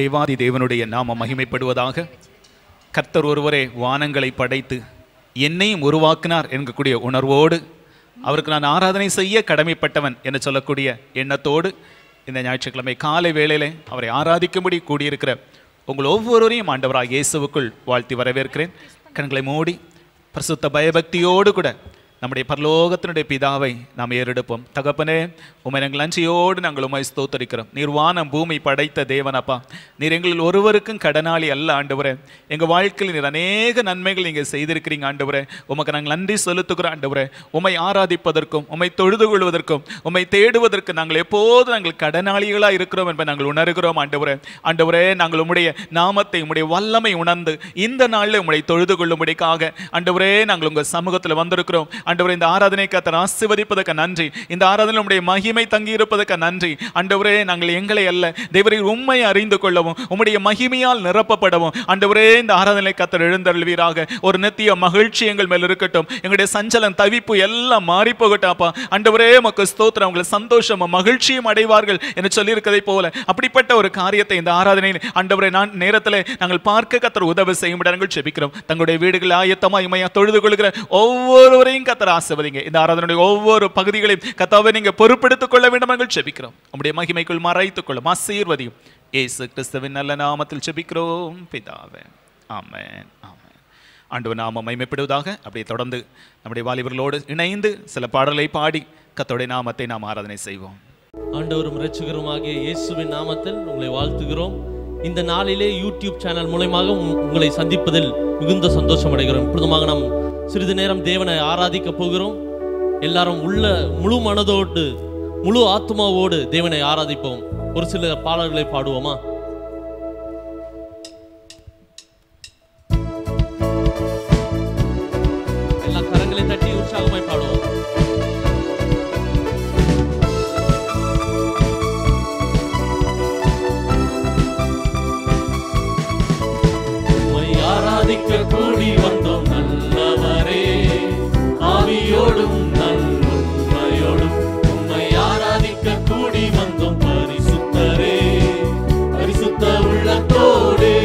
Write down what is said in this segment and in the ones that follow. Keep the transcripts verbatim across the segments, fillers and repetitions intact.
தேவாதி தேவனுடைய நாம மகிமைப்படுவதாக. கர்த்தர் ஒருவரே வானங்களை படைத்து என்னையும் உருவாக்கினார் என்கூடிய உணர்வோடு அவருக்கு நான் ஆராதனை செய்ய கடமைப்பட்டவன் என சொல்லக்கூடிய எண்ணத்தோடு இந்த ஞாயிற்றுக்கிழமை காலை வேளையிலே அவரை ஆராதிக்கும்படி கூடியிருக்கிற உங்கள் ஒவ்வொருவரையும் ஆண்டவராக இயேசுவுக்குள் வாழ்த்தி வரவேற்கிறேன். கண்களை மூடி பிரசுத்த பயபக்தியோடு கூட நம்முடைய பரலோகத்தினுடைய பிதாவை நாம் ஏறெடுப்போம். தகப்பனே, உமை எங்கள் நன்றியோடு நாங்கள் உமை ஸ்தோத்தரிக்கிறோம். நீர் வானம் பூமி படைத்த தேவனப்பா, நீர் எங்களில் ஒருவருக்கும் கடனாளி அல்ல ஆண்டவரே. எங்கள் வாழ்க்கையில் நீர் அநேக நன்மைகள் நீங்கள் செய்திருக்கிறீங்க ஆண்டவரே. உமக்கு நாங்கள் நன்றி செலுத்துகிறோம் ஆண்டவரே. உமை ஆராதிப்பதற்கும் உமை தொழுது கொள்வதற்கும் உமை தேடுவதற்கு நாங்கள் எப்போது நாங்கள் கடனாளிகளாக இருக்கிறோம் என்பதை நாங்கள் உணர்கிறோம் ஆண்டவரே. ஆண்டவரே, நாங்கள் உம்முடைய நாமத்தை உம்முடைய வல்லமை உணர்ந்து இந்த நாளில் உம்முடைய தொழுது கொள்ளும்படிக்காக ஆண்டவரே நாங்கள் உங்கள் சமூகத்தில் வந்திருக்கிறோம். ஆண்டவரே, இந்த ஆராதனை கர்த்தர் ஆசீர்வதிப்பதற்கு நன்றி. இந்த ஆராதனை உடைய மகிமை தங்கியிருப்பதற்கு நன்றி. ஆண்டவரே, நாங்கள் எங்களை அல்ல தேவரே உண்மை அறிந்து கொள்ளவும் உம்முடைய மகிமையால் நிரப்பப்படவும் ஆண்டவரே இந்த ஆராதனை கர்த்தர் எழுந்தருள்வீராக. ஒரு நித்திய மகிழ்ச்சி எங்கள் மேல் இருக்கட்டும். எங்களுடைய சஞ்சலம் தவிப்பு எல்லாம் மாறி போகட்டாப்பா. ஆண்டவரே, உமக்கு ஸ்தோத்திரம். உங்களை சந்தோஷமும் மகிழ்ச்சியும் அடைவார்கள் என்று சொல்லியிருக்கதை போல அப்படிப்பட்ட ஒரு காரியத்தை இந்த ஆராதனை ஆண்டவரே நான் நேரத்தில் நாங்கள் பார்க்க கர்த்தர் உதவி செய்யும் நாங்கள் ஜெபிக்கிறோம். தங்களுடைய வீடுகளில் ஆயத்தமாக இமையா தொழுது கொள்கிற ஒவ்வொருவரையும் கர்த்தர் ஆசீர்வதிங்க. இந்த ஆராதனையுடைய ஒவ்வொரு பகுதிகளையும் கர்த்தாவே நீங்க பொறுப்பெடுத்துக் கொள்ள வேண்டும் நாங்கள் ஜெபிக்கிறோம். உம்முடைய மகிமைக்குள் மறைத்துக் கொள்ளும் ஆசீர்வதியும் இயேசு கிறிஸ்துவின் நல்ல நாமத்தில் ஜெபிக்கிறோம் பிதாவே, ஆமென் ஆமென். ஆண்டவர் நாம மகிமைப்படுவதாக. அப்படியே தொடர்ந்து நம்முடைய வாலிபர்களோடு இணைந்து சில பாடலை பாடி கர்த்தருடைய நாமத்தை நாம் ஆராதனை செய்வோம். ஆண்டவரும் இரட்சகருமாகிய இயேசுவின் நாமத்தில் உங்களை வாழ்த்துகிறோம். இந்த நாளிலே யூடியூப் சேனல் மூலமாக உங்களை சந்திப்பதில் மிகுந்த சந்தோஷம் அடைகிறோம். இப்பொழுதுமாக நாம் சிறிது நேரம் தேவனை ஆராதிக்க போகிறோம். எல்லாரும் உள்ள முழு மனதோடு முழு ஆத்மாவோடு தேவனை ஆராதிப்போம். ஒரு சில பாடல்களை பாடுவோமா? எல்லா கரங்களை தட்டி உற்சாகமாய் பாடுவோம். ஆராதிக்க கூடி வந்தோம் நல்லவரே, ஆவியோடும் நன்மையோடும் உம்மை ஆராதிக்க கூடி வந்தோம் பரிசுத்தரே, பரிசுத்த உள்ளத்தோடே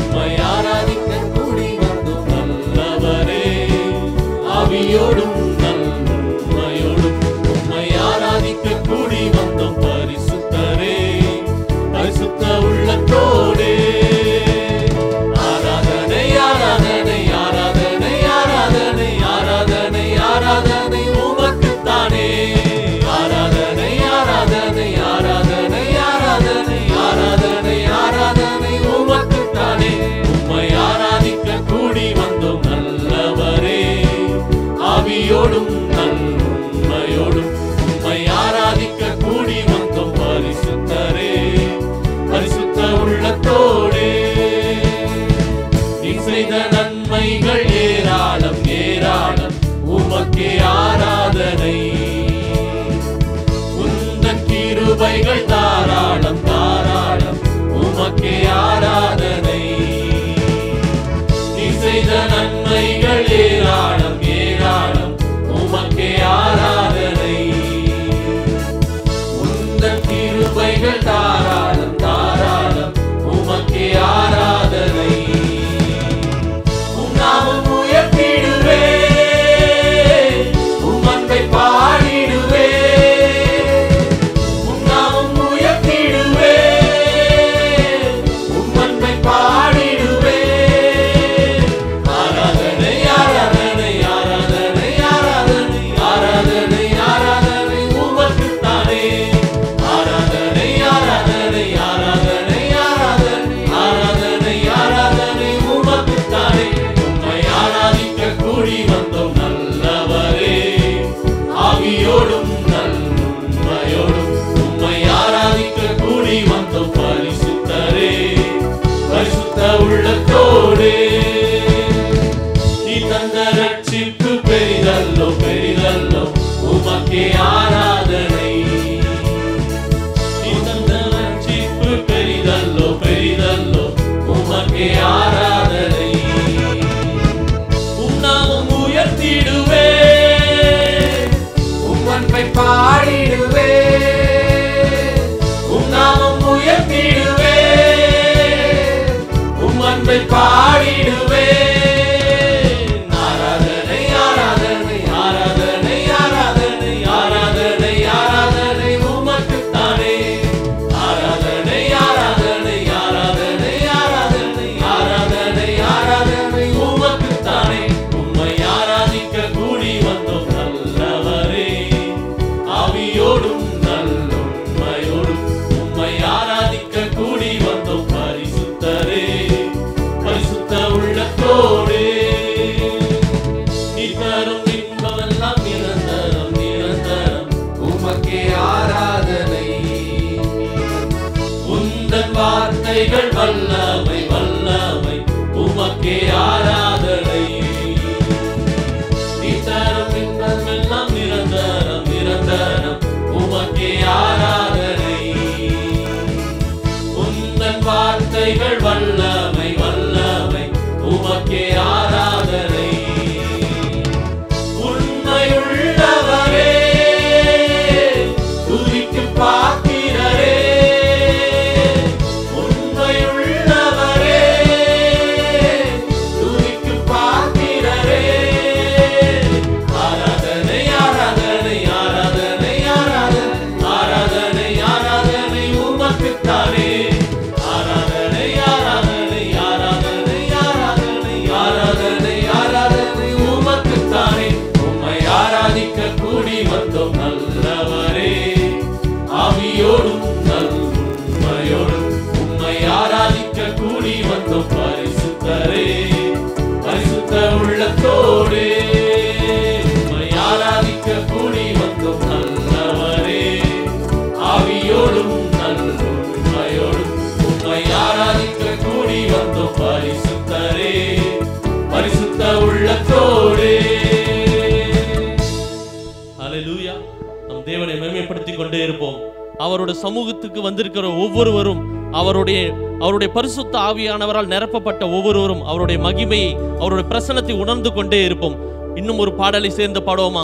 உம்மை ஆராதிக்க கூடி வந்தோம் நல்லவரே, ஆவியோடும் நன்மையோடும் உம்மை ஆராதிக்க கூடி வந்தோம் பரிசுத்தரே, பரிசுத்த உள்ளத்தோடே. கிருபைகள் தாராளம் தாராளம் உமக்கே ஆராதனை, நீ செய்த நன்மைகள் ஏராளம் ஏராளம் உமக்கே ஆராதனை, உந்தன் கிருபைகள் தாராளம் தாராளம் உமக்கே ஆராதனை. பாடிடுவே உன் நாமம் உயர்த்திடுவே. மகிமைகள் வல்லமை வல்லமை உமக்கே ஆராதனை. நித்தரம் நித்தமெல்லாம் நிரந்தரம் நிரந்தரம் உமக்கே ஆராதனை. உந்தன் வார்த்தைகள் வல்லமை வல்லமை உமக்கே ஆராதனை. சமூகத்துக்கு வந்திருக்கிற ஒவ்வொருவரும் அவருடைய அவருடைய பரிசுத்த ஆவியானவரால் நிரப்பப்பட்ட ஒவ்வொருவரும் அவருடைய மகிமையை அவருடைய பிரசன்னத்தை உணர்ந்து கொண்டே இருப்போம். இன்னும் ஒரு பாடலை சேர்ந்து பாடுவோமா?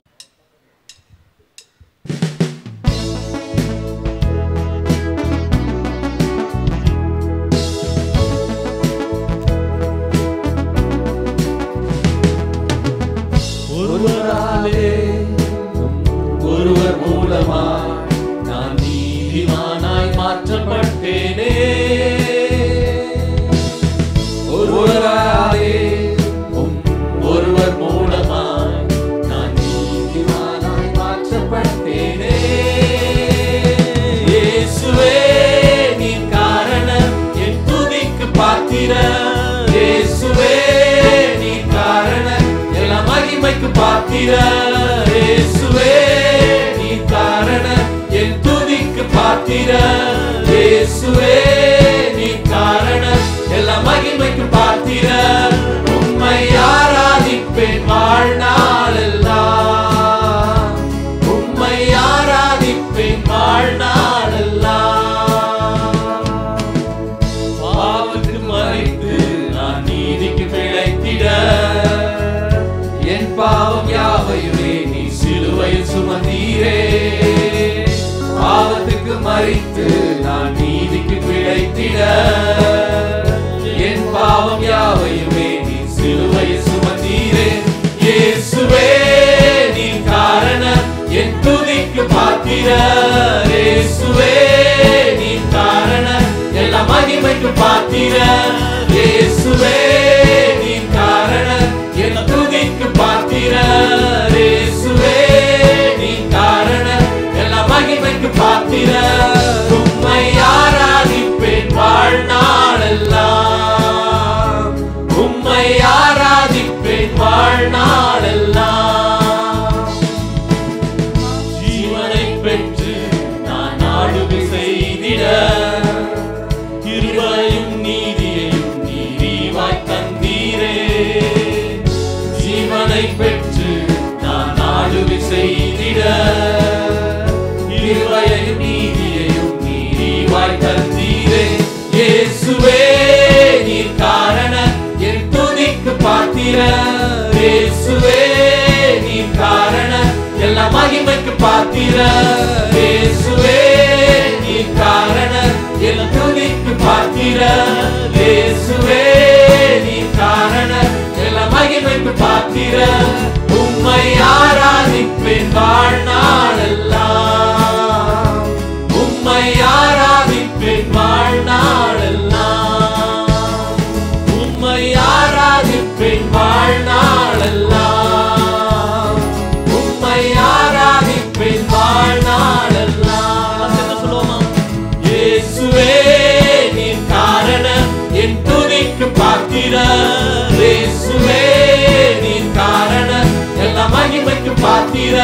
பாத்திர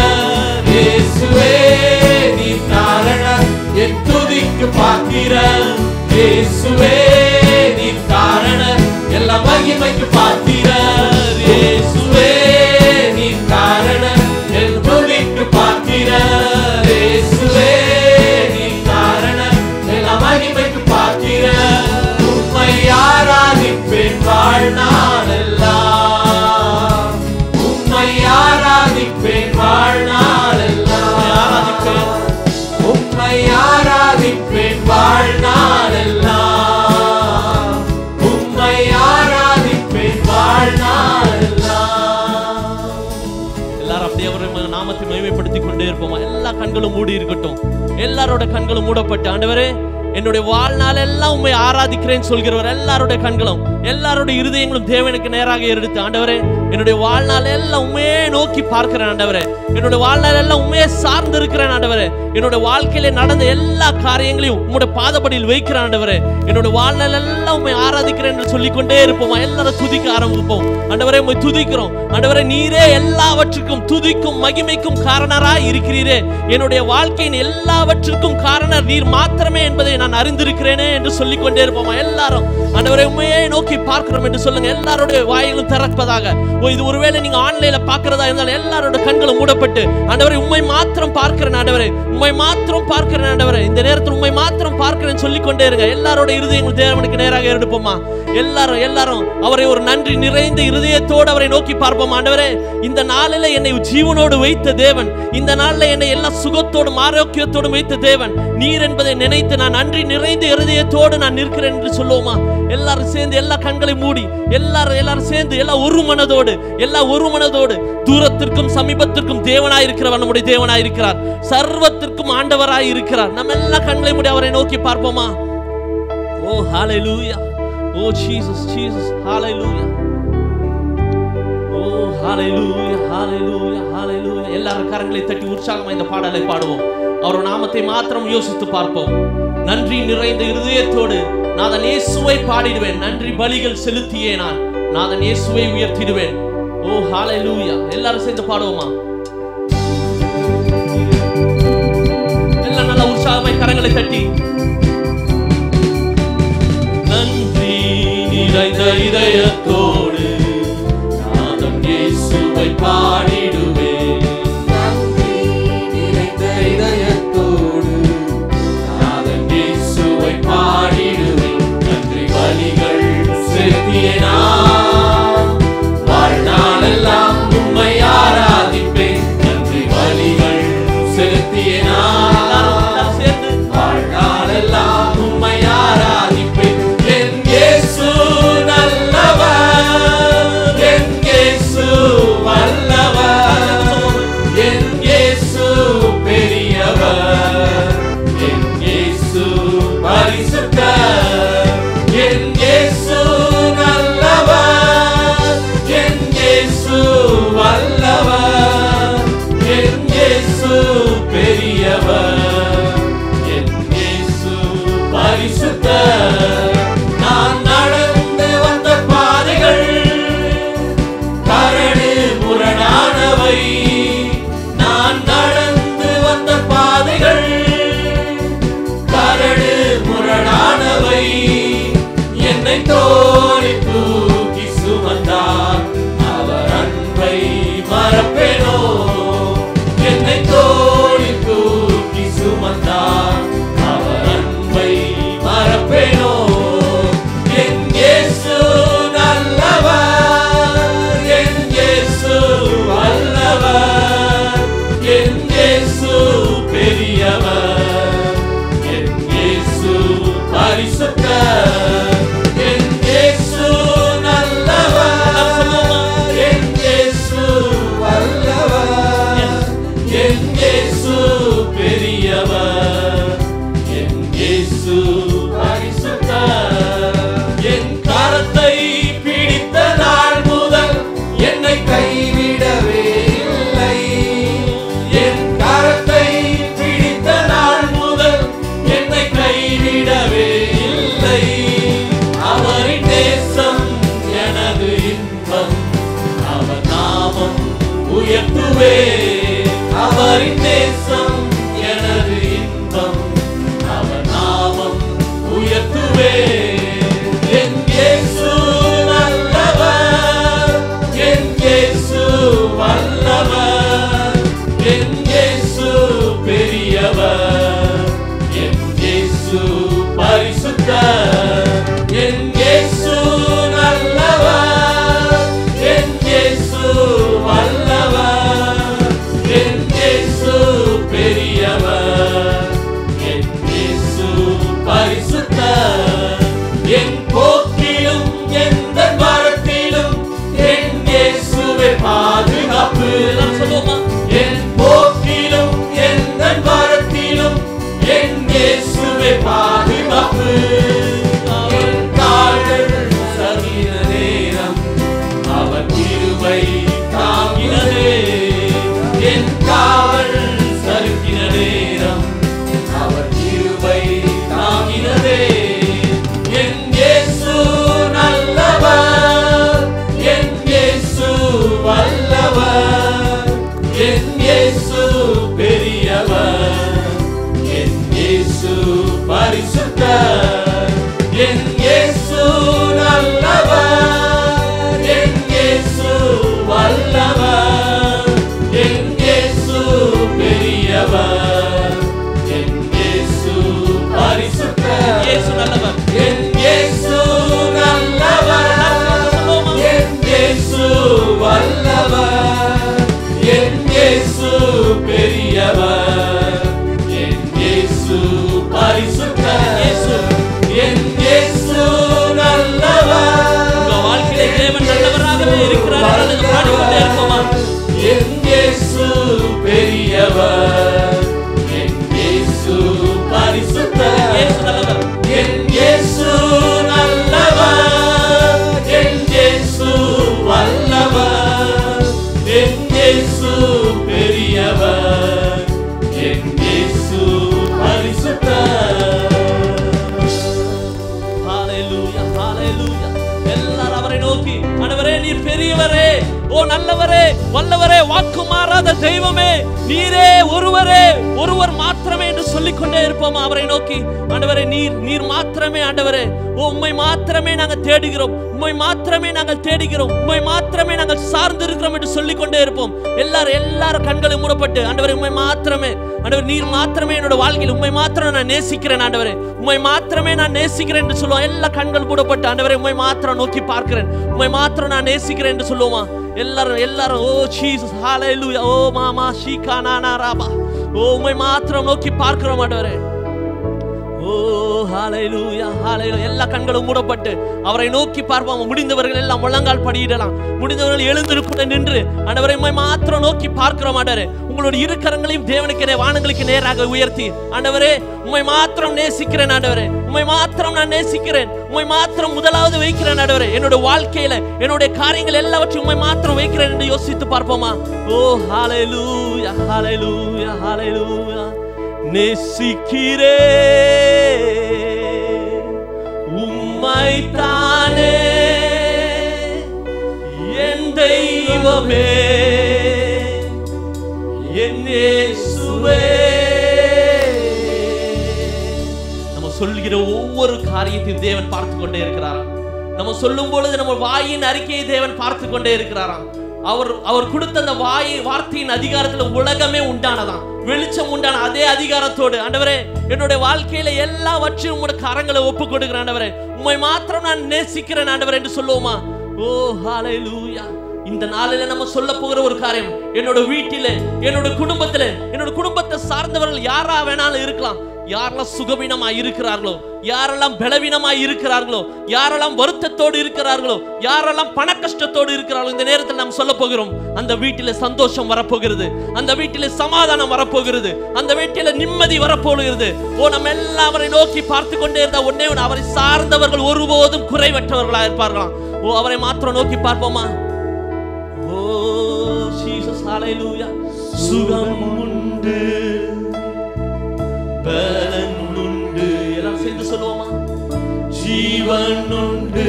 கண்களும் மூடி இருக்கட்டும். எல்லாரோட கண்களும் மூடப்பட்டு, ஆண்டவரே என்னுடைய வாழ்நாள் எல்லாம் உம்மை ஆராதிக்கிறேன்னு சொல்கிறவர் எல்லாரோட கண்களும் எல்லாரோட இருதயங்களும் தேவனுக்கு நேராக எடுத்து, ஆண்டவரே என்னுடைய வாழ்நாள் எல்லாம் உம்மையே நோக்கி பார்க்கிறேன் ஆண்டவரே, என்னோட வாழ்நாள் எல்லாம் உம்மையே சார்ந்து இருக்கிறேன் ஆண்டவரே, என்னோட வாழ்க்கையில நடந்த எல்லா காரியங்களையும் உம்முடைய பாதபடியில் வைக்கிறேன் ஆண்டவரே, என்னோட வாழ்நாள் எல்லாம் உம்மை ஆராதிக்கிறேன் என்று சொல்லிக்கொண்டே இருப்போமா? எல்லாரும் துதிக்க ஆரம்பிப்போம். ஆண்டவரே உம்மை துதிக்கிறோம் ஆண்டவரே, நீரே எல்லாவற்றுக்கும் துதிக்கும் மகிமைக்கும் காரணராய் இருக்கிறீரே, என்னுடைய வாழ்க்கையின் எல்லாவற்றுக்கும் காரணர் நீர் மாத்திரமே என்பதை நான் அறிந்திருக்கிறேனே என்று சொல்லிக் கொண்டே இருப்போமா? எல்லாரும் ஆண்டவரே உண்மையை நோக்கி பார்க்கிறோம் என்று சொல்லுங்க. எல்லாரோட வாயிலும் திறப்பதாக. இது ஒருவேளை நீங்க ஆன்லைன்ல பார்க்கிறதா இருந்தாலும் எல்லாரோட கண்களும் மூடப்பட்டு, ஆண்டவரே உண்மை மாத்திரம் பார்க்கிறேன் ஆண்டவரே, உண்மை மாத்திரம் பார்க்கிறேன் ஆண்டவரே, இந்த நேரத்தில் உண்மை மாத்திரம் பார்க்கிறேன்னு சொல்லிக் கொண்டே இருங்க. எல்லாரோட இருதயங்கள் தேவனுக்கு நேராக எடுப்போமா? எல்லாரும் எல்லாரும் அவரை ஒரு நன்றி நிறைந்த இருதயத்தோடு அவரை நோக்கி பார்ப்போம். ஆண்டவரே இந்த நாளில என்னை ஜீவனோடு வைத்த தேவன், இந்த நாளில என்னை எல்லா சுகத்தோடும் ஆரோக்கியத்தோடும் வைத்த தேவன் நீர் என்பதை நினைத்து நான் நன்றி நிறைந்த இருதயத்தோடு நான் நிற்கிறேன் என்று சொல்லுவோமா? எல்லாரும் சேர்ந்து எல்லா கண்களையும் மூடி எல்லாரும் எல்லாரும் சேர்ந்து எல்லா ஒரு மனதோடு எல்லா ஒரு மனதோடு தூரத்திற்கும் சமீபத்திற்கும் தேவனாயிருக்கிறவர் நம்முடைய தேவனாயிருக்கிறார், சர்வத்திற்கும் ஆண்டவராய் இருக்கிறார். நம்ம எல்லா கண்களையும் மூடி அவரை நோக்கி பார்ப்போமா? ஓ ஹalleluya. Oh Jesus, Jesus, hallelujah. Oh hallelujah, hallelujah, hallelujah. எல்லாரும் கரங்களை தட்டி உற்சாகமாக இந்த பாடலை பாடுவோம். அவருடைய நாமத்தை மாத்திரம் யோசித்து பார்ப்போம். நன்றி நிறைந்த இதயத்தோடு நாதன் இயேசுவை பாடிடுவேன், நன்றி பலிகள் செலுத்தியே நான் நாதன் இயேசுவை உயர்த்திடுவேன். Oh hallelujah. எல்லாரும் சேர்ந்து பாடுவோமா? எல்லாரும் நல்ல உற்சாகமாக கரங்களை தட்டி நிறைந்த இதயத்தோடு நாதம் இயேசுவை பாடிடுவேன், நிறைந்த இதயத்தோடு நாதம் இயேசுவை பாடிடுவேன், நன்றி பலிகள் செலுத்தியே நான் வாழ்நாளெல்லாம் உம்மை ஆராதிப்பேன், நன்றி பலிகள் செலுத்தியே நான் வாழ்நாளெல்லாம் உம்மை ஆராதிப்பேன். Yeah, இயேசு பரிசுத்தர் என் இயேசு நல்லவர் என் இயேசு வல்லவர் என் இயேசு பெரியவர் என் இயேசு பரிசுத்தர் இயேசு நல்லவர் என் இயேசு நல்லவர் என் இயேசு வல்லவர் என் இயேசு பெரியவர் நல்லவரே வல்லவரே வாக்கு மாறாத தெய்வமே நீரே ஒருவரே ஒருவர் மாத்திரமே என்று சொல்லிக்கொண்டே இருப்போம். அவரை நோக்கி ஆண்டவரே நீர் நீர் மாத்திரமே ஆண்டவரே ஓ உம்மை மாத்திரமே நாங்கள் தேடுகிறோம் உம்மை மாத்திரமே நாங்கள் தேடுகிறோம் உம்மை மாத்திரமே நாங்கள் சார்ந்து இருக்கிறோம் என்று சொல்லிக்கொண்டே இருப்போம். எல்லாரும் எல்லாரும் கண்களை மூடப்பட்டு ஆண்டவரே உம்மை மாத்திரமே ஆண்டவர் நீர் மாத்திரமே என்னோட வாழ்க்கையில் உண்மை மாத்திரம் நான் நேசிக்கிறேன் ஆண்டவரே உண்மை மாத்திரமே நான் நேசிக்கிறேன் என்று சொல்லுவோம். எல்லா கண்கள் மூடப்பட்டு ஆண்டவரே உண்மை மாத்திரம் நோக்கி பார்க்கிறேன் உண்மை மாத்திரம் நான் நேசிக்கிறேன் என்று சொல்லுவோமா? எல்லாரும் எல்லாரும் ஓ ஜீசஸ் ஹalleluya ஓ மாமா ஷீகா நானா ராபா ஓ உம்மை மாத்திரம் நோக்கி பார்க்கிறோம் ஆண்டவரே ஓ ஹalleluya ஹalleluya. எல்லா கண்களும் மூடப்பட்டு அவரை நோக்கி பார்ப்போம். முடிந்தவர்கள் எல்லாம் முழங்கால் படியிடலாம். முடிந்தவர்கள் எழுந்திருப்பட நின்று ஆண்டவரை மாத்திரம் நோக்கி பார்க்கிறோம் ஆண்டவரே. உங்களுடைய இரு கரங்களையும் தேவனுக்கு வானங்களுக்கு நேராக உயர்த்தி ஆண்டவரே உம்மை மாத்திரம் நேசிக்கிறேன் ஆண்டவரே உம்மை மாத்திரம் நான் நேசிக்கிறேன் உம்மை மாத்திரம் முதலாவது வைக்கிறேன் ஆண்டவரே. என்னோட வாழ்க்கையில என்னுடைய காரியங்கள் எல்லாவற்றையும் உம்மை மாத்திரம் வைக்கிறேன் என்று யோசித்து பார்ப்போமா? ஓ ஹalleluya ஹalleluya ஹalleluya நேசிக்கிறேன் உம்மை தானே என் தெய்வமே என் இயேசுவே. நம்ம சொல்கிற ஒவ்வொரு காரியத்தையும் தேவன் பார்த்து கொண்டே இருக்கிறாராம். நம்ம சொல்லும் பொழுது நம்ம வாயின் அறிக்கையை தேவன் பார்த்து கொண்டே இருக்கிறாராம். அவர் அவர் கொடுத்த அந்த வாய் வார்த்தையின் அதிகாரத்தில் உலகமே உண்டானதான், வெளிச்சம் உண்டான அதே அதிகாரத்தோடு ஆண்டவரே என்னுடைய வாழ்க்கையில எல்லாவற்றையும் உங்களோட கரங்களை ஒப்பு கொடுக்கிறேன் ஆண்டவரே உம்மை மாத்திரம் நான் நேசிக்கிறேன் ஆண்டவரே என்று சொல்லுவோமா? ஓ ஹalleluya. இந்த நாளில நம்ம சொல்ல போகிற ஒரு காரியம் என்னோட வீட்டில என்னோட குடும்பத்துல என்னோட குடும்பத்தை சார்ந்தவர்கள் யாரா வேணாலும் இருக்கலாம். யாரெல்லாம் சுகவீனமாய் இருக்கிறார்களோ, யாரெல்லாம் பலவீனமாய் இருக்கிறார்களோ, யாரெல்லாம் வருத்தத்தோடு இருக்கிறார்களோ, யாரெல்லாம் பண கஷ்டத்தோடு இருக்கிறார்களோ, இந்த நேரத்தில் நாம் சொல்ல போகிறோம் அந்த வீட்டில சந்தோஷம் வரப்போகிறது, அந்த வீட்டில சமாதானம் வரப்போகிறது, அந்த வீட்டில நிம்மதி வரப்போகிறது. ஓ நம்ம எல்லாம் அவரை நோக்கி பார்த்து கொண்டே இருந்தா ஒன்னே ஒன்று, அவரை சார்ந்தவர்கள் ஒருபோதும் குறைவற்றவர்களாக இருப்பார்களாம். ஓ அவரை மாத்திரம் நோக்கி பார்ப்போமா? ஓ ஜீசஸ் ஹalleluya. சுகம் உண்டு பலன் உண்டு, எல்லாம் சேர்ந்து சொல்லுவோமா? ஜீவன் உண்டு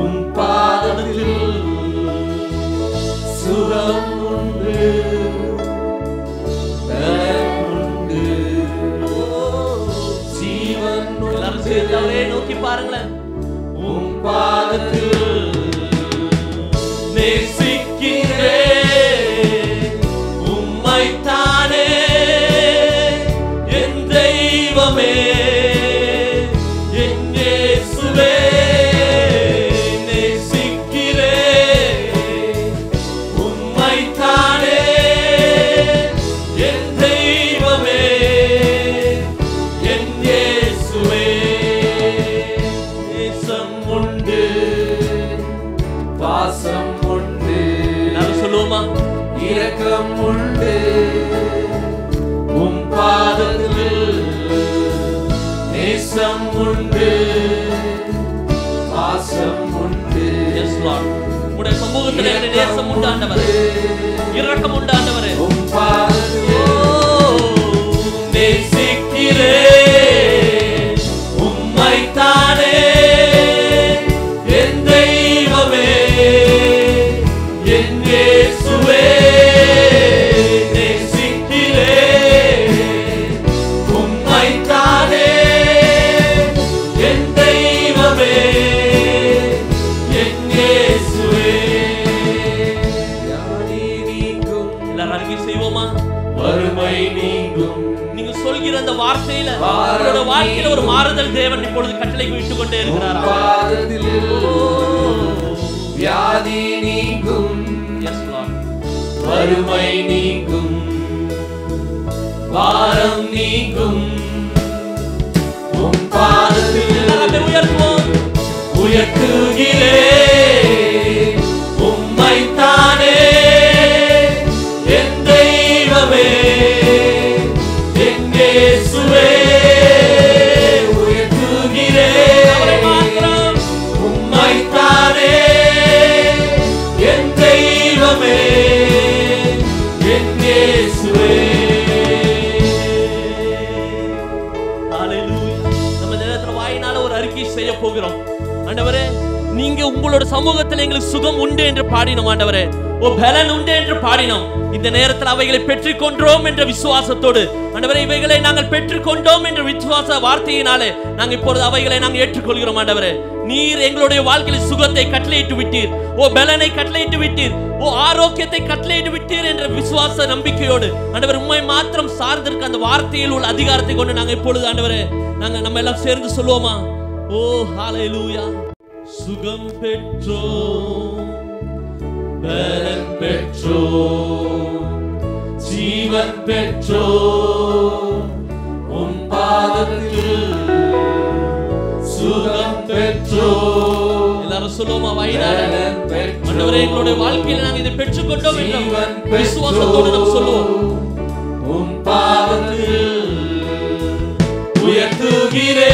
உன் பாதத்தில், சுகம் உண்டு பலன் உண்டு ஜீவன் உண்டு. எல்லாரும் சேர்ந்து அவரே நோக்கி பாருங்களேன். உன் பாதத்தில் நேசிக்கிறேன் உம்மை தானே நேசம் உண்டாண்டவரே, இரக்கம் உண்டாண்டவரே நேசிக்கிறேன் உம்மை தானே என் தெய்வமே என் இயேசுவே நேசிக்கிறேன் வறுமை நீங்கும். நீங்க சொல்கிற அந்த வார்த்தையில உங்க வாழ்க்கையில ஒரு மாறுதல் தேவன் இப்பொழுது கட்டளை விட்டு கொண்டே இருக்கிறார். பாதத்தில் வியாதி நீங்கும். Yes Lord. வறுமை நீங்கும். பாரம் நீங்கும். உம் பாதத்தில் நாங்கள் உயர்வோம். உயர்த்துகிறே உம்மை தானே என் தெய்வமே என் இயேசுவே உயர்த்துகிறே அவரை மாத்திரம் உம்மை தானே என் தெய்வமே என் இயேசுவே. ஹalleluya. நம்ம தேவன் வாயினால ஒரு அறிக்கை செய்ய போகிறோம். ஆண்டவரே நீங்க உங்களோட சமூகத்தில் எங்களுக்கு சுகம் உண்டு என்று பாடினோம். ஆண்டவரே ஓ பலன் உண்டு என்று பாடினோம். இந்த நேரத்தில் அவைகளை பெற்றுக்கொண்டோம் என்ற விசுவாசத்தோடு ஆண்டவரே இவைகளை நாங்கள் பெற்றுக்கொண்டோம் என்ற விசுவாச வார்த்தையினாலே நாங்கள் இப்பொழுது அவைகளை நாங்கள் ஏற்றுக்கொள்கிறோம். ஆண்டவரே நீர் எங்களுடைய வாழ்க்கையில் சுகத்தை கட்டளையிட்டு விட்டீர், ஓ பலனை கட்டளையிட்டு விட்டீர், ஓ ஆரோக்கியத்தை கட்டளையிட்டு விட்டீர் என்ற விசுவாச நம்பிக்கையோடு ஆண்டவரே உம்மை மாத்திரம் சார்ந்திருக்க அந்த வார்த்தையில் உள்ள அதிகாரத்தை கொண்டு நாங்கள் இப்பொழுது ஆண்டவரே நாங்கள் நம்ம எல்லாம் சேர்ந்து சொல்லுவோமா? ஓ ஹalleluya. சுகம் பெற்றோம், பலன் பெற்றோம், ஜீவன் பெற்றோம், உம் பாதத்தில் சுகம் பெற்றோம். எல்லாரும் சொல்லுவோமா வாயினால? ஆண்டவரே எங்களுடைய வாழ்க்கையில நாங்கள் இதை பெற்றுக்கொண்டோம் என்று விசுவாசத்தோடு நாம் சொல்லுவோம். உம் பாதத்தில் உயர்த்துகிறே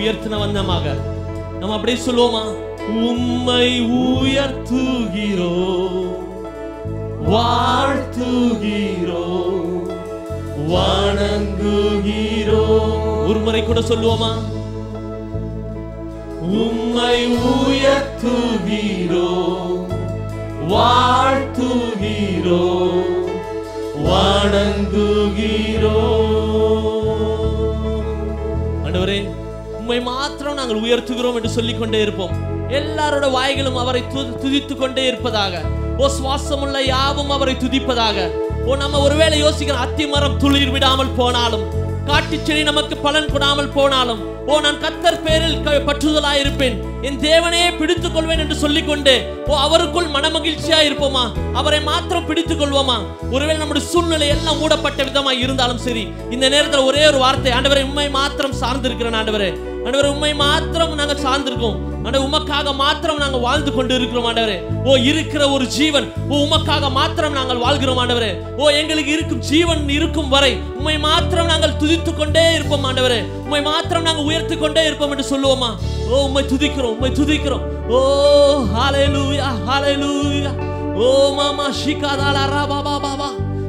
உயர்த்தின வண்ணமாக நம்ம அப்படியே சொல்லுவோமா? உம்மை உயர்த்துகிறோ வாழ்த்துகிறோ வணங்குகிறோ. ஒரு முறை கூட சொல்லுவோமா? உம்மை உயர்த்துகிறோ வாழ்த்துகிறோ வணங்குகிறோ. ஆண்டவரே உம்மை மாத்திரம் நாங்கள் உயர்த்துகிறோம் என்று சொல்லிக்கொண்டே இருப்போம். எல்லாரோட வாய்களும் அவரை துதித்துக் கொண்டே இருப்பதாக. ஓ சுவாசமுள்ள யாவும் அவரை துதிப்பதாக. ஓ நம்ம ஒருவேளை யோசிக்கிற அத்திமரம் துளிர் விடாமல் போனாலும், காட்டுச் செடி நமக்கு பலன் கொடாமல் போனாலும், ஓ நான் கர்த்தர் பேரில் பற்றுதலாயிருப்பேன், என் தேவனையே பிடித்துக் கொள்வேன் என்று சொல்லிக்கொண்டு ஓ அவருக்குள் மனமகிழ்ச்சியா இருப்போமா? அவரை மாத்திரம் பிடித்துக் கொள்வோமா? ஒருவேளை நம்முடைய சூழ்நிலை எல்லாம் மூடப்பட்ட விதமா இருந்தாலும் சரி, இந்த நேரத்தில் ஒரே ஒரு வார்த்தை, ஆண்டவரே உம்மை மாத்திரம் சார்ந்திருக்கிறேன். ஆண்டவரே ஆண்டவரே உம்மை மாத்திரம் நாங்கள் சார்ந்திருக்கோம். ஆண்டவரே உமக்காக மாத்திரம் நாங்கள் வாழ்ந்து கொண்டிருக்கிறோம் ஆண்டவரே. ஓ இருக்கிற ஒரு ஜீவன், ஓ உமக்காக மாத்திரம் நாங்கள் வாழ்கிறோம் ஆண்டவரே. ஓ எங்களுக்கு இருக்கும் ஜீவன் இருக்கும் வரை உம்மை மாத்திரம் நாங்கள் துதித்துக் கொண்டே இருப்போம் ஆண்டவரே. உம்மை மாத்திரம் நாங்கள் உயர்த்திக் கொண்டே இருப்போம் என்று சொல்லுவோமா? ஓ உம்மை துதிக்கிறோம், உம்மை துதிக்கிறோம். ஓ ஹalleluya ஹalleluya. ஓ மாமா ஷிகாதாலா ரபா பாபா.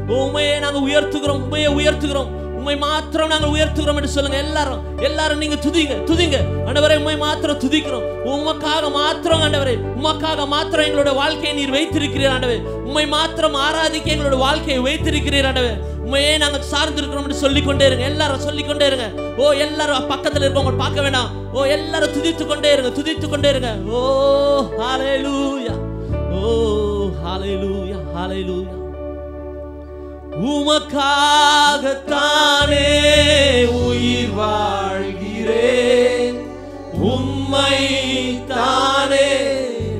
ஓ உம்மையே நாங்கள் உயர்த்துகிறோம், உம்மையே உயர்த்துகிறோம். உம்மை மாத்திரம் நாங்கள் உயர்த்துகிறோம் என்று சொல்லுங்க எல்லாரும். எல்லாரும் நீங்க துதிங்க துதிங்க ஆண்டவரே. உம்மை மாத்திரம் துதிக்கிறோம், உமக்காக மாத்திரம் ஆண்டவரே. உமக்காக மாத்திரம் எங்களுடைய வாழ்க்கையை நீர் வைத்திருக்கிறீர் ஆண்டவரே. உம்மை மாத்திரம் ஆராதிக்க எங்களுடைய வாழ்க்கையை வைத்திருக்கிறீர் ஆண்டவரே. உம்மையே நாங்கள் சார்ந்திருக்கிறோம் என்று சொல்லிக்கொண்டே இருங்க, எல்லாரும் சொல்லிக்கொண்டே இருங்க. ஓ எல்லாரும் பக்கத்தில் இருக்கவங்க பார்க்க வேண்டாம். ஓ எல்லாரும் துதித்துக் கொண்டே இருங்க, துதித்துக் கொண்டே இருங்க. ஓ ஹalleluya ஓ ஹalleluya ஹalleluya. உமக்காகத்தானே உயிர் வாழ்கிறேன், உம்மை தானே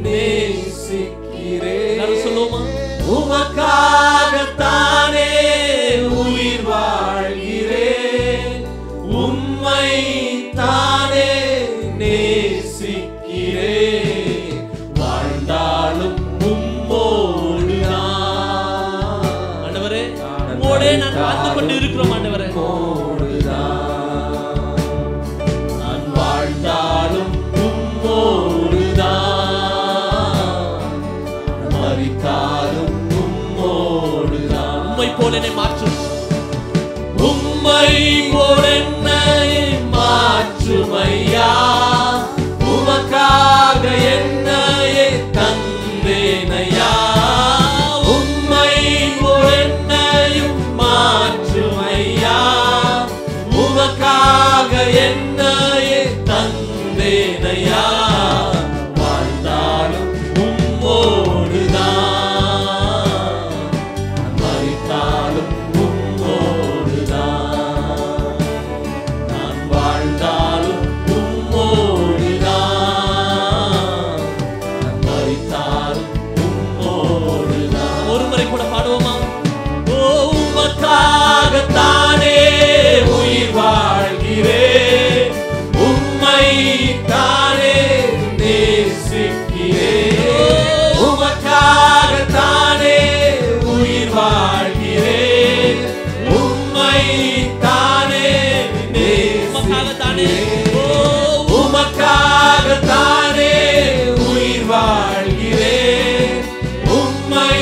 நேசிக்கிறேன். சொல்லுமா? உமக்காகத்தானே உயிர் வாழ்கிறேன், உம்மை தானே நேசிக்கிறேன். வாழ்ந்தாலும் நான் வாழ்ந்து கொண்டு இருக்கிறோம் ஆண்டவரே. நான் வாழ்ந்தாலும் உம்மோடுதான், மரித்தாலும் உம்மோடுதான். உம்மை போல என்னை மாற்றும், உம்மை போல என்னை மாற்றுமையா. உமக்காக என்னையே தந்தேனையா. என்னையே தந்தேனையா. வாழ்ந்தாலும் உம்மோடுதான், மரித்தாலும் உம்மோடுதான். நான் வாழ்ந்தாலும் உம்மோடுதான், மரித்தாலும் உம்மோடுதான். ஒரு முறை கூட பாடுவோமா? ஓ உமக்காகத்தானே உயிர் வாழ்கிறே, தானே நேசிக்கிறேன். உமக்காக தானே உயிர் வாழ்கிறேன், உம்மை தானே நேசிக்கிறேன். உமக்காக தானே உயிர் வாழ்கிறேன், உம்மை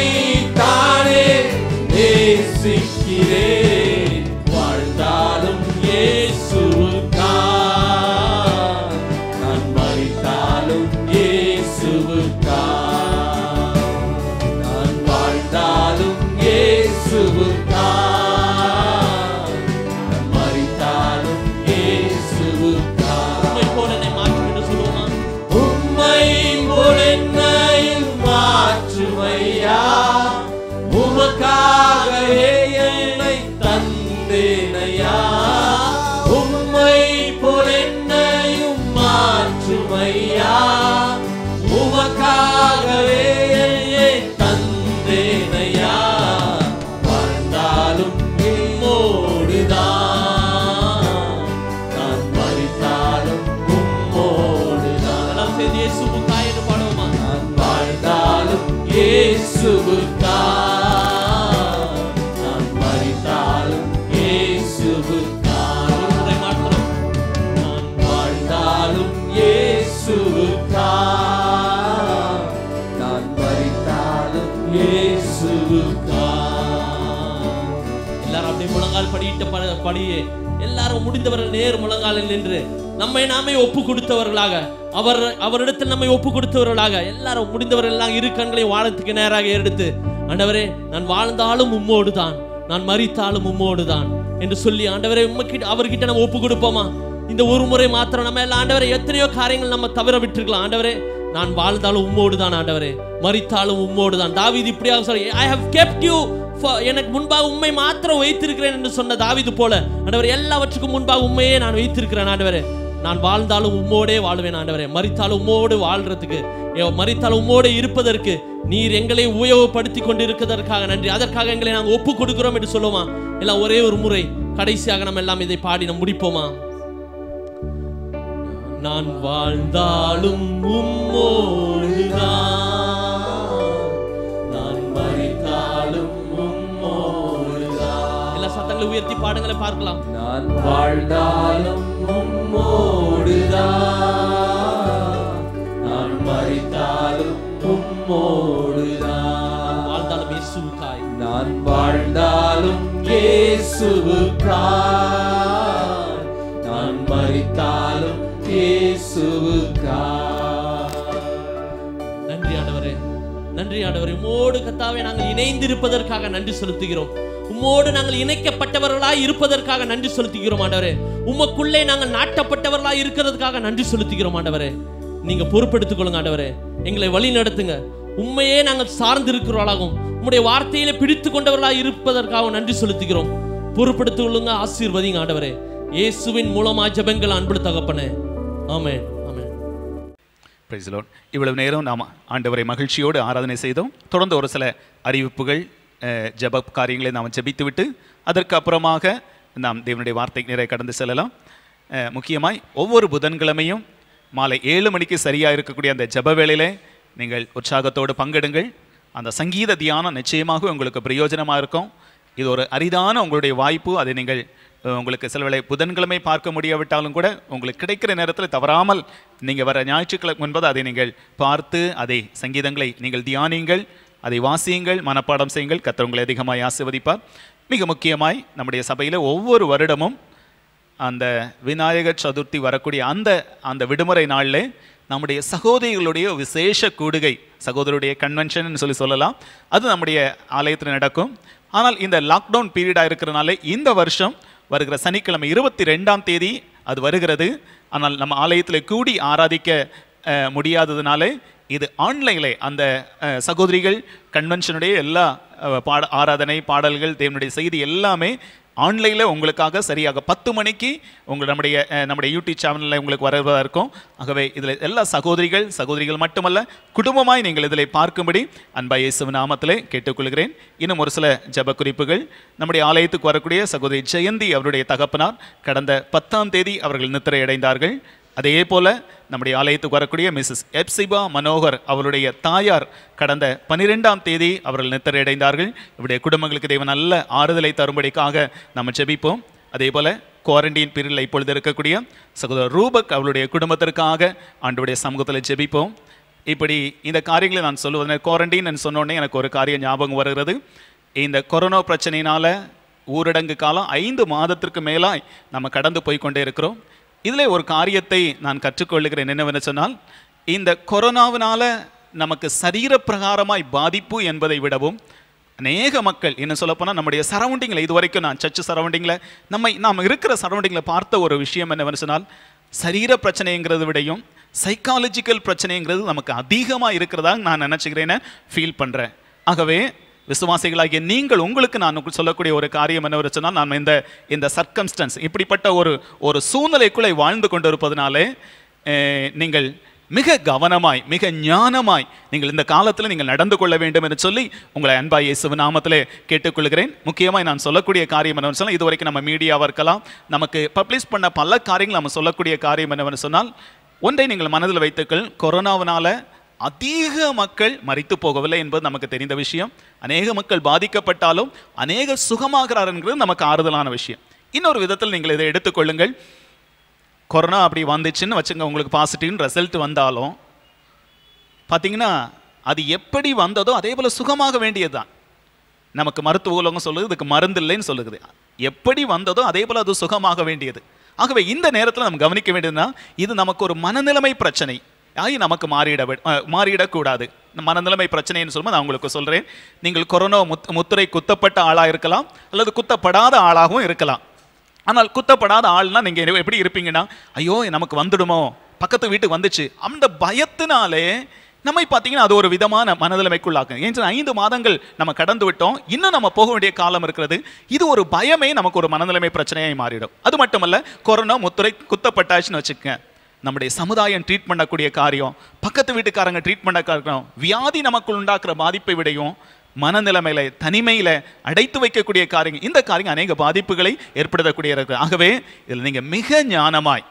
தானே நேசிக்கிறேன். வாழ்ந்தாலும் இயேசுவுக்காக, படியே எல்லாரும் முடிந்தவர்கள் நேர் முழங்காலில் நின்று நம்மை நாமே ஒப்பு கொடுத்தவர்களாக, அவர் அவரிடத்தில் நம்மை ஒப்பு கொடுத்தவர்களாக எல்லாரும் முடிந்தவர்கள் எல்லாம் இரு கண்களையும் வானத்துக்கு நேராக எடுத்து ஆண்டவரே நான் வாழ்ந்தாலும் உம்மோடு தான், நான் மரித்தாலும் உம்மோடு தான் என்று சொல்லி ஆண்டவரே உம்மக்கிட்ட அவர்கிட்ட நம்ம ஒப்பு கொடுப்போமா? இந்த ஒரு முறை மாத்திரம் நம்ம எல்லாம் ஆண்டவரே எத்தனையோ காரியங்கள் நம்ம தவிர விட்டுருக்கலாம். ஆண்டவரே நான் வாழ்ந்தாலும் உம்மோடு தான், ஆண்டவரே மரித்தாலும் உம்மோடு தான். தாவீது இப்படியாக சொல்லி ஐ ஹவ் கெப்ட் யூ, எனக்கு முன்பாக உண்மை மாத்திரம் வைத்திருக்கிறேன் என்று சொன்ன தாவீது போல ஆண்டவரே எல்லாவற்றுக்கும் முன்பாக உண்மையே நான் வைத்திருக்கிறேன் ஆண்டவரே. நான் வாழ்ந்தாலும் உம்மோடே வாழ்வேன் ஆண்டவரே, மரித்தாலும் உம்மோடு வாழ்றதுக்கு, மரித்தாலும் உம்மோடு இருப்பதற்கு நீர் எங்களை உபயோகப்படுத்தி கொண்டு இருக்கிறதற்காக நன்றி, அதற்காக எங்களை நாங்கள் ஒப்பு கொடுக்கிறோம் என்று சொல்லுவோமா? எல்லாம் ஒரே ஒரு முறை கடைசியாக நம்ம எல்லாம் இதை பாடி நம்ம முடிப்போமா? நான் வாழ்ந்தாலும் உம்மோடுதான், நான் மரித்தாலும் உம்மோடுதான். எல்லா சத்தங்களை உயர்த்தி பாடுங்களை பார்க்கலாம். நான் வாழ்ந்தாலும் உம்மோடுதான், நான் மரித்தாலும் உம்மோடுதான். நான் வாழ்ந்தாலும் இயேசுவுக்காய், நான் மரித்தாலும் இயேசுவுக்காய். நன்றி ஆண்டவரே, நன்றி ஆண்டவரே. உம்மோடு கர்த்தாவே நாங்கள் இணைந்திருப்பதற்காக நன்றி செலுத்துகிறோம். உம்மோடு நாங்கள் இணைக்கப்பட்டவர்களாய் இருப்பதற்காக நன்றி செலுத்துகிறோம் ஆண்டவரே. உமக்குள்ளே நாங்கள் நாட்டப்பட்டவர்களாய் இருக்கிறதுக்காக நன்றி செலுத்துகிறோம் ஆண்டவரே. நீங்க பொறுப்பெடுத்துக் கொள்ளுங்க ஆண்டவரே, எங்களை வழி நடத்துங்க. உண்மையே நாங்கள் சார்ந்திருக்கிறவர்களாகவும் உம்முடைய வார்த்தையிலே பிடித்து கொண்டவர்களாக இருப்பதற்காக நன்றி செலுத்துகிறோம். பொறுப்படுத்திக் கொள்ளுங்க, ஆசீர்வதிங்க ஆண்டவரே. இயேசுவின் மூலமா ஜெபங்கள் அன்பு தகப்பனே, ஆமென், ஆமென். Praise the Lord. இவ்வளவு நேரம் நாம் ஆண்டவரை மகிழ்ச்சியோடு ஆராதனை செய்தோம். தொடர்ந்து ஒரு சில அறிவிப்புகள், ஜெப காரியங்களை நாம் ஜெபித்து விட்டு அதற்கு அப்புறமாக நாம் தேவனுடைய வார்த்தைக்கு நிறைய கடந்து செல்லலாம். முக்கியமாய் ஒவ்வொரு புதன்கிழமையும் மாலை ஏழு மணிக்கு சரியாக இருக்கக்கூடிய அந்த ஜெப வேளையிலே நீங்கள் உற்சாகத்தோடு பங்கெடுங்கள். அந்த சங்கீத தியானம் நிச்சயமாக உங்களுக்கு பிரயோஜனமாக இருக்கும். இது ஒரு அரிதான உங்களுடைய வாய்ப்பு. அதை நீங்கள் உங்களுக்கு சில வேளை புதன்கிழமை பார்க்க முடியாவிட்டாலும் கூட உங்களுக்கு கிடைக்கிற நேரத்தில் தவறாமல் நீங்கள் வர ஞாயிற்றுக்கிழமை என்பது அதை நீங்கள் பார்த்து அதை சங்கீதங்களை நீங்கள் தியானியுங்கள், அதை வாசியுங்கள், மனப்பாடம் செய்யுங்கள். கர்த்தர் உங்களை அதிகமாக ஆசீர்வதிப்பார். மிக முக்கியமாய் நம்முடைய சபையில் ஒவ்வொரு வருடமும் அந்த விநாயகர் சதுர்த்தி வரக்கூடிய அந்த அந்த விடுமுறை நாளில் நம்முடைய சகோதரிகளுடைய விசேஷ கூடுகை, சகோதரருடைய கன்வென்ஷன் சொல்லி சொல்லலாம், அது நம்முடைய ஆலயத்தில் நடக்கும். ஆனால் இந்த லாக்டவுன் பீரியடாக இருக்கிறனால இந்த வருஷம் வருகிற சனிக்கிழமை இருபத்தி ரெண்டாம் தேதி அது வருகிறது. ஆனால் நம்ம ஆலயத்தில் கூடி ஆராதிக்க முடியாததுனாலே இது ஆன்லைனில் அந்த சகோதரிகள் கன்வென்ஷனுடைய எல்லா பாட ஆராதனை பாடல்கள் தேவனுடைய செய்தி எல்லாமே ஆன்லைனில் உங்களுக்காக சரியாக பத்து மணிக்கு உங்கள் நம்முடைய நம்முடைய யூடியூப் சேனலில் உங்களுக்கு வரதாக இருக்கும். ஆகவே இதில் எல்லா சகோதரிகள் சகோதரிகள் மட்டுமல்ல, குடும்பமாய் நீங்கள் இதில் பார்க்கும்படி அன்பாய் இயேசுவின் நாமத்திலே கேட்டுக்கொள்கிறேன். இன்னும் ஒரு சில ஜப குறிப்புகள். நம்முடைய ஆலயத்துக்கு வரக்கூடிய சகோதரி ஜெயந்தி அவருடைய தகப்பனார் கடந்த பத்தாம் தேதி அவர்கள் நித்திரை அடைந்தார்கள். அதே போல் நம்முடைய ஆலயத்துக்கு வரக்கூடிய மிஸ்ஸஸ் எப்சிபா மனோகர் அவருடைய தாயார் கடந்த பன்னிரெண்டாம் தேதி அவர்கள் நித்திரை அடைந்தார்கள். இவருடைய குடும்பங்களுக்கு தேவன் நல்ல ஆறுதலை தரும்படிக்காக நம்ம ஜெபிப்போம். அதே போல் குவாரண்டைன் பீரியடில் இப்பொழுது இருக்கக்கூடிய சகோதரர் ரூபக் அவருடைய குடும்பத்திற்காக ஆண்டவருடைய சமூகத்தில் ஜெபிப்போம். இப்படி இந்த காரியங்களை நான் சொல்லுவது குவாரண்டைன் சொன்னோடனே எனக்கு ஒரு காரியம் ஞாபகம் வருகிறது. இந்த கொரோனா பிரச்சனையினால் ஊரடங்கு காலம் ஐந்து மாதத்திற்கு மேலாக நம்ம கடந்து போய் கொண்டே இருக்கிறோம். இதில் ஒரு காரியத்தை நான் கற்றுக்கொள்கிறேன். என்னவென்று சொன்னால், இந்த கொரோனாவினால் நமக்கு சரீரப்பிரகாரமாய் பாதிப்பு என்பதை விடவும் அநேக மக்கள் என்ன சொல்லப்போனால் நம்முடைய சரௌண்டிங்கில், இது வரைக்கும் நான் சர்ச் சரௌண்டிங்கில் நம்மை நாம் இருக்கிற சரௌண்டிங்கில் பார்த்த ஒரு விஷயம் என்னவென்று சொன்னால், சரீர பிரச்சனைங்கிறத விடையும் சைக்காலஜிக்கல் பிரச்சனைங்கிறது நமக்கு அதிகமாக இருக்கிறதாக நான் நினச்சிக்கிறேன்னு ஃபீல் பண்ணுறேன். ஆகவே விசுவாசிகளாகிய நீங்கள் உங்களுக்கு நான் சொல்லக்கூடிய ஒரு காரியம் என்னவென்று சொன்னால், நாம் இந்த இந்த சர்க்கம்ஸ்டன்ஸ் இப்படிப்பட்ட ஒரு ஒரு சூழ்நிலைக்குள்ளே வாழ்ந்து கொண்டு இருப்பதனாலே நீங்கள் மிக கவனமாய் மிக ஞானமாய் நீங்கள் இந்த காலத்தில் நீங்கள் நடந்து கொள்ள வேண்டும் என்று சொல்லி உங்களை அன்பாய் இயேசுவின் நாமத்திலே கேட்டுக்கொள்கிறேன். முக்கியமாக நான் சொல்லக்கூடிய காரியம் என்னவென்று சொன்னால், இதுவரைக்கும் நம்ம மீடியாவாக இருக்கலாம், நமக்கு பப்ளிஷ் பண்ண பல காரியங்கள் நம்ம சொல்லக்கூடிய காரியம் என்னவென்று சொன்னால், ஒன்றை நீங்கள் மனதில் வைத்துக்கள், கொரோனாவினால் அதிக மக்கள் மரித்து போகவில்லை என்பது நமக்கு தெரிந்த விஷயம். அநேக மக்கள் பாதிக்கப்பட்டாலும் அநேக சுகமாகிறார் என்கிறது நமக்கு ஆறுதலான விஷயம். இன்னொரு விதத்தில் நீங்கள் இதை எடுத்துக்கொள்ளுங்கள். கொரோனா அப்படி வந்துச்சுன்னு வச்சுங்க, உங்களுக்கு பாசிட்டிவ்னு ரிசல்ட் வந்தாலும் பார்த்தீங்கன்னா அது எப்படி வந்ததோ அதே போல் சுகமாக வேண்டியது தான். நமக்கு மருத்துவ உலகம் சொல்லுது, இதுக்கு மருந்து இல்லைன்னு சொல்லுது. எப்படி வந்ததோ அதே போல் அது சுகமாக வேண்டியது. ஆகவே இந்த நேரத்தில் நம்ம கவனிக்க வேண்டியதுன்னா, இது நமக்கு ஒரு மனநிலைமை பிரச்சனை ஆகி நமக்கு மாறிட மாறிடக்கூடாது. மனநிலைமை பிரச்சனைன்னு சொல்லும்போது நான் உங்களுக்கு சொல்கிறேன், நீங்கள் கொரோனா முத் முத்திரை குத்தப்பட்ட ஆளாக இருக்கலாம் அல்லது குத்தப்படாத ஆளாகவும் இருக்கலாம். ஆனால் குத்தப்படாத ஆள்னால் நீங்கள் எப்படி இருப்பீங்கன்னா, ஐயோ நமக்கு வந்துடுமோ, பக்கத்து வீட்டுக்கு வந்துச்சு, அந்த பயத்தினாலே நம்மை பார்த்தீங்கன்னா அது ஒரு விதமான மனநிலைமைக்குள்ளாக்கும். ஏன் சொன்னால் ஐந்து மாதங்கள் நம்ம கடந்து விட்டோம், இன்னும் நம்ம போக வேண்டிய காலம் இருக்கிறது. இது ஒரு பயமே நமக்கு ஒரு மனநிலைமை பிரச்சனையாக மாறிடும். அது மட்டுமல்ல, கொரோனா முத்திரை குத்தப்பட்டாச்சுன்னு வச்சுக்கோங்க, நம்முடைய சமுதாயம் ட்ரீட் பண்ணக்கூடிய காரியம், பக்கத்து வீட்டுக்காரங்க ட்ரீட் பண்ண காரியம், வியாதி நமக்குள் உண்டாக்குற பாதிப்பை விடையும் மனநிலைமையில தனிமையில் அடைத்து வைக்கக்கூடிய காரியங்கள், இந்த காரியங்கள் அநேக பாதிப்புகளை ஏற்படுத்தக்கூடிய இருக்கிறது. ஆகவே இதில் நீங்கள் மிக ஞானமாய்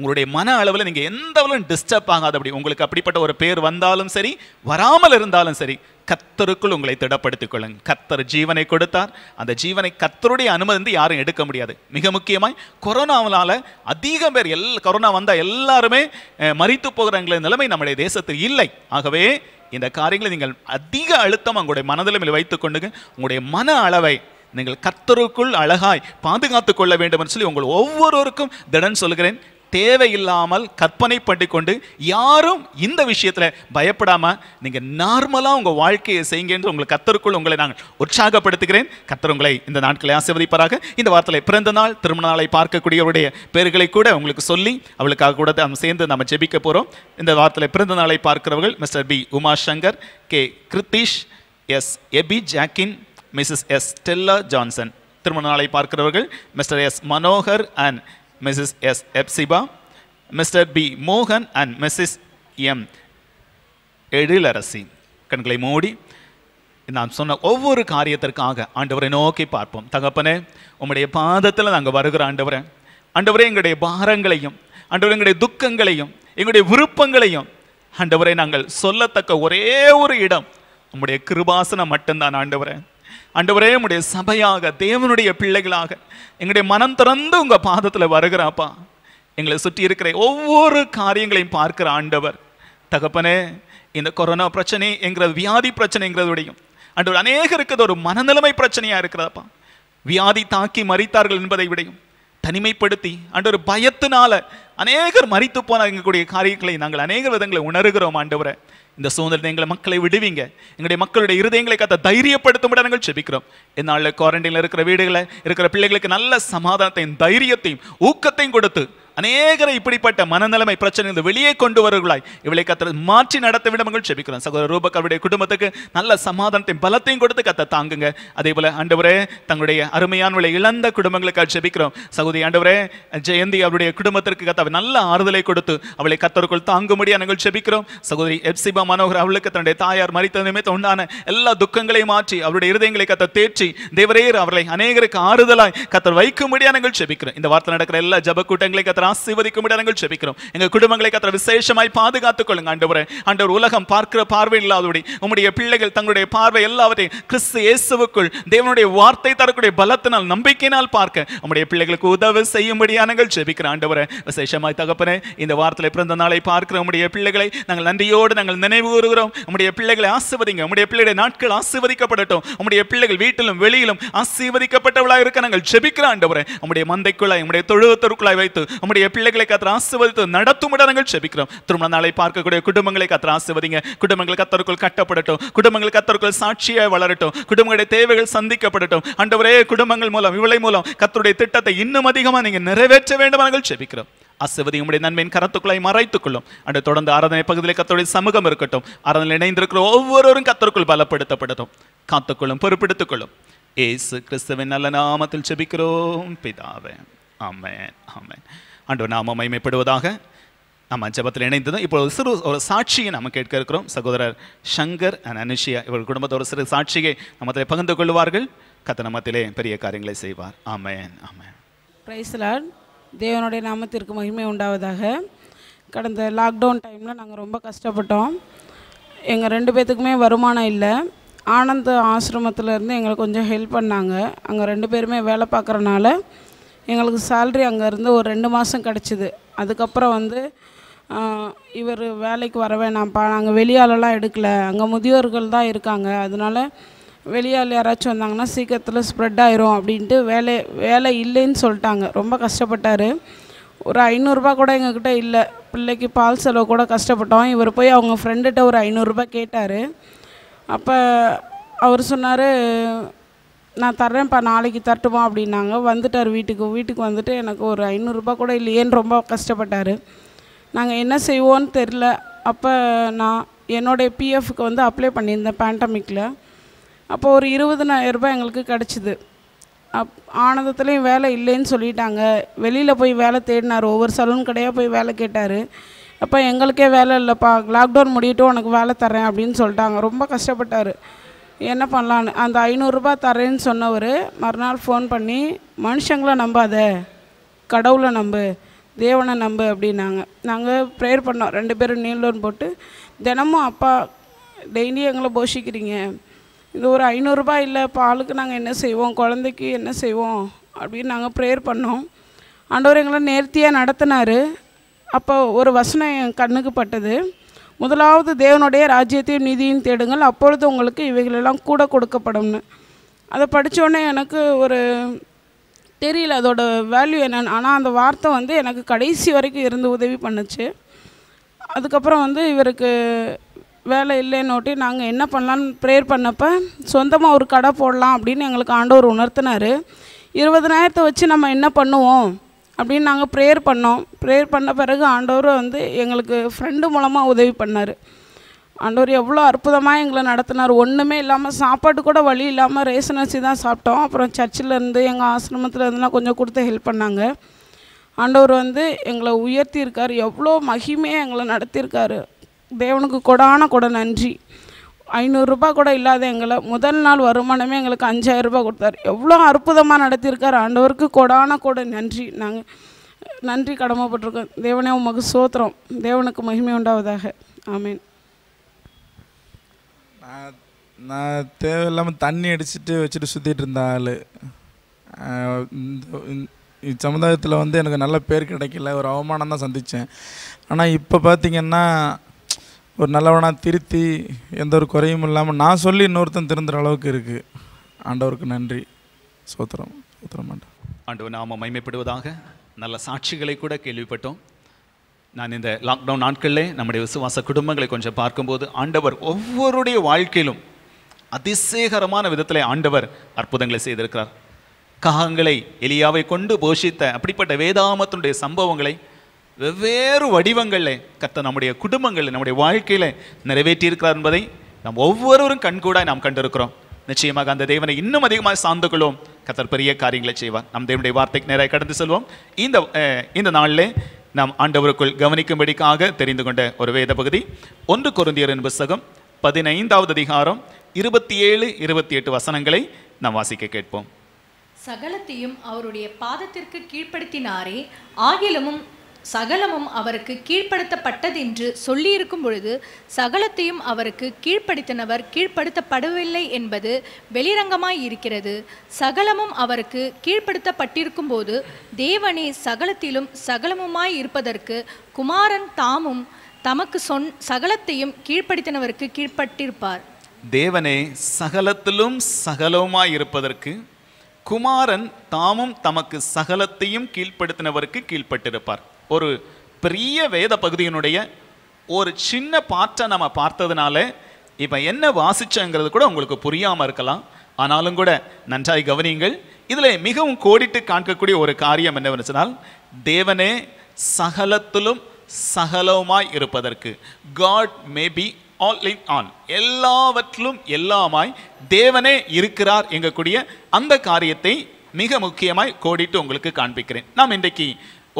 உங்களுடைய மன அளவில் நீங்கள் எந்த அளவும் டிஸ்டர்ப் ஆகாதபடி உங்களுக்கு அப்படிப்பட்ட ஒரு பேர் வந்தாலும் சரி வராமல் இருந்தாலும் சரி கர்த்தருக்குள் உங்களை திடப்படுத்திக் கொள்ளுங்கள். கர்த்தர் ஜீவனை கொடுத்தார். அந்த ஜீவனை கர்த்தருடைய அனுமதி யாரும் எடுக்க முடியாது. மிக முக்கியமாய் கொரோனாவால் அதிகம் பேர் எல் கொரோனா வந்தால் எல்லாருமே மறித்து போகிறாங்களே நிலைமை நம்முடைய தேசத்தில் இல்லை. ஆகவே இந்த காரியங்களை நீங்கள் அதிக அழுத்தம் உங்களுடைய மனதிலும் வைத்துக் கொண்டு உங்களுடைய மன அளவை நீங்கள் கர்த்தருக்குள் அழகாய் பாதுகாத்துக் கொள்ள வேண்டும் என்று சொல்லி உங்கள் ஒவ்வொருவருக்கும் திடன் சொல்கிறேன். தேவையில்லாமல் கற்பனை பண்ணி கொண்டு யாரும் இந்த விஷயத்தில் பயப்படாமல் நீங்கள் நார்மலாக உங்கள் வாழ்க்கையை செய்யுங்க என்று உங்களை கர்த்தருக்குள் உங்களை நாங்கள் உற்சாகப்படுத்துகிறேன். கர்த்தர் உங்களை இந்த நாட்களை ஆசீர்வதிப்பாராக. இந்த வார்த்தையில் பிறந்த நாள் திருமண நாளை பார்க்கக்கூடியவருடைய பேர்களை கூட உங்களுக்கு சொல்லி அவளுக்காக கூட நம்ம சேர்ந்து நம்ம ஜெபிக்க போகிறோம். இந்த வார்த்தையில் பிறந்த நாளை பார்க்கிறவர்கள் mister P Umashankar, K Krithish, S எபி Jackin, Mrs S Stella Johnson. திருமண நாளை பார்க்கிறவர்கள் mister S Manohar and Missus S. Epsiba, Mister B. Mohan and Missus M. Edilarasi. கண்களை மூடி நான் சொன்ன ஒவ்வொரு காரியத்திற்காக ஆண்டவரை நோக்கி பார்ப்போம். தகப்பனே, உம்முடைய பாதத்தில் நாங்கள் வருகிற ஆண்டவரே, ஆண்டவரே எங்களுடைய பாரங்களையும் ஆண்டவரே எங்களுடைய துக்கங்களையும் எங்களுடைய விருப்பங்களையும் ஆண்டவரை நாங்கள் சொல்லத்தக்க ஒரே ஒரு இடம் உம்முடைய கிருபாசனம் மட்டும்தான் ஆண்டவரே. ஆண்டவரே, உம்முடைய சபையாக தேவனுடைய பிள்ளைகளாக எங்களுடைய மனம் திறந்து உங்கள் பாதத்தில் வருகிறாப்பா. எங்களை சுற்றி இருக்கிற ஒவ்வொரு காரியங்களையும் பார்க்கிற ஆண்டவர் தகப்பனே, இந்த கொரோனா பிரச்சனை என்கிறது வியாதி பிரச்சனைங்கிறதுடையும் ஆண்டவர் அநேகருக்கு ஒரு மனநிலைமை பிரச்சனையாக இருக்கிறாப்பா. வியாதி தாக்கி மறித்தார்கள் என்பதை விடையும் தனிமைப்படுத்தி ஆண்டவர் பயத்தினால அநேகர் மறித்து போன எங்களுடைய காரியங்களை நாங்கள் அநேக விதங்களை உணர்கிறோம் ஆண்டவரை. இந்த சூழ்நிலை எங்களை மக்களை விடுவீங்க. எங்களுடைய மக்களுடைய இருதயங்களை கத்த தைரியப்படுத்தும்படி நாங்கள் ஜெபிக்கிறோம். என்னால் குவாரண்டைனில் இருக்கிற வீடுகளை இருக்கிற பிள்ளைகளுக்கு நல்ல சமாதானத்தையும் தைரியத்தையும் ஊக்கத்தையும் கொடுத்து அநேகரை இப்படிப்பட்ட மனநிலைமை பிரச்சனை வெளியே கொண்டு வருகிறாய். இவளை கத்த மாற்றி நடத்த விட நாங்கள் ஜெபிக்கிறோம். சகோதர ரூபக் அவருடைய குடும்பத்துக்கு நல்ல சமாதானத்தையும் பலத்தையும் கொடுத்து கத்த தாங்குங்க. அதே போல ஆண்டவரே, தங்களுடைய அருமையானவளை இழந்த குடும்பங்களுக்காக ஜெபிக்கிறோம். சகோதரி ஆண்டவரே, ஜெயந்தி அவருடைய குடும்பத்திற்கு கத்த நல்ல ஆறுதலை கொடுத்து அவளை கத்தருக்குள் தாங்கும்படியாக நாங்கள் ஜெபிக்கிறோம். சகோதரி எப்சிபா மனோகர் அவளுக்கு தன்னுடைய தாயார் மரித்த நிமித்தம் உண்டான எல்லா துக்கங்களையும் மாற்றி அவருடைய இருதயங்களை கத்த தேற்றி தேவரேர் அவர்களை அநேகருக்கு ஆறுதலாய் கத்தர் வைக்கும்படியாக நாங்கள் ஜெபிக்கிறோம். இந்த வார்த்தை நடக்கிற எல்லா ஜப கூட்டங்களை கத்தர் ஆசீர்வதிக்கும்படியாக நாங்கள் ஜெபிக்கிறோம். எங்கள் குடும்பங்களை கத்தர் விசேஷமாய் பாதுகாத்துக் கொள்ளுங்க ஆண்டவரே. ஆண்டவர், உலகம் பார்க்கிற பார்வை இல்லாதபடி உம்முடைய பிள்ளைகள் தங்களுடைய பார்வை எல்லாவற்றையும் கிறிஸ்து இயேசுவுக்குள் தேவனுடைய வார்த்தை தரக்கூடிய பலத்தினால் நம்பிக்கையினால் பார்க்க உம்முடைய பிள்ளைகளுக்கு உதவி செய்யும்படியாக நாங்கள் ஜெபிக்கிறோம் ஆண்டவரே. விசேஷமாய் தகப்பனே, இந்த வார்த்தையில் பிறந்த நாளை பார்க்கிற உம்முடைய பிள்ளைகளை நாங்கள் நன்றியோடு நாங்கள் நினைவு கூறுகிறோம். உம்முடைய பிள்ளைகளை ஆசீர்வதிங்க. உம்முடைய பிள்ளைகளை நாட்கள் ஆசீர்வதிக்கப்படட்டும். உம்முடைய பிள்ளைகள் வீட்டிலும் வெளியிலும் ஆசீர்வதிக்கப்பட்டவளாக இருக்க நாங்கள் ஜெபிக்கிறோம் ஆண்டவரே. உம்முடைய மந்தைக்குள்ளாய் உம்முடைய தொழுவத்திற்குள்ளாய் வைத்து உம்முடைய பிள்ளைகளை கத்தர் ஆசீர்வதித்து நடத்தும்படி நாங்கள் ஜெபிக்கிறோம். திருமண நாளை பார்க்கக்கூடிய குடும்பங்களை கத்தர் ஆசீர்வதிங்க. குடும்பங்கள் கத்தருக்குள் கட்டப்படட்டும். குடும்பங்கள் கத்தருக்குள் சாட்சியாக வளரட்டும். குடும்பங்களுடைய தேவைகள் சந்திக்கப்படட்டும் ஆண்டவரே. குடும்பங்கள் மூலம் இவளை மூலம் கத்தருடைய திட்டத்தை இன்னும் அதிகமாக நீங்கள் நிறைவேற்ற வேண்டும் நாங்கள் ஜெபிக்கிறோம். ஆசீர்வதி உடைய நன்மையின் கரத்துக்களை மறைத்துக் கொள்ளும். அன்று தொடர்ந்து ஆராதனை பகுதியில் கத்தருடைய சமூகம் இருக்கட்டும். ஆராதனை இணைந்திருக்கிற ஒவ்வொருவரும் கத்தருக்குள் பலப்படுத்தப்படட்டும். காத்துக்கொள்ளும், பொறுப்பெடுத்துக் கொள்ளும். ஏசு கிறிஸ்துவின் நல்ல நாமத்தில் ஜெபிக்கிறோம் பிதாவே, ஆமென் ஆமென். ஆண்டவர் நாம மகிமைப்படுவதாக. நம்ம ஜபத்தில் இணைந்ததும் இப்போ ஒரு சிறு ஒரு சாட்சியை நம்ம கேட்க இருக்கிறோம். சகோதரர் சங்கர் அண்ட் அனுஷியா இவர்கள் குடும்பத்தோட சிறு சாட்சியை நம்மத்திலே பகிர்ந்து கொள்வார்கள். கர்த்தர் நம்மத்திலே பெரிய காரியங்களை செய்வார். Amen amen. Praise the Lord. தேவனுடைய நாமத்திற்கு மகிமை உண்டாவதாக. கடந்த லாக்டவுன் டைமில் நாங்கள் ரொம்ப கஷ்டப்பட்டோம். எங்கள் ரெண்டு பேர்த்துக்குமே வருமானம் இல்லை. ஆனந்த ஆசிரமத்திலேருந்து எங்களுக்கு கொஞ்சம் ஹெல்ப் பண்ணாங்க. அங்கே ரெண்டு பேருமே வேலை பார்க்குறனால எங்களுக்கு சேல்ரி அங்கேருந்து ஒரு ரெண்டு மாதம் கிடச்சிது. அதுக்கப்புறம் வந்து இவர் வேலைக்கு வர வேணாம்ப்பா, நாங்கள் வெளியாலெலாம் எடுக்கலை, அங்கே முதியோர்கள் தான் இருக்காங்க, அதனால் வெளியால் யாராச்சும் வந்தாங்கன்னா சீக்கிரத்தில் ஸ்ப்ரெட் ஆயிரும் அப்படின்ட்டு வேலை வேலை இல்லைன்னு சொல்லிட்டாங்க. ரொம்ப கஷ்டப்பட்டார். ஒரு ஐநூறுரூபா கூட எங்கக்கிட்ட இல்லை. பிள்ளைக்கு பால் செலவு கூட கஷ்டப்பட்டோம். இவர் போய் அவங்க ஃப்ரெண்டுகிட்ட ஒரு ஐநூறுரூபா கேட்டார். அப்போ அவர் சொன்னார், நான் தர்றேன்ப்பா, நாளைக்கு தரட்டுமா அப்படின்னாங்க. வந்துட்டார் வீட்டுக்கு. வீட்டுக்கு வந்துட்டு எனக்கு ஒரு ஐநூறுரூபா கூட இல்லையேன்னு ரொம்ப கஷ்டப்பட்டார். நாங்கள் என்ன செய்வோன்னு தெரில. அப்போ நான் என்னுடைய பிஎஃப்க்கு வந்து அப்ளை பண்ணியிருந்தேன் பேண்டமிக்கில். அப்போ ஒரு இருபதாயிரரூபா எங்களுக்கு கிடச்சிது. அப் ஆனந்தத்துலேயும் வேலை இல்லைன்னு சொல்லிட்டாங்க. வெளியில் போய் வேலை தேடினார். ஒவ்வொரு சலூன் கடையாக போய் வேலை கேட்டார். அப்போ எங்களுக்கே வேலை இல்லைப்பா, லாக்டவுன் முடிவிட்டு உனக்கு வேலை தரேன் அப்படின்னு சொல்லிட்டாங்க. ரொம்ப கஷ்டப்பட்டார். என்ன பண்ணலான்னு அந்த ஐநூறுரூபா தரேன்னு சொன்னவர் மறுநாள் ஃபோன் பண்ணி, மனுஷங்கள நம்பாத, கடவுளை நம்பு, தேவனை நம்பு அப்படின்னாங்க. நாங்கள் ப்ரேயர் பண்ணோம் ரெண்டு பேரும் நீலோன் போட்டு, தினமும் அப்பா டெய்லி எங்களை போஷிக்கிறீங்க, இது ஒரு ஐநூறுரூபா இல்லை பாலுக்கு நாங்கள் என்ன செய்வோம், குழந்தைக்கு என்ன செய்வோம் அப்படின்னு நாங்கள் ப்ரேயர் பண்ணோம். ஆண்டவர் எங்களை நேர்த்தியாக நடத்தினார். அப்போ ஒரு வசனம் என் கண்ணுக்கு பட்டது, முதலாவது தேவனுடைய ராஜ்யத்தையும் நீதியும் தேடுங்கள், அப்பொழுது உங்களுக்கு இவைகளெல்லாம் கூட கொடுக்கப்படும்னு. அதை படித்தோடனே எனக்கு ஒரு தெரியல அதோட வேல்யூ என்னன்னு, ஆனால் அந்த வார்த்தை வந்து எனக்கு கடைசி வரைக்கும் இருந்து உதவி பண்ணுச்சு. அதுக்கப்புறம் வந்து இவருக்கு வேலை இல்லைன்னொட்டி நாங்கள் என்ன பண்ணலான்னு ப்ரேயர் பண்ணப்போ, சொந்தமாக ஒரு கடை போடலாம் அப்படின்னு எங்களுக்கு ஆண்டவர் உணர்த்தினார். இருபதனாயிரத்தை வச்சு நம்ம என்ன பண்ணுவோம் அப்படின்னு நாங்கள் ப்ரேயர் பண்ணோம். ப்ரேயர் பண்ண பிறகு ஆண்டவர் வந்து எங்களுக்கு ஃப்ரெண்டு மூலமாக உதவி பண்ணார். ஆண்டவர் எவ்வளோ அற்புதமாக எங்களை நடத்தினார். ஒன்றுமே இல்லாமல் சாப்பாடு கூட வழி இல்லாமல் ரேஷன் அரிசி தான் சாப்பிட்டோம். அப்புறம் சர்ச்சிலேருந்து எங்கள் ஆசிரமத்தில் இருந்துலாம் கொஞ்சம் கொடுத்து ஹெல்ப் பண்ணாங்க. ஆண்டவர் வந்து எங்களை உயர்த்தியிருக்கார். எவ்வளோ மகிமையாக எங்களை நடத்தியிருக்காரு. தேவனுக்கு கொடான கூட நன்றி. ஐநூறுரூபா கூட இல்லாத எங்களை முதல் நாள் வருமானமே எங்களுக்கு அஞ்சாயிரரூபா கொடுத்தார். எவ்வளோ அற்புதமாக நடத்தியிருக்கார். ஆண்டவருக்கு கொடான கூட நன்றி. நாங்கள் நன்றி கடமைப்பட்டிருக்கோம். தேவனே உமக்கு சோத்திரம். தேவனுக்கு மகிமை உண்டாவதாக. ஆமீன். நான் நான் தேவையில்லாமல் தண்ணி அடிச்சுட்டு வச்சுட்டு சுற்றிட்டு இருந்த ஆள். இந்த சமுதாயத்தில் வந்து எனக்கு நல்ல பேர் கிடைக்கல, ஒரு அவமானம் தான் சந்தித்தேன். ஆனால் இப்போ பார்த்திங்கன்னா ஒரு நல்லவனாக திருத்தி எந்த ஒரு குறையும் இல்லாமல் நான் சொல்லி இன்னொருத்தன் திருந்துற அளவுக்கு இருக்குது. ஆண்டவருக்கு நன்றி. சோத்திரம் சோத்திரம். ஆண்டவர் ஆண்டவர் நாம் மகிமைப்படுவதாக. நல்ல சாட்சிகளை கூட கேள்விப்பட்டோம். நான் இந்த லாக்டவுன் நாட்களில் நம்முடைய விசுவாச குடும்பங்களை கொஞ்சம் பார்க்கும்போது ஆண்டவர் ஒவ்வொருடைய வாழ்க்கையிலும் அதிசயகரமான விதத்தில் ஆண்டவர் அற்புதங்களை செய்திருக்கிறார். காகங்களை எலியாவை கொண்டு போஷித்த அப்படிப்பட்ட வேதாமத்தினுடைய சம்பவங்களை வெவ்வேறு வடிவங்களில் கர்த்தர் நம்முடைய குடும்பங்களில் நம்முடைய வாழ்க்கையில் நிறைவேற்றியிருக்கிறார் என்பதை நாம் ஒவ்வொருவரும் கண்கூடாக நாம் கண்டிருக்கிறோம். நிச்சயமாக அந்த தேவனை இன்னும் அதிகமாக சார்ந்து கொள்வோம். கர்த்தர் பெரிய காரியங்களை செய்வார். நம் தேவனுடைய வார்த்தைக்கு நேராக கடந்து செல்வோம். இந்த இந்த நாளிலே நாம் ஆண்டவருக்குள் கவனிக்கும்படிக்காக தெரிந்து கொண்ட ஒரு வேத பகுதி ஒன்று கொரிந்தியரின் புத்தகம் பதினைந்தாவது அதிகாரம் இருபத்தி ஏழு இருபத்தி எட்டு வசனங்களை நாம் வாசிக்க கேட்போம். சகலத்தையும் அவருடைய பாதத்திற்கு கீழ்ப்படுத்தினாரே, ஆகிலும் சகலமும் அவருக்கு கீழ்ப்படுத்தப்பட்டது என்று சொல்லியிருக்கும் பொழுது சகலத்தையும் அவருக்கு கீழ்ப்படுத்தினவர் கீழ்ப்படுத்தப்படவில்லை என்பது வெளிரங்கமாய் இருக்கிறது. சகலமும் அவருக்கு கீழ்ப்படுத்தப்பட்டிருக்கும் போது தேவனே சகலத்திலும் சகலமுமாய் இருப்பதற்கு குமாரன் தாமும் தமக்கு சொன் சகலத்தையும் கீழ்ப்படுத்தினவருக்கு கீழ்ப்பட்டிருப்பார். தேவனே சகலத்திலும் சகலமுமாய் இருப்பதற்கு குமாரன் தாமும் தமக்கு சகலத்தையும் கீழ்ப்படுத்தினவருக்கு கீழ்ப்பட்டிருப்பார். ஒரு பெரிய வேத பகுதியினுடைய ஒரு சின்ன பாட்டை நம்ம பார்த்ததுனால இப்போ என்ன வாசிச்சோங்கிறது கூட உங்களுக்கு புரியாமல் இருக்கலாம். ஆனாலும் கூட நன்றாய் கவனியுங்கள். இதில் மிகவும் கோடிட்டு காண்கக்கூடிய ஒரு காரியம் என்னவென்னு சொன்னால், தேவனே சகலத்திலும் சகலமாய் இருப்பதற்கு, God may be all in all, எல்லாவற்றிலும் எல்லாமாய் தேவனே இருக்கிறார் எங்கக்கூடிய அந்த காரியத்தை மிக முக்கியமாய் கோடிட்டு உங்களுக்கு காண்பிக்கிறேன். நாம் இன்றைக்கு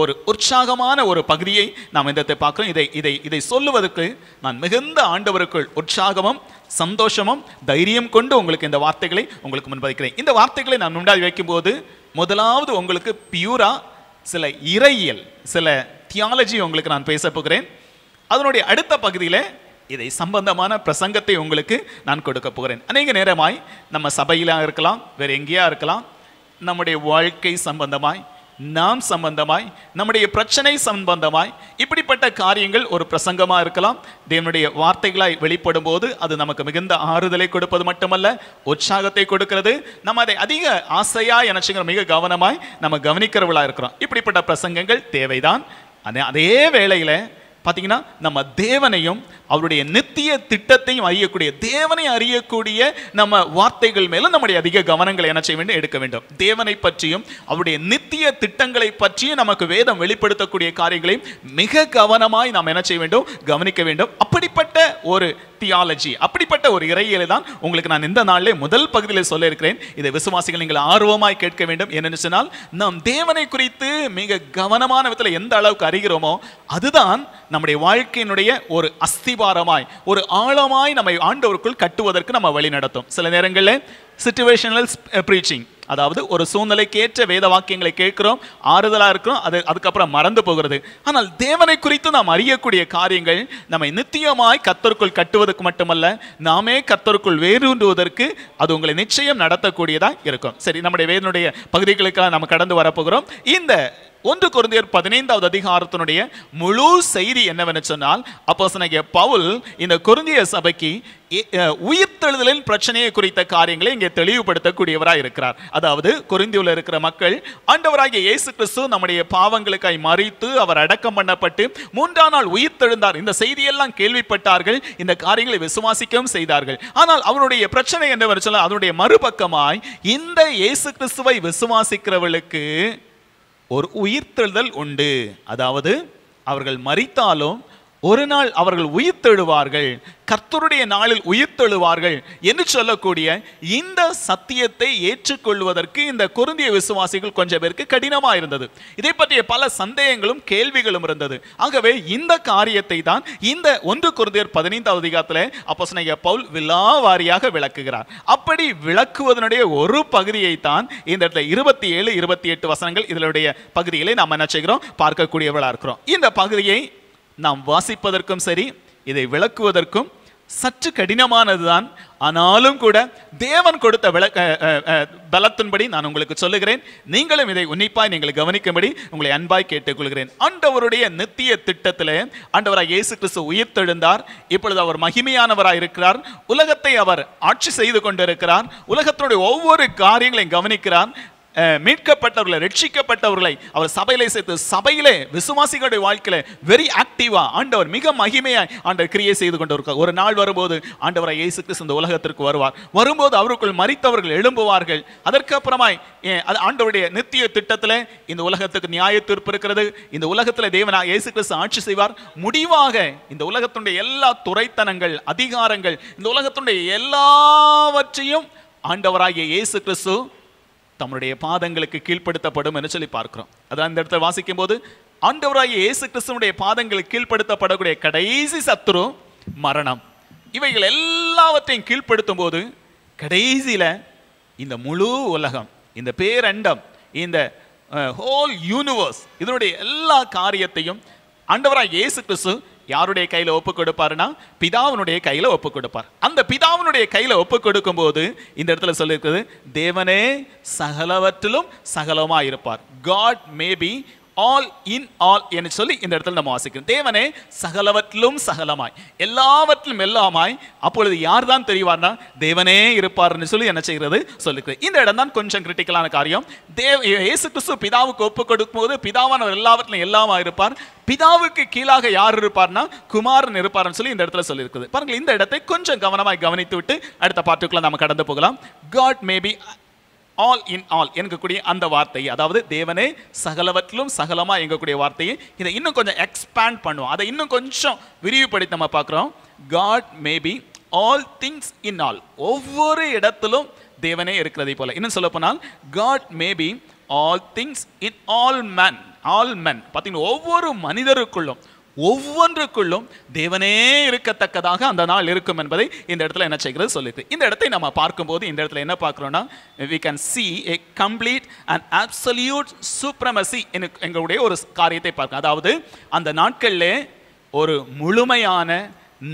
ஒரு உற்சாகமான ஒரு பகுதியை நாம் இந்த பார்க்கிறோம். இதை இதை இதை சொல்லுவதற்கு நான் மிகுந்த ஆண்டவருக்குள் உற்சாகமும் சந்தோஷமும் தைரியம் கொண்டு உங்களுக்கு இந்த வார்த்தைகளை உங்களுக்கு முன்வைக்கிறேன். இந்த வார்த்தைகளை நான் உண்டாகி வைக்கும்போது முதலாவது உங்களுக்கு பியூரா சில இறையியல் சில தியாலஜி உங்களுக்கு நான் பேச போகிறேன். அதனுடைய அடுத்த பகுதியில் இதை சம்பந்தமான பிரசங்கத்தை உங்களுக்கு நான் கொடுக்க போகிறேன். அநேக நேரமாய் நம்ம சபையிலாக இருக்கலாம், வேறு எங்கேயா இருக்கலாம், நம்முடைய வாழ்க்கை சம்பந்தமாய் நாம் சம்பந்தமாய் நம்முடைய பிரச்சனை சம்பந்தமாய் இப்படிப்பட்ட காரியங்கள் ஒரு பிரசங்கமாக இருக்கலாம். தேவனுடைய வார்த்தைகளாய் வெளிப்படும் போது அது நமக்கு மிகுந்த ஆறுதலை கொடுப்பது மட்டுமல்ல, உற்சாகத்தை கொடுக்கிறது. நம்ம அதை அதிக ஆசையாக எனச்சுங்கிற மிக கவனமாய் நம்ம கவனிக்கிறவர்களாக இருக்கிறோம். இப்படிப்பட்ட பிரசங்கங்கள் தேவைதான். அதே வேளையில் பார்த்தீங்கன்னா நம்ம தேவனையும் அவருடைய நித்திய திட்டத்தையும் அறியக்கூடிய தேவனை அறியக்கூடிய நம்ம வார்த்தைகள் மேலும் நம்முடைய அதிக கவனங்களை என்ன செய்ய வேண்டும், எடுக்க வேண்டும். தேவனை பற்றியும் அவருடைய நித்திய திட்டங்களை பற்றியும் நமக்கு வேதம் வெளிப்படுத்தக்கூடிய காரியங்களையும் மிக கவனமாய் நாம் என்ன செய்ய வேண்டும், கவனிக்க வேண்டும். அப்படிப்பட்ட ஒரு தியாலஜி அப்படிப்பட்ட ஒரு இறையியலை தான் உங்களுக்கு நான் இந்த நாளிலே முதல் பகுதியில் சொல்ல இருக்கிறேன். இதை விசுவாசிகள் நீங்கள் ஆர்வமாய் கேட்க வேண்டும். என்னென்னு சொன்னால், நாம் தேவனை குறித்து மிக கவனமான விதத்தில் எந்த அளவுக்கு அறிகிறோமோ அதுதான் நம்முடைய வாழ்க்கையினுடைய ஒரு அஸ்திபாரமாய் ஒரு ஆழமாய் நம்மை ஆண்டவருக்குள் கட்டுவதற்கு நம்ம வழி நடத்தும். சில நேரங்களில் சிச்சுவேஷனல் ப்ரீச்சிங், அதாவது ஒரு சூழ்நிலைக்கேற்ற வேத வாக்கியங்களை கேட்கிறோம், ஆறுதலாக இருக்கிறோம், அது அதுக்கப்புறம் மறந்து போகிறது. ஆனால் தேவனை குறித்து நாம் அறியக்கூடிய காரியங்கள் நம்மை நித்தியமாய் கர்த்தருக்குள் கட்டுவதற்கு மட்டுமல்ல, நாமே கர்த்தருக்குள் வேரூன்றுவதற்கு அது உங்களை நிச்சயம் நடத்தக்கூடியதாக இருக்கும். சரி, நம்முடைய வேதனுடைய பகுதிகளுக்கெல்லாம் நம்ம கடந்து வரப்போகிறோம். இந்த ஒன்று கொரிந்தியர் பதினைந்தாவது அதிகாரத்தினுடைய முழு செய்தி என்னவென்னு சொன்னால், அப்போஸ்தலனாகிய பவுல் இந்த கொரிந்திய சபைக்கு உயிர்த்தெழுதலின் பிரச்சனையை குறித்த காரியங்களை இங்கே தெளிவுபடுத்தக்கூடியவராக இருக்கிறார். அதாவது கொரிந்தியில் இருக்கிற மக்கள் ஆண்டவராகிய இயேசு கிறிஸ்து நம்முடைய பாவங்களுக்காய் மரித்து அவர் அடக்கம் பண்ணப்பட்டு மூன்றாம் நாள் உயிர்த்தெழுந்தார், இந்த செய்தியெல்லாம் கேள்விப்பட்டார்கள், இந்த காரியங்களை விசுவாசிக்கவும் செய்தார்கள். ஆனால் அவருடைய பிரச்சனை என்னவென்று சொன்னால், அதனுடைய மறுபக்கமாய் இந்த இயேசு கிறிஸ்துவை விசுவாசிக்கிறவர்களுக்கு ஒரு உயிர்த்தெழுதல் உண்டு. அதாவது அவர்கள் மரித்தாலும் ஒரு நாள் அவர்கள் உயிர்த்தெழுவார்கள், கர்த்தருடைய நாளில் உயிர்த்தெழுவார்கள் என்று சொல்லக்கூடிய இந்த சத்தியத்தை ஏற்றுக்கொள்வதற்கு இந்த கொரிந்திய விசுவாசிகள் கொஞ்சம் பேருக்கு கடினமாக இருந்தது. இதை பற்றிய பல சந்தேகங்களும் கேள்விகளும் இருந்தது. ஆகவே இந்த காரியத்தை தான் இந்த ஒன்று கொரிந்தியர் பதினைந்தாவது அதிகாரத்தில் அப்போஸ்தலனாகிய பவுல் விலாவாரியாக விளக்குகிறார். அப்படி விளக்குவதனுடைய ஒரு பகுதியை தான் இந்த இடத்துல இருபத்தி ஏழு இருபத்தி எட்டு வசனங்கள் இதனுடைய பகுதிகளை நாம் என்ன செய்கிறோம், பார்க்கக்கூடியவர்களாக இருக்கிறோம். இந்த பகுதியை நாம் வாசிப்பதற்கும் சரி, இதை விளக்குவதற்கும் சற்று கடினமானதுதான். ஆனாலும் கூட தேவன் கொடுத்த விளக்க பலத்தின்படி நான் உங்களுக்கு சொல்லுகிறேன். நீங்களும் இதை உன்னிப்பாய் நீங்கள் கவனிக்கும்படி உங்களை அன்பாய் கேட்டுக்கொள்கிறேன். ஆண்டவருடைய நித்திய திட்டத்தில் ஆண்டவராக இயேசு கிறிஸ்து உயிர்த்தெழுந்தார். இப்பொழுது அவர் மகிமையானவராக இருக்கிறார். உலகத்தை அவர் ஆட்சி செய்து கொண்டிருக்கிறார். உலகத்தினுடைய ஒவ்வொரு காரியங்களையும் கவனிக்கிறார். மீட்கப்பட்டவர்களை, ரட்சிக்கப்பட்டவர்களை அவர் சபையிலே சேர்த்து சபையிலே விசுவாசிகளுடைய வாழ்க்கையில வெரி ஆக்டிவா ஆண்டவர் மிக மகிமையாய் ஆண்டவர் கிரியை செய்து கொண்டிருக்கார். ஒரு நாள் வரும்போது ஆண்டவராக இயேசு கிறிஸ்து இந்த உலகத்திற்கு வருவார். வரும்போது அவருக்குள் மரித்தவர்கள் எழும்புவார்கள். அதற்கப்புறமாய் ஆண்டவருடைய நித்திய திட்டத்தில் இந்த உலகத்துக்கு நியாய தீர்ப்பு இருக்கிறது. இந்த உலகத்தில் தேவனாக இயேசு கிறிஸ்து ஆட்சி செய்வார். முடிவாக இந்த உலகத்தினுடைய எல்லா துரைத்தனங்கள், அதிகாரங்கள், இந்த உலகத்தினுடைய எல்லாவற்றையும் ஆண்டவராகிய இயேசு கிறிஸ்து தம்முடைய பாதங்களுக்கு கீழ்ப்படுத்தப்படும் என்று சொல்லி பார்க்கிறோம். அதான் இந்த இடத்துல வாசிக்கும் போது ஆண்டவராகிய இயேசு கிறிஸ்துவனுடைய பாதங்களுக்கு கீழ்ப்படுத்தப்படக்கூடிய கடைசி சத்துரு மரணம். இவைகள் எல்லாவற்றையும் கீழ்ப்படுத்தும் போது கடைசியில இந்த முழு உலகம், இந்த பேரண்டம், இந்த ஹோல் யூனிவர்ஸ், இதனுடைய எல்லா காரியத்தையும் ஆண்டவராகிய இயேசு கிறிஸ்து யாருடைய கையில் ஒப்பு கொடுப்பாருன்னா பிதாவினுடைய கையில் ஒப்பு கொடுப்பார். அந்த பிதாவினுடைய கையில் ஒப்பு கொடுக்கும் போது இந்த இடத்துல சொல்லியிருக்கிறது, தேவனே சகலவற்றிலும் சகலமாக இருப்பார். God may be all in all என்று சொல்லி இந்த இடத்துல நம்ம வாசிக்கிறோம். தேவனே சகலவற்றிலும் சகலமாய், எல்லாவற்றிலும் எல்லாமாய். அப்பொழுது யார் தான் தெரிவார்னா தேவனே இருப்பார்னு சொல்லி என்ன செய்கிறது சொல்லிக்கிறது. இந்த இடம் தான் கொஞ்சம் கிரிட்டிக்கலான காரியம். தேவ இயேசு கிறிஸ்து பிதாவுக்கு ஒப்பு கொடுக்கும் போது பிதாவானவர் எல்லாவற்றிலும் எல்லாமா இருப்பார். பிதாவுக்கு கீழாக யார் இருப்பார்னா குமாரன் இருப்பார்னு சொல்லி இந்த இடத்துல சொல்லியிருக்குது. பாருங்கள், இந்த இடத்தை கொஞ்சம் கவனமாய் கவனித்து விட்டு அடுத்த பாட்டுக்குள்ள நம்ம கடந்து போகலாம். God may be all in all என்கக்கூடிய அந்த வார்த்தையை, அதாவது தேவனே சகலவற்றிலும் சகலமாக எங்கக்கூடிய வார்த்தையை இதை இன்னும் கொஞ்சம் எக்ஸ்பேண்ட் பண்ணுவோம். அதை இன்னும் கொஞ்சம் விரிவுபடுத்தி நம்ம பார்க்குறோம். God may be all things in all, ஒவ்வொரு இடத்திலும் தேவனே இருக்கிறதை போல. இன்னும் சொல்ல போனால் God may be all things in all man, all man பார்த்தீங்கன்னா ஒவ்வொரு மனிதருக்குள்ளும் ஒவ்வொன்றுக்குள்ளும் தேவனே இருக்கத்தக்கதாக அந்த நாள் இருக்கும் என்பதை இந்த இடத்துல என்ன செய்கிறது சொல்லியிருக்கு. இந்த இடத்தை நம்ம பார்க்கும்போது இந்த இடத்துல என்ன பார்க்குறோன்னா, we can see a complete and absolute supremacy எங்களுடைய ஒரு காரியத்தை பார்க்க. அதாவது அந்த நாட்களில் ஒரு முழுமையான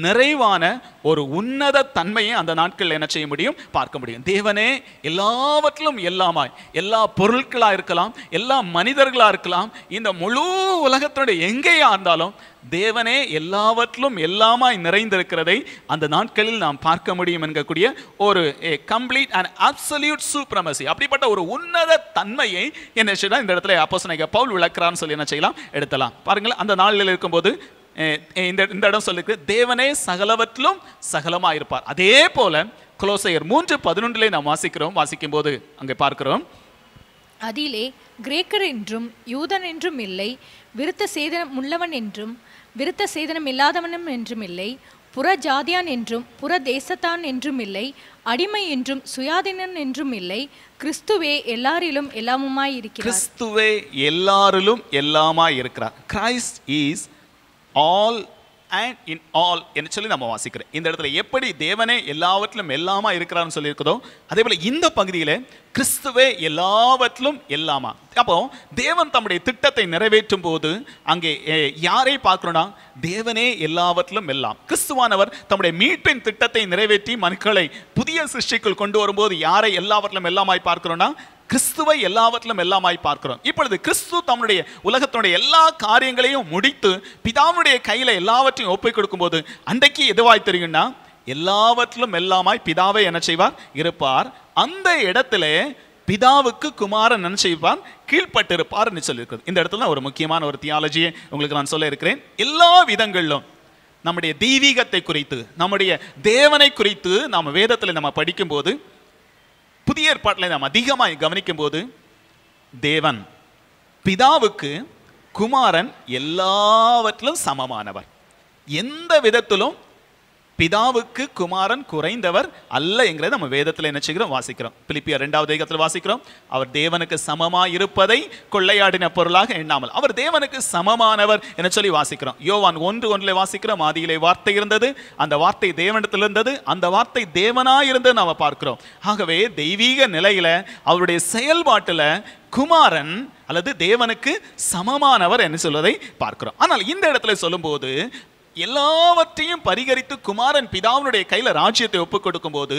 நிறைவான ஒரு உன்னத தன்மையை அந்த நாட்களில் என்ன செய்ய முடியும், பார்க்க முடியும். தேவனே எல்லாவற்றிலும் எல்லாமாய், எல்லா பொருட்களாக இருக்கலாம், எல்லா மனிதர்களாக இருக்கலாம், இந்த முழு உலகத்தினுடைய எங்கேயா இருந்தாலும் தேவனே எல்லாவற்றிலும் எல்லாமாய் நிறைந்திருக்கிறதை அந்த நாட்களில் நாம் பார்க்க முடியும் என்கக்கூடிய ஒரு கம்ப்ளீட் அண்ட் அப்சல்யூட் சூப்ரமசி, அப்படிப்பட்ட ஒரு உன்னத தன்மையை என்ன செய்யலாம் இந்த இடத்துல அப்போஸ்தலனாகிய பவுல் விளக்குறான்னு சொல்லி என்ன செய்யலாம் எடுத்தலாம். பாருங்கள், அந்த நாளில் இருக்கும்போது இந்த இடம் சொல்லிருக்கு, தேவனே சகலவற்றிலும் சகலமாக இருப்பார். அதே போல கொலோசையர் மூன்று பதினொன்றிலே நாம் வாசிக்கிறோம். வாசிக்கும் போது அங்கே பார்க்கிறோம், அதிலே கிரேக்கர் என்றும் யூதன் என்றும் இல்லை, விருத்த சேதனம் உள்ளவன் என்றும் விருத்த சேதனம் இல்லாதவனும் என்றும் இல்லை, புற ஜாதியான் என்றும் புற தேசத்தான் என்றும் இல்லை, அடிமை என்றும் சுயாதீனன் என்றும் இல்லை, கிறிஸ்துவே எல்லாரிலும் எல்லாமுமாய் இருக்கிறார். கிறிஸ்துவே எல்லாரிலும் எல்லாமாய் இருக்கிறார். Christ is all and in all என்று சொல்லி நம்ம வாசிக்கிறோம். இந்த இடத்துல எப்படி தேவனே எல்லாவற்றிலும் எல்லாமா இருக்கிறான்னு சொல்லி இருக்குதோ அதே போல இந்த பகுதியில் கிறிஸ்துவே எல்லாவற்றிலும் எல்லாமா. அப்போ தேவன் தம்முடைய திட்டத்தை நிறைவேற்றும் போது அங்கே யாரை பார்க்கிறோம்னா தேவனே எல்லாவற்றிலும் எல்லாம். கிறிஸ்துவானவர் தம்முடைய மீட்பின் திட்டத்தை நிறைவேற்றி மனுக்களை புதிய சிருஷ்டிக்குள் கொண்டு வரும்போது யாரை எல்லாவற்றிலும் எல்லாமாய் பார்க்கிறோம்னா கிறிஸ்துவை எல்லாவற்றிலும் எல்லாமாய் பார்க்கிறோம். இப்பொழுது கிறிஸ்து தம்முடைய உலகத்தினுடைய எல்லா காரியங்களையும் முடித்து பிதாவுடைய கையில் எல்லாவற்றையும் ஒப்புக் கொடுக்கும்போது அன்றைக்கு எதுவாய் தெரியும்னா எல்லாவற்றிலும் எல்லாமாய் பிதாவை என்ன செய்வார் இருப்பார். அந்த இடத்துல பிதாவுக்கு குமாரன் என்ன செய்வான் கீழ்பட்டிருப்பார்னு சொல்லியிருக்கிறது. இந்த இடத்துல ஒரு முக்கியமான ஒரு தியாலஜியை உங்களுக்கு நான் சொல்ல இருக்கிறேன். எல்லா விதங்களிலும் நம்முடைய தெய்வீகத்தை குறித்து நம்முடைய தேவனை குறித்து நம்ம வேதத்தில் நம்ம படிக்கும்போது புதிய ஏற்பாட்டில் நாம் அதிகமாக கவனிக்கும் போது தேவன் பிதாவுக்கு குமாரன் எல்லாவற்றிலும் சமமானவர். எந்த விதத்திலும் பிதாவுக்கு குமாரன் குறைந்தவர் அல்ல என்கிறத நம்ம வேதத்தில் என்ன செய்கிறோம் வாசிக்கிறோம். பிலிப்பியர் இரண்டாவது அதிகாரத்தில் வாசிக்கிறோம். அவர் தேவனுக்கு சமமாக இருப்பதை கொள்ளையாடின பொருளாக எண்ணாமல் அவர் தேவனுக்கு சமமானவர் என சொல்லி வாசிக்கிறோம். யோவான் ஒன்று ஒன்றில் வாசிக்கிறோம். ஆதியிலே வார்த்தை இருந்தது, அந்த வார்த்தை தேவனிடத்தில் இருந்தது, அந்த வார்த்தை தேவனாயிருந்தது நாம் பார்க்கிறோம். ஆகவே தெய்வீக நிலையில அவருடைய செயல்பாட்டில் குமாரன் அல்லது தேவனுக்கு சமமானவர் என்று சொல்வதை பார்க்கிறோம். ஆனால் இந்த இடத்துல சொல்லும்போது எல்லாவற்றையும் பரிகரித்து குமாரன் பிதாவுடைய கையில ராஜ்யத்தை ஒப்புக் கொடுக்கும் போது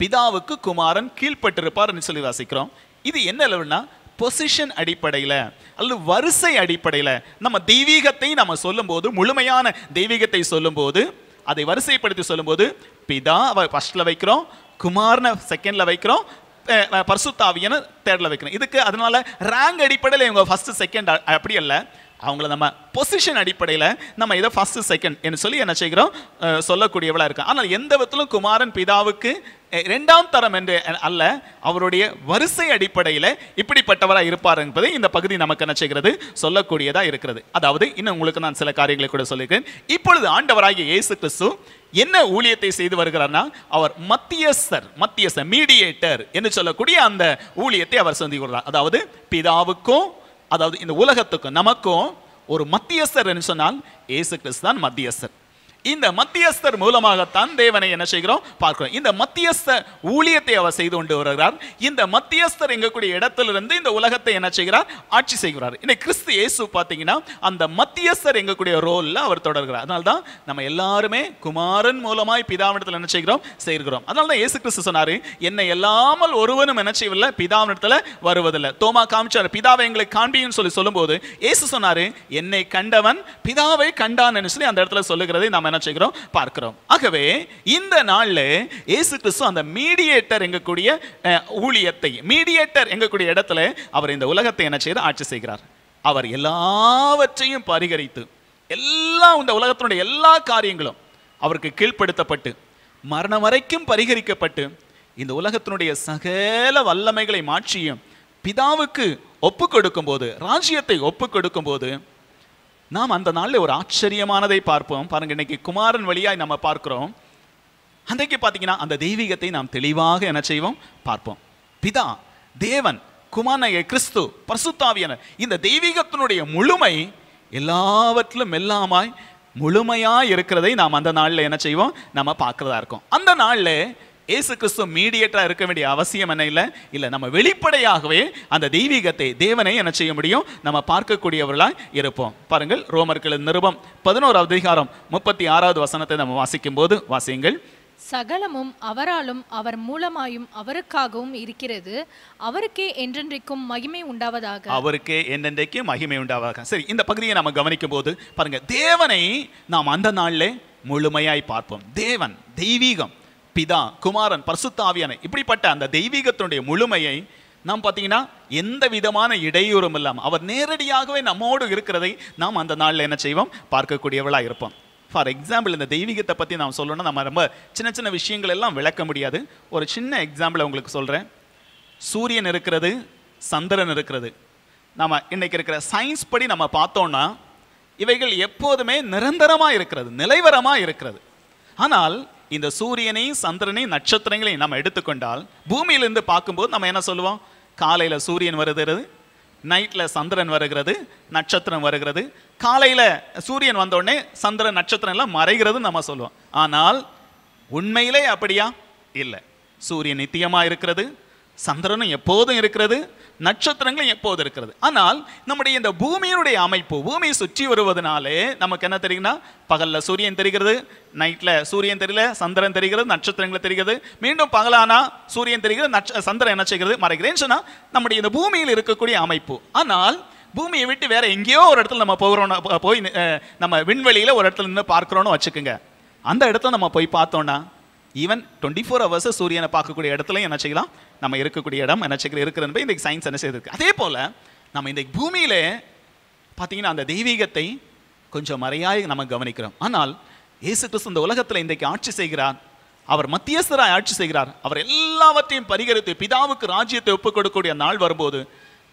பிதாவுக்கு குமாரன் கீழ்பட்டிருப்பார் என்று சொல்லி வாசிக்கிறோம். இது என்ன அளவுனா பொசிஷன் அடிப்படையில் அல்லது வரிசை அடிப்படையில் நம்ம தெய்வீகத்தை நம்ம சொல்லும் போது முழுமையான தெய்வீகத்தை சொல்லும் போது அதை வரிசைப்படுத்தி சொல்லும் போது பிதாவை ஃபர்ஸ்ட்ல வைக்கிறோம், குமாரனை செகண்ட்ல வைக்கிறோம், பரிசுத்தாவியனை தேர்ட்ல வைக்கிறோம். இதுக்கு அதனால ரேங்க் அடிப்படையில் இவங்க ஃபர்ஸ்ட் செகண்ட் அப்படி அல்ல, அவங்கள நம்ம பொசிஷன் அடிப்படையில் நம்ம இதை ஃபஸ்ட்டு செகண்ட் என்று சொல்லி என்ன செய்கிறோம் சொல்லக்கூடியவளாக இருக்கும். ஆனால் எந்த விதத்திலும் குமாரன் பிதாவுக்கு ரெண்டாம் தரம் என்று அல்ல, அவருடைய வரிசை அடிப்படையில் இப்படிப்பட்டவராக இருப்பார் என்பதை இந்த பகுதி நமக்கு என்ன செய்கிறது சொல்லக்கூடியதாக இருக்கிறது. அதாவது இன்னும் உங்களுக்கு நான் சில காரியங்களை கூட சொல்லியிருக்கேன். இப்பொழுது ஆண்டவராகிய இயேசு கிறிஸ்து என்ன ஊழியத்தை செய்து வருகிறார்னா அவர் மத்தியஸ்தர், மத்தியஸ்தர் மீடியேட்டர் என்று சொல்லக்கூடிய அந்த ஊழியத்தை அவர் செஞ்சு கொள்கிறார். அதாவது பிதாவுக்கும் அதாவது இந்த உலகத்துக்கும் நமக்கும் ஒரு மத்தியஸ்தர் என்று சொன்னால் இயேசு கிறிஸ்து தான் மத்தியஸ்தர். இந்த மத்தியஸ்தர் மூலமாகத்தான் தேவனை என்ன செய்கிறோம் பார்க்கிறோம். இந்த மத்தியஸ்த ஊழியத்தை அவர் செய்து கொண்டு வருகிறார். இந்த மத்தியஸ்தர் எங்கக்கூடிய இடத்திலிருந்து இந்த உலகத்தை என்ன செய்கிறார் ஆட்சி செய்கிறார். இன்னைக்கு கிறிஸ்து இயேசு பார்த்தீங்கன்னா அந்த மத்தியஸ்தர் எங்கக்கூடிய ரோலில் அவர் தொடர்கிறார். அதனால தான் நம்ம எல்லாருமே குமாரன் மூலமாய் பிதாவிடத்தில் என்ன செய்கிறோம் செய்கிறோம். அதனால தான் இயேசு கிறிஸ்து சொன்னார், என்னை எல்லாமல் ஒருவனும் என்ன செய்யவில்லை பிதாவிடத்தில் வருவதில்லை. தோமா காமிச்சார், பிதாவை எங்களை காண்பின்னு சொல்லி சொல்லும்போது இயேசு சொன்னார், என்னை கண்டவன் பிதாவை கண்டான் என்று சொல்லி அந்த இடத்துல சொல்லுகிறதை நாம் பார்க்கிறோம். ஆகவே இந்த நாளில் இயேசு கிறிஸ்து அந்த மீடியேட்டர் எங்கக்கூடிய ஊழியத்தை மீடியேட்டர் எங்கக்கூடிய இடத்துல அவர் இந்த உலகத்தை என்ன செய்து ஆட்சி செய்கிறார். அவர் எல்லாவற்றையும் பரிகரித்து எல்லாம் இந்த உலகத்தினுடைய எல்லா காரியங்களும் அவருக்கு கீழ்ப்படுத்தப்பட்டு மரணம் வரைக்கும் பரிகரிக்கப்பட்டு இந்த உலகத்தினுடைய சகல வல்லமைகளை மாற்றியும் பிதாவுக்கு ஒப்பு கொடுக்கும் போது ராஜ்யத்தை ஒப்பு கொடுக்கும் போது நாம் அந்த நாளில் ஒரு ஆச்சரியமானதை பார்ப்போம். பாருங்கள், இன்றைக்கி குமாரன் வழியாய் நம்ம பார்க்குறோம். அன்றைக்கு பார்த்தீங்கன்னா அந்த தெய்வீகத்தை நாம் தெளிவாக என்ன செய்வோம் பார்ப்போம். பிதா, தேவன், குமாரனாகிய கிறிஸ்து, பரிசுத்த ஆவியானவர் இந்த தெய்வீகத்தினுடைய முழுமை எல்லாவற்றிலும் எல்லாமாய் முழுமையாக இருக்கிறதை நாம் அந்த நாளில் என்ன செய்வோம் நம்ம பார்க்குறதா இருக்கோம். அந்த நாளில் இயேசு கிறிஸ்து மீடியேட்டராக இருக்க வேண்டிய அவசியம் என்ன இல்லை இல்லை நம்ம வெளிப்படையாகவே அந்த தெய்வீகத்தை தேவனை என்ன செய்ய முடியும் நம்ம பார்க்கக்கூடியவர்களாக இருப்போம். பாருங்கள், ரோமர்களின் நிருபம் பதினோராவது அதிகாரம் முப்பத்தி ஆறாவது வசனத்தை நம்ம வாசிக்கும் போது வாசியுங்கள். சகலமும் அவராலும் அவர் மூலமாயும் அவருக்காகவும் இருக்கிறது, அவருக்கே என்றென்றைக்கும் மகிமை உண்டாவதாக. அவருக்கே என்றென்றைக்கும் மகிமை உண்டாவதாக. சரி, இந்த பகுதியை நம்ம கவனிக்கும் போது பாருங்க, தேவனை நாம் அந்த நாளிலே முழுமையாய் பார்ப்போம். தேவன், தெய்வீகம், பிதா, குமாரன், பரிசுத்த ஆவியான இப்படிப்பட்ட அந்த தெய்வீகத்தினுடைய முழுமையை நாம் பார்த்தீங்கன்னா எந்த விதமான இடையூறும் இல்லாமல் அவர் நேரடியாகவே நம்மோடு இருக்கிறதை நாம் அந்த நாளில் என்ன செய்வோம் பார்க்கக்கூடியவளாக இருப்போம். ஃபார் எக்ஸாம்பிள், இந்த தெய்வீகத்தை பற்றி நாம் சொல்லணும்னா நம்ம ரொம்ப சின்ன சின்ன விஷயங்கள் எல்லாம் விளக்க முடியாது. ஒரு சின்ன எக்ஸாம்பிளை உங்களுக்கு சொல்கிறேன். சூரியன் இருக்கிறது, சந்திரன் இருக்கிறது. நம்ம இன்றைக்கி இருக்கிற சயின்ஸ் படி நம்ம பார்த்தோம்னா இவைகள் எப்போதுமே நிரந்தரமாக இருக்கிறது, நிலைவரமாக இருக்கிறது. ஆனால் இந்த சூரியனையும் சந்திரனையும் நட்சத்திரங்களையும் நம்ம எடுத்துக்கொண்டால் பூமியிலிருந்து பார்க்கும்போது நம்ம என்ன சொல்லுவோம், காலையில் சூரியன் வருகிறது, நைட்ல சந்திரன் வருகிறது, நட்சத்திரம் வருகிறது. காலையில சூரியன் வந்த உடனே சந்திரன் நட்சத்திரம் எல்லாம் மறைகிறதுன்னு நம்ம சொல்லுவோம். ஆனால் உண்மையிலே அப்படியா? இல்லை. சூரியன் நித்தியமா இருக்கிறது, சந்திரனும் எப்போதும் இருக்கிறது, நட்சத்திரங்களும் எப்போதும் இருக்கிறது. ஆனால் நம்முடைய இந்த பூமியினுடைய அமைப்பு, பூமியை சுற்றி வருவதனாலே நமக்கு என்ன தெரியும்னா, பகல்ல சூரியன் தெரிகிறது, நைட்ல சூரியன் தெரியல, சந்திரன் தெரிகிறது, நட்சத்திரங்கள் தெரிகிறது. மீண்டும் பகலானா சூரியன் தெரிகிறது, நட்ச சந்திரன் என்ன செய்கிறது, மறைகிறேன்னு சொன்னா நம்முடைய இந்த பூமியில் இருக்கக்கூடிய அமைப்பு. ஆனால் பூமியை விட்டு வேற எங்கேயோ ஒரு இடத்துல நம்ம போகிறோம், போய் நம்ம விண்வெளியில ஒரு இடத்துல நின்று பார்க்கிறோன்னு வச்சுக்கோங்க. அந்த இடத்துல நம்ம போய் பார்த்தோம்னா ஈவன் டுவெண்ட்டி ஃபோர் ஹவர்ஸ் சூரியனை பார்க்கக்கூடிய இடத்துலையும் என்ன செய்யலாம், நம்ம இருக்கக்கூடிய இடம் என்ன செய்யலாம் இருக்கிறது. இன்றைக்கு சயின்ஸ் என்ன செய்யுது. அதே போல் நம்ம இன்றைக்கு பூமியிலே பார்த்தீங்கன்னா அந்த தெய்வீகத்தை கொஞ்சம் மறையாய் நம்ம கவனிக்கிறோம். ஆனால் இயேசு கிறிஸ்து இந்த உலகத்தில் இன்றைக்கு ஆட்சி செய்கிறார், அவர் மத்தியஸ்தராய் ஆட்சி செய்கிறார். அவர் எல்லாவற்றையும் பரிகரித்து பிதாவுக்கு ராஜ்யத்தை ஒப்புக் கொடுக்கக்கூடிய நாள் வரும்போது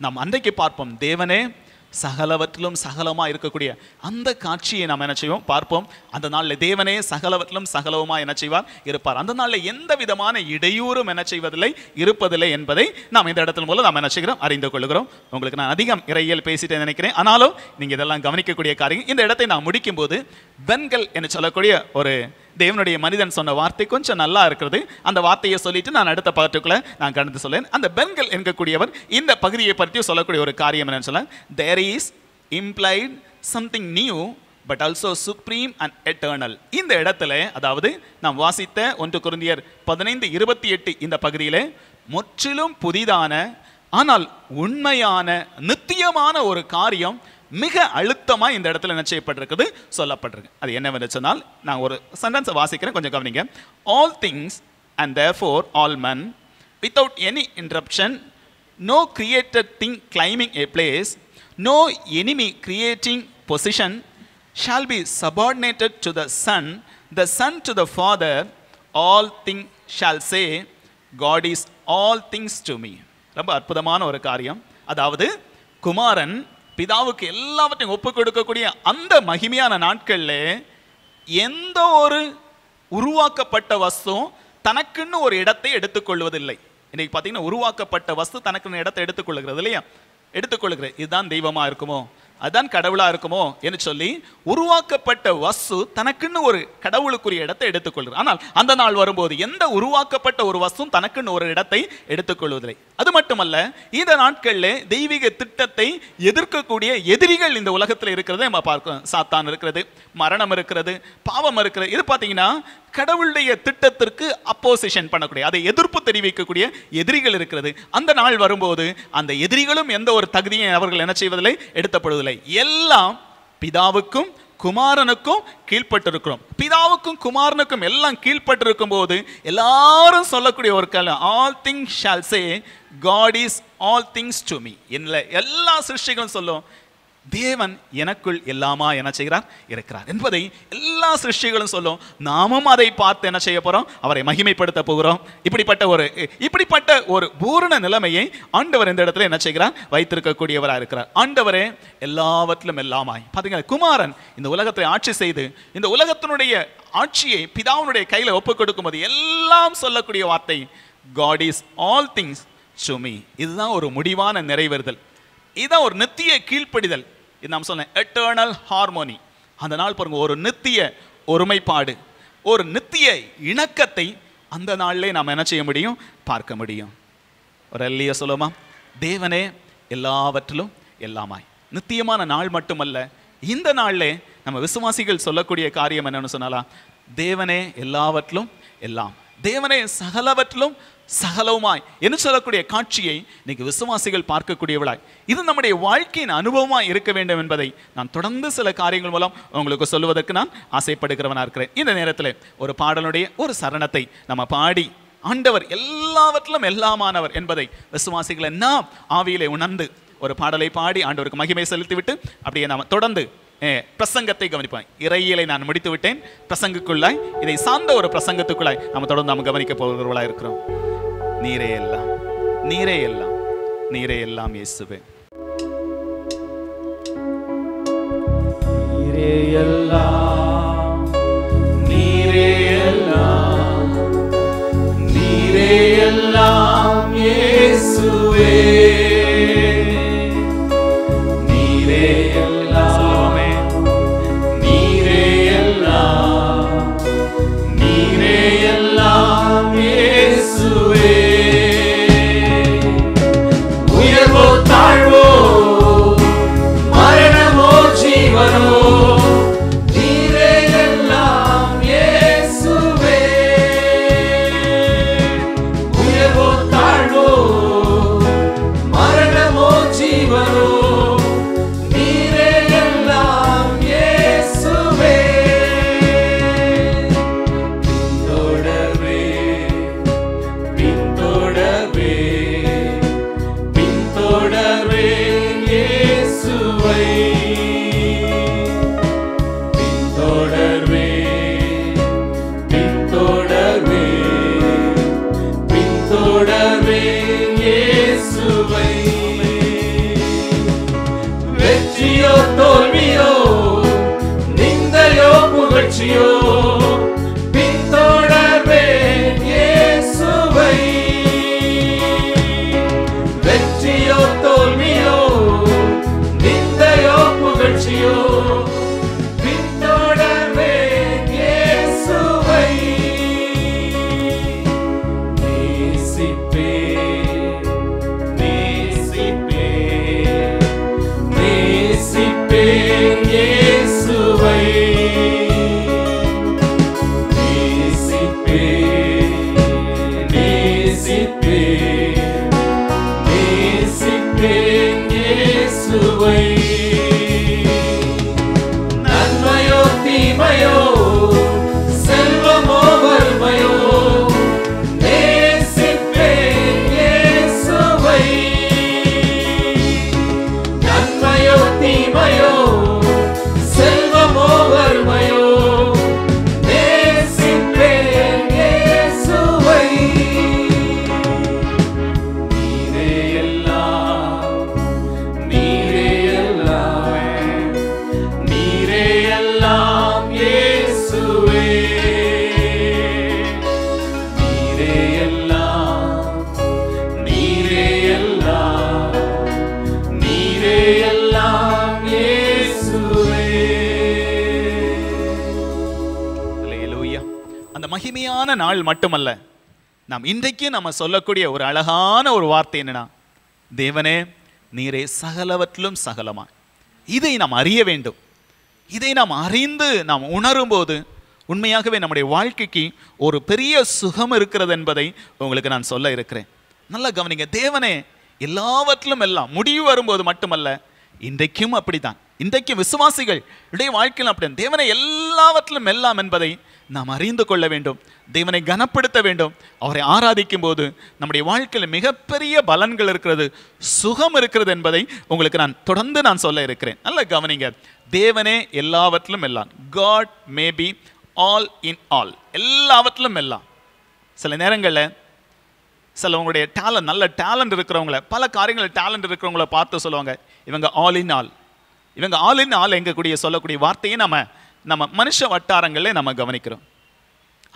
நாம் அன்றைக்கு பார்ப்போம், தேவனே சகலவற்றிலும் சகலமாக இருக்கக்கூடிய அந்த காட்சியை நாம் என்ன செய்வோம் பார்ப்போம். அந்த நாளில் தேவனே சகலவற்றிலும் சகலவமாக என்ன செய்வார், இருப்பார். அந்த நாளில் எந்த விதமான இடையூறும் என்ன செய்வதில்லை, இருப்பதில்லை என்பதை நாம் இந்த இடத்துல மூலம் நாம் என்ன செய்கிறோம், அறிந்து கொள்கிறோம். உங்களுக்கு நான் அதிகம் இறையில் பேசிட்டே நினைக்கிறேன். ஆனாலும் நீங்கள் இதெல்லாம் கவனிக்கக்கூடிய காரியம். இந்த இடத்தை நான் முடிக்கும் போது பெண்கள் என்று சொல்லக்கூடிய ஒரு தேவனுடைய மனிதன் சொன்ன வார்த்தை கொஞ்சம் நல்லா இருக்கிறது. அந்த வார்த்தையை சொல்லிட்டு நான் அடுத்த பகுதிக்குள்ள நான் கடந்து சொல்லேன். அந்த பெண்கள் என்கக்கூடியவர் இந்த பகுதியை பற்றி சொல்லக்கூடிய ஒரு காரியம் என்னன்னு சொன்னால், there is implied something new but also supreme and eternal. இந்த இடத்துல அதாவது நாம் வாசித்த ஒன்று கொரிந்தியர் பதினைந்து இருபத்தி எட்டு இந்த பகுதியிலே முற்றிலும் புதிதான ஆனால் உண்மையான நித்தியமான ஒரு காரியம் மிக அழுத்தமாக இந்த இடத்துல என்ன செய்யப்பட்டிருக்குது, சொல்லப்பட்டிருக்கு. அது என்னவென்று சொன்னால், நான் ஒரு சென்டென்ஸை வாசிக்கிறேன், கொஞ்சம் கவனிங்க. All things and therefore all men without any interruption, no created thing claiming a place, no enemy creating position, shall be subordinated to the Sun, the Sun to the father, all thing shall say God is all things to me. ரொம்ப அற்புதமான ஒரு காரியம். அதாவது குமாரன் பிதாவுக்கு எல்லாவற்றையும் ஒப்புக் கொடுக்கக்கூடிய அந்த மகிமையான நாட்களில் எந்த ஒரு உருவாக்கப்பட்ட வஸ்துவும் தனக்குன்னு ஒரு இடத்தை எடுத்துக்கொள்வதில்லை. இன்னைக்கு பார்த்தீங்கன்னா உருவாக்கப்பட்ட வஸ்து தனக்குன்னு இடத்தை எடுத்துக்கொள்கிறது இல்லையா, எடுத்துக்கொள்கிறது. இதுதான் தெய்வமாக இருக்குமோ, அதுதான் கடவுளாக இருக்குமோ என்று சொல்லி உருவாக்கப்பட்ட வஸ்து தனக்குன்னு ஒரு கடவுளுக்குரிய இடத்தை எடுத்துக்கொள்கிறது. ஆனால் அந்த நாள் வரும்போது எந்த உருவாக்கப்பட்ட ஒரு வஸ்துவும் தனக்குன்னு ஒரு இடத்தை எடுத்துக்கொள்வதில்லை. அது மட்டுமல்ல, இந்த நாட்களில் தெய்வீக திட்டத்தை எதிர்க்கக்கூடிய எதிரிகள் இந்த உலகத்தில் இருக்கிறத நம்ம பார்க்கிறோம். சாத்தான் இருக்கிறது, மரணம் இருக்கிறது, பாவம் இருக்கிறது. இது பார்த்தீங்கன்னா கடவுளுடைய திட்டத்திற்கு அப்போசிஷன் பண்ணக்கூடிய, அதை எதிர்ப்பு தெரிவிக்கக்கூடிய எதிரிகள் இருக்கிறது. அந்த நாள் வரும்போது அந்த எதிரிகளும் எந்த ஒரு தகுதியை அவர்கள் என்ன செய்வதில்லை, எடுத்தப்படுவதில்லை. எல்லாம் பிதாவுக்கும் குமாரனுக்கும் கீழ்பட்டிருக்கிறோம். பிதாவுக்கும் குமாரனுக்கும் எல்லாம் கீழ்பட்டிருக்கும் போது எல்லாரும் சொல்லக்கூடிய ஒரு காலம், all things shall say God is all things to me. என்னில் எல்லா சிருஷ்டிகளும் சொல்லும், தேவன் எனக்குள் எல்லாமா என்ன செய்கிறார், இருக்கிறார் என்பதை எல்லா சிருஷ்டிகளும் சொல்லும். நாமும் அதை பார்த்து என்ன செய்ய போகிறோம், அவரை மகிமைப்படுத்த போகிறோம். இப்படிப்பட்ட ஒரு இப்படிப்பட்ட ஒரு பூரண நிலைமையை ஆண்டவர் இந்த இடத்துல என்ன செய்கிறார், வைத்திருக்கக்கூடியவராக இருக்கிறார். ஆண்டவரே எல்லாவற்றிலும் எல்லாமாய். பார்த்தீங்கன்னா குமாரன் இந்த உலகத்தை ஆட்சி செய்து இந்த உலகத்தினுடைய ஆட்சியை பிதாவுடைய கையில் ஒப்புக் கொடுக்கும் போது எல்லாம் சொல்லக்கூடிய வார்த்தை God is all things to me. இதுதான் ஒரு முடிவான நிறைவேறுதல், இதான் ஒரு நித்திய கீழ்ப்படிதல். இது நாம் சொன்ன எட்டர்னல் ஹார்மோனி. அந்த நாள் பாருங்க, ஒரு நித்திய ஒருமைப்பாடு, ஒரு நித்திய இணக்கத்தை அந்த நாளிலே நாம் என்ன செய்ய முடியும், பார்க்க முடியும். ஒரு எல்லைய சொல்லுமா, தேவனே எல்லாவற்றிலும் எல்லாமாய். நித்தியமான நாள் மட்டுமல்ல, இந்த நாளிலே நம்ம விசுவாசிகள் சொல்லக்கூடிய காரியம் என்னன்னு சொன்னாலா, தேவனே எல்லாவற்றிலும் எல்லாம், தேவனே சகலவற்றிலும் சகலவுமாய் என்று சொல்லக்கூடிய காட்சியை இன்னைக்கு விசுவாசிகள் பார்க்கக்கூடியவளாய் இது நம்முடைய வாழ்க்கையின் அனுபவமாக இருக்க வேண்டும் என்பதை நான் தொடர்ந்து சில காரியங்கள் மூலம் உங்களுக்கு சொல்லுவதற்கு நான் ஆசைப்படுகிறவனாக இருக்கிறேன். இந்த நேரத்தில் ஒரு பாடலுடைய ஒரு சரணத்தை நம்ம பாடி ஆண்டவர் எல்லாவற்றிலும் எல்லாமானவர் என்பதை விசுவாசிகளை நாம் ஆவியிலே உணர்ந்து ஒரு பாடலை பாடி ஆண்டவருக்கு மகிமை செலுத்திவிட்டு அப்படியே நாம் தொடர்ந்து பிரசங்கத்தை கவனிப்பேன். இறையிலை நான் முடித்து விட்டேன். பிரசங்குக்குள்ளாய், இதை சார்ந்த ஒரு பிரசங்கத்துக்குள்ளாய் நாம் தொடர்ந்து நாம் கவனிக்க போகிறவர்களாக இருக்கிறோம். நீரே எல்லாம், நீரே எல்லாம், நீரே எல்லாம் இயேசுவே. நீரே எல்லாம், நீரே எல்லாம், நீரே எல்லாம் இயேசுவே. மட்டுமல்ல நாம் இன்றைக்கு நாம சொல்லக்கூடிய ஒரு அழகான ஒரு வார்த்தை என்னன்னா, தேவனே நீரே சகலவற்றிலும் சகலமாய். இதை நாம் அறிய வேண்டும். இதை நாம் அறிந்து நாம் உணரும்போது உண்மையாகவே நம்முடைய வாழ்க்கைக்கு ஒரு பெரிய சுகம் இருக்கிறது என்பதை உங்களுக்கு நான் சொல்ல இருக்கிறேன். நல்லா கவனிங்க. தேவனே எல்லாவற்றிலும் எல்லாம் முடிவு வரும்போது மட்டுமல்ல, இன்றைக்கும் அப்படித்தான். இன்றைக்கு விசுவாசிகள் இடைய வாழ்க்கையில் அப்படித்தான். தேவனை எல்லாவற்றிலும் எல்லாம் என்பதை நாம் அறிந்து கொள்ள வேண்டும். தேவனை கனப்படுத்த வேண்டும். அவரை ஆராதிக்கும் போது நம்முடைய வாழ்க்கையில் மிகப்பெரிய பலன்கள் இருக்கிறது, சுகம் இருக்கிறது என்பதை உங்களுக்கு நான் தொடர்ந்து நான் சொல்ல இருக்கிறேன். நல்லா கவனிங்க. தேவனே எல்லாவற்றிலும் எல்லாம். God may be all in all. எல்லாவற்றிலும் எல்லாம். சில நேரங்களில் சிலவங்களுடைய டேலண்ட், நல்ல டேலண்ட் இருக்கிறவங்கள, பல காரியங்களில் டேலண்ட் இருக்கிறவங்கள பார்த்து சொல்லுவாங்க, இவங்க ஆல் இன் ஆல். இவங்க ஆல் இன் ஆல் எங்கக்கூடிய சொல்லக்கூடிய வார்த்தையை நம்ம நம்ம மனுஷ வட்டாரங்களில் நம்ம கவனிக்கிறோம்.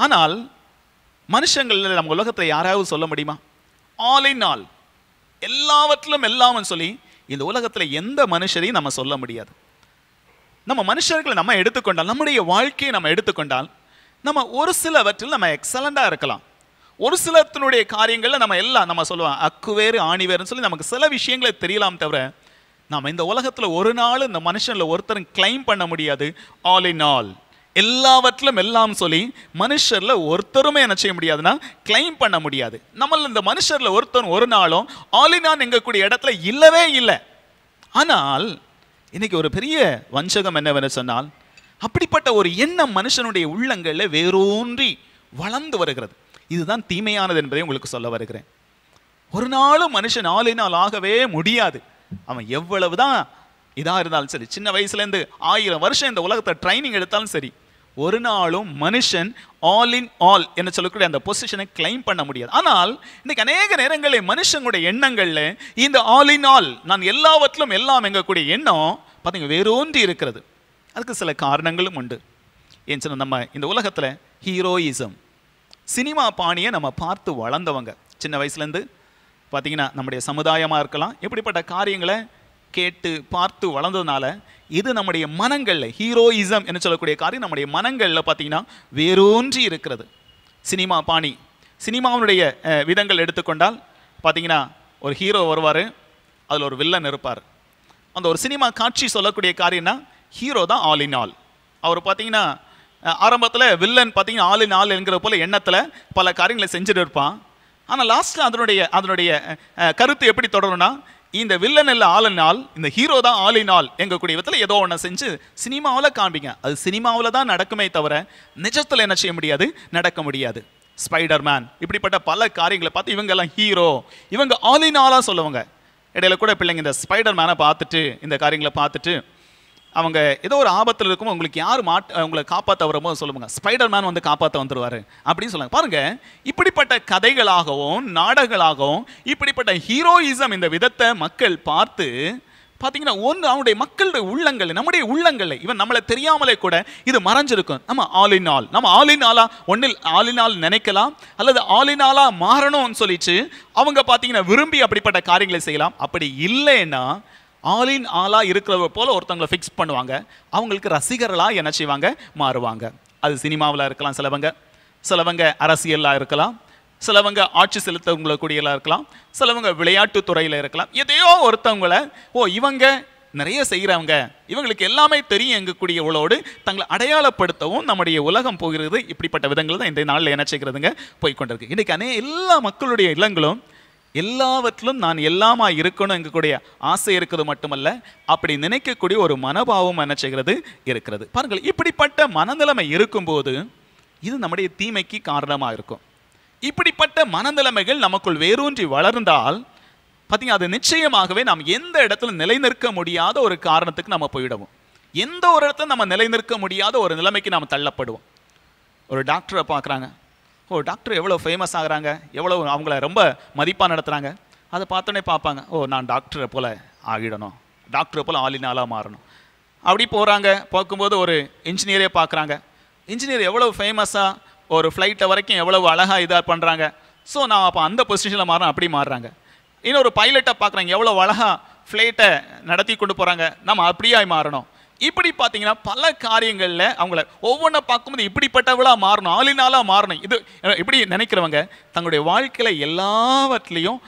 ஆனால் மனுஷங்களில் நம்ம உலகத்தை யாராவது சொல்ல முடியுமா ஆல் இன் ஆல், எல்லாவற்றிலும் எல்லாம்னு சொல்லி? இந்த உலகத்தில் எந்த மனுஷரையும் நம்ம சொல்ல முடியாது. நம்ம மனுஷர்களை நம்ம எடுத்துக்கொண்டால், நம்முடைய வாழ்க்கையை நம்ம எடுத்துக்கொண்டால், நம்ம ஒரு சிலவற்றில் நம்ம எக்ஸலண்டாக இருக்கலாம். ஒரு சிலத்தினுடைய காரியங்களில் நம்ம எல்லாம் நம்ம சொல்லுவோம் அக்குவேறு ஆணிவேர்னு சொல்லி நமக்கு சில விஷயங்களை தெரியலாம். தவிர நாம் இந்த உலகத்தில் ஒரு நாள் இந்த மனுஷனில் ஒருத்தரும் கிளைம் பண்ண முடியாது ஆல் இன் ஆல், எல்லாவற்றிலும் எல்லாம் சொல்லி மனுஷரில் ஒருத்தருமே என்ன செய்ய முடியாதுன்னா கிளைம் பண்ண முடியாது. நம்மள இந்த மனுஷரில் ஒருத்தரும் ஒரு நாளும் ஆல் இன் ஆல் எங்கக்கூடிய இடத்துல இல்லவே இல்லை. ஆனால் இன்றைக்கி ஒரு பெரிய வஞ்சகம் என்னவென்று சொன்னால், அப்படிப்பட்ட ஒரு எண்ணம் மனுஷனுடைய உள்ளங்களில் வேரூன்றி வளர்ந்து வருகிறது. இதுதான் தீமையானது என்பதை உங்களுக்கு சொல்ல வருகிறேன். ஒரு நாளும் மனுஷன் ஆல் இன் ஆல் ஆகவே முடியாது. அவன் எவ்வளவுதான் இதாக இருந்தாலும் சரி, சின்ன வயசுலேருந்து ஆயிரம் வருஷம் இந்த உலகத்தை ட்ரைனிங் எடுத்தாலும் சரி, ஒரு நாளும் மனுஷன் ஆல் இன் ஆல் என்ன சொல்லக்கூடிய அந்த பொசிஷனை கிளைம் பண்ண முடியாது. ஆனால் இன்னைக்கு அநேக நேரங்களில் மனுஷனுடைய எண்ணங்களில் இந்த ஆல் இன் ஆல், நான் எல்லாவற்றிலும் எல்லாம் எங்கக்கூடிய எண்ணம் பார்த்தீங்க வேரூன்றி இருக்கிறது. அதுக்கு சில காரணங்களும் உண்டு. ஏன்னு சொன்னால், நம்ம இந்த உலகத்தில் ஹீரோயிசம், சினிமா பாணியை நம்ம பார்த்து வளர்ந்தவங்க. சின்ன வயசுலேருந்து பார்த்திங்கன்னா நம்முடைய சமுதாயமாக இருக்கலாம், இப்படிப்பட்ட காரியங்களை கேட்டு பார்த்து வளர்ந்ததுனால இது நம்முடைய மனங்களில் ஹீரோயிசம் என்று சொல்லக்கூடிய காரியம் நம்முடைய மனங்களில் பார்த்திங்கன்னா வேரூன்றி இருக்கிறது. சினிமா பாணி, சினிமாவுடைய விதங்கள் எடுத்துக்கொண்டால் பார்த்திங்கன்னா ஒரு ஹீரோ வருவார், அதில் ஒரு வில்லன் இருப்பார். அந்த ஒரு சினிமா காட்சி சொல்லக்கூடிய காரியம்னா ஹீரோ தான் ஆல் இன் ஆல். அவர் பார்த்திங்கன்னா ஆரம்பத்தில் வில்லன் பார்த்திங்கன்னா ஆல் இன் ஆல் என்கிற போல் எண்ணத்தில் பல காரியங்களை செஞ்சுட்டு இருப்பான். ஆனால் லாஸ்ட்டில் அதனுடைய அதனுடைய கருத்து எப்படி தொடரும்னா, இந்த வில்லன் இல்லை ஆல் இன் ஆல், இந்த ஹீரோ தான் ஆல் இன் ஆல் எங்கக்கூடிய விதத்தில் ஏதோ ஒன்று செஞ்சு சினிமாவில் காண்பிங்க. அது சினிமாவில் தான் நடக்குமே தவிர நிஜத்தில் என்ன செய்ய முடியாது, நடக்க முடியாது. ஸ்பைடர் மேன், இப்படிப்பட்ட பல காரியங்களை பார்த்து இவங்கெல்லாம் ஹீரோ, இவங்க ஆல் இன் ஆலாக சொல்லுவாங்க. இடையில கூட பிள்ளைங்க இந்த ஸ்பைடர் மேனை பார்த்துட்டு இந்த காரியங்களை பார்த்துட்டு அவங்க ஏதோ ஒரு ஆபத்தில் இருக்கும், உங்களுக்கு யார் மாட்ட அவங்களை காப்பாற்ற வருமோ சொல்லுவாங்க, ஸ்பைடர் மேன் வந்து காப்பாற்ற வந்துடுவார் அப்படின்னு சொல்லுவாங்க. பாருங்கள், இப்படிப்பட்ட கதைகளாகவும் நாடகங்களாகவும் இப்படிப்பட்ட ஹீரோயிசம் இந்த விதத்தை மக்கள் பார்த்து பார்த்தீங்கன்னா ஒன்று அவனுடைய மக்களுடைய உள்ளங்கள், நம்முடைய உள்ளங்கள், இவன் நம்மளை தெரியாமலே கூட இது மறைஞ்சிருக்கும். நம்ம ஆல் இன் ஆல், நம்ம ஆல் இன் ஆலாக ஒன்றில் ஆல் இன் ஆல் நினைக்கலாம், அல்லது ஆல் இன் ஆலாக மாறணும்னு சொல்லிச்சு அவங்க பார்த்தீங்கன்னா விரும்பி அப்படிப்பட்ட காரியங்களை செய்யலாம். அப்படி இல்லைன்னா ஆல் இன் ஆலாக இருக்கிறவ போல் ஒருத்தவங்களை ஃபிக்ஸ் பண்ணுவாங்க. அவங்களுக்கு ரசிகர்களாக என்ன செய்வாங்க, மாறுவாங்க. அது சினிமாவில் இருக்கலாம், சிலவங்க சிலவங்க அரசியலாக இருக்கலாம், சிலவங்க ஆட்சி செலுத்தவங்கள கூடியலாக இருக்கலாம், சிலவங்க விளையாட்டுத் துறையில் இருக்கலாம். எதையோ ஒருத்தவங்களை, ஓ இவங்க நிறைய செய்கிறவங்க, இவங்களுக்கு எல்லாமே தெரியும் எங்கக்கூடிய உளோடு தங்களை அடையாளப்படுத்தவும் நம்முடைய உலகம் போகிறது. இப்படிப்பட்ட விதங்கள் தான் இந்த நாளில் என்ன செய்கிறதுங்க போய்கொண்டிருக்கு. இன்றைக்கு அநே எல்லா மக்களுடைய இல்லங்களும் எல்லாவற்றிலும் நான் எல்லாமா இருக்கணும் என்கூடிய ஆசை இருக்குது மட்டுமல்ல அப்படி நினைக்கக்கூடிய ஒரு மனபாவம் என்ன செய்கிறது இருக்கிறது. பாருங்கள், இப்படிப்பட்ட மனநிலைமை இருக்கும்போது இது நம்முடைய தீமைக்கு காரணமாக இருக்கும். இப்படிப்பட்ட மனநிலைமைகள் நமக்குள் வேரூன்றி வளர்ந்தால் பார்த்தீங்கன்னா அது நிச்சயமாகவே நாம் எந்த இடத்துல நிலைநிற்க முடியாத ஒரு காரணத்துக்கு நம்ம போயிடுவோம். எந்த ஒரு இடத்துல நம்ம நிலைநிற்க முடியாத ஒரு நிலைமைக்கு நாம் தள்ளப்படுவோம். ஒரு டாக்டரை பார்க்குறாங்க, ஓ டாக்டர் எவ்வளோ ஃபேமஸ் ஆகுறாங்க, எவ்வளோ அவங்கள ரொம்ப மதிப்பாக நடத்துகிறாங்க, அதை பார்த்தோன்னே பார்ப்பாங்க, ஓ நான் டாக்டரை போல் ஆகிடணும், டாக்டரை போல் ஆளினாலாக மாறணும். அப்படி போகிறாங்க, பார்க்கும்போது ஒரு இன்ஜினியரே பார்க்குறாங்க, இன்ஜினியர் எவ்வளோ ஃபேமஸாக ஒரு ஃப்ளைட்டை வரைக்கும் எவ்வளவு அழகாக இதாக பண்ணுறாங்க, ஸோ நான் அப்போ அந்த பொசிஷனில் மாறணும், அப்படி மாறுறாங்க. இன்னொரு பைலட்டை பார்க்குறாங்க, எவ்வளோ அழகாக ஃப்ளைட்டை நடத்தி கொண்டு போகிறாங்க, நம்ம அப்படியாக மாறணும். இப்படி பார்த்தீங்கன்னா பல காரியங்களில் அவங்கள ஒவ்வொன்றை பார்க்கும்போது இப்படிப்பட்டவளாக மாறணும், ஆளினாலாக மாறணும். இது இப்படி நினைக்கிறவங்க தங்களுடைய வாழ்க்கையில் எல்லாவற்றிலையும்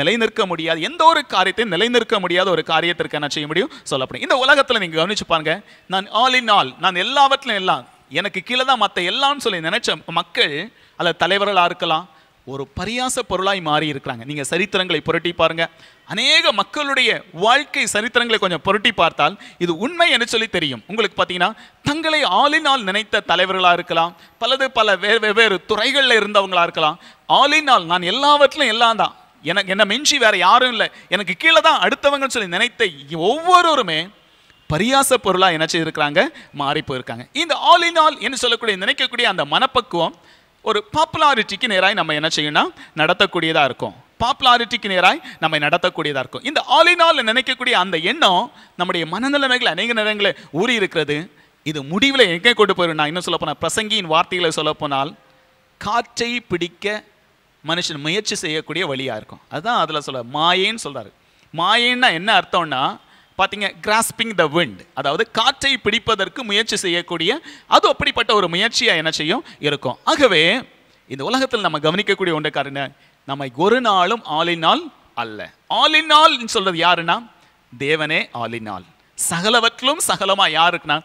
நிலைநிற்க முடியாது, எந்த ஒரு காரியத்தையும் நிலைநிற்க முடியாத ஒரு காரியத்திற்கு என்ன செய்ய முடியும் சொல்லப்படும். இந்த உலகத்தில் நீங்கள் கவனிச்சு பாருங்க, நான் ஆளினால் நான் எல்லாவற்றிலும் எல்லாம் எனக்கு கீழே தான் மற்ற எல்லாம்னு சொல்லி நினைச்ச மக்கள் அல்ல தலைவர்களாக இருக்கலாம், ஒரு பரியாச பொருளாய் மாறி இருக்கிறாங்க. நீங்கள் சரித்திரங்களை புரட்டி பாருங்கள், அநேக மக்களுடைய வாழ்க்கை சரித்திரங்களை கொஞ்சம் புரட்டி பார்த்தால் இது உண்மை என்று சொல்லி தெரியும். உங்களுக்கு பார்த்தீங்கன்னா தங்களை ஆளினால் நினைத்த தலைவர்களாக இருக்கலாம், பலது பல வேறு வெவ்வேறு துறைகளில் இருந்தவங்களாக இருக்கலாம். ஆளினால் நான் எல்லாவற்றிலும் எல்லாம் தான், எனக்கு என்னை மிஞ்சி வேறு யாரும் இல்லை, எனக்கு கீழே தான் அடுத்தவங்கன்னு சொல்லி நினைத்த ஒவ்வொருவருமே பரியாச பொருளாக என்ன செய்திருக்கிறாங்க, மாறி போயிருக்காங்க. இந்த ஆளினால் என்று சொல்லக்கூடிய நினைக்கக்கூடிய அந்த மனப்பக்குவம் ஒரு பாப்புலாரிட்டிக்கு நேராய் நம்ம என்ன செய்யணும்னா நடத்தக்கூடியதாக இருக்கும். பாப்புலாரிட்டிக்கு நேராய் நம்ம நடத்தக்கூடியதாக இருக்கும். இந்த ஆளினால் நினைக்கக்கூடிய அந்த எண்ணம் நம்முடைய மனநிலைமைகள் அநேக நேரங்களே ஊறி இருக்கிறது. இது முடிவில் எங்கே கொண்டு போயிடும், நான் இன்னும் சொல்லப்போனால் பிரசங்கியின் வார்த்தைகளை சொல்லப்போனால் காற்றை பிடிக்க மனுஷன் முயற்சி செய்யக்கூடிய வழியாக இருக்கும். அதுதான் அதில் சொல்ல மாயேன்னு சொல்கிறாரு. மாயேன்னா என்ன அர்த்தம்னா பார்த்தீங்க, கிராஸ்பிங் த விண்ட், அதாவது காற்றை பிடிப்பதற்கு முயற்சி செய்யக்கூடிய அது அப்படிப்பட்ட ஒரு முயற்சியாக என்ன செய்யும் இருக்கும். ஆகவே இந்த உலகத்தில் நம்ம கவனிக்கக்கூடிய ஒன்று காரணம், நம்மை ஒரு நாளும் ஆளினால் அல்ல. ஆளினால் சொல்றது யாருன்னா தேவனே ஆளினால். சகலவற்றிலும் சகலமாக யார் இருக்குன்னா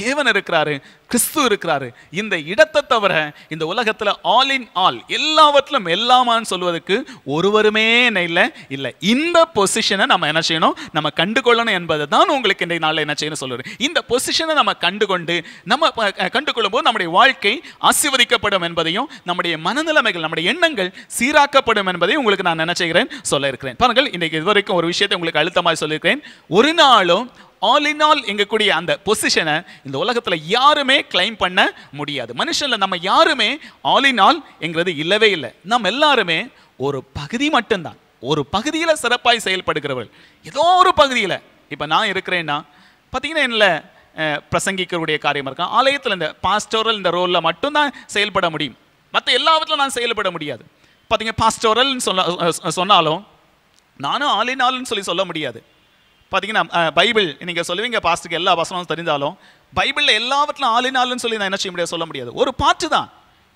தேவன் இருக்கிறாரு, கிறிஸ்து இருக்கிறாரு. இந்த இடத்தை தவிர இந்த உலகத்தில் ஆலின் ஆல் எல்லாவற்றிலும் எல்லாமான்னு சொல்வதற்கு ஒருவருமே இல்லை இல்லை இந்த பொசிஷனை நம்ம என்ன செய்யணும், நம்ம கண்டுகொள்ளணும் என்பதை தான் உங்களுக்கு இந்த நாளில் என்ன செய்யணும் சொல்லுறேன். இந்த பொசிஷனை நம்ம கண்டுகொண்டு நம்ம கண்டுகொள்ளும் போது நம்முடைய வாழ்க்கை ஆசீர்வதிக்கப்படும் என்பதையும் நம்முடைய மனநிலைமைகள் நம்முடைய எண்ணங்கள் சீராக்கப்படும் என்பதையும் உங்களுக்கு நான் என்ன செய்கிறேன் சொல்ல இருக்கிறேன். பாருங்கள், இன்றைக்கு இதுவரைக்கும் ஒரு விஷயத்தை உங்களுக்கு அழுத்தமாக சொல்லியிருக்கிறேன், ஒரு நாளும் ஆலினால் எங்கக்கூடிய அந்த பொசிஷனை இந்த உலகத்தில் யாருமே கிளைம் பண்ண முடியாது. மனுஷனில் நம்ம யாருமே ஆலினால் என்கிறது இல்லவே இல்லை. நம்ம எல்லாருமே ஒரு பகுதி மட்டும்தான், ஒரு பகுதியில் சிறப்பாய் செயல்படுகிறவர்கள். ஏதோ ஒரு பகுதியில் இப்போ நான் இருக்கிறேன்னா பார்த்தீங்கன்னா என்னில் பிரசங்கிக்கிறவுடைய காரியமாக இருக்கான், ஆலயத்தில் இந்த பாஸ்டோரல் இந்த ரோலில் மட்டும்தான் செயல்பட முடியும், மற்ற எல்லாவற்றிலும் நான் செயல்பட முடியாது. பார்த்தீங்க பாஸ்டோரல்னு சொல்ல சொன்னாலும் நானும் ஆலினால்னு சொல்லி சொல்ல முடியாது. பார்த்தீங்கன்னா பைபிள் நீங்கள் சொல்லுவீங்க பாஸ்ட்டுக்கு எல்லா வசனமும் தெரிந்தாலும் பைபிளில் எல்லாவற்றிலும் ஆளினாலுன்னு சொல்லி நான் என்ன செய்ய முடியாது சொல்ல முடியாது, ஒரு பாட்டு தான்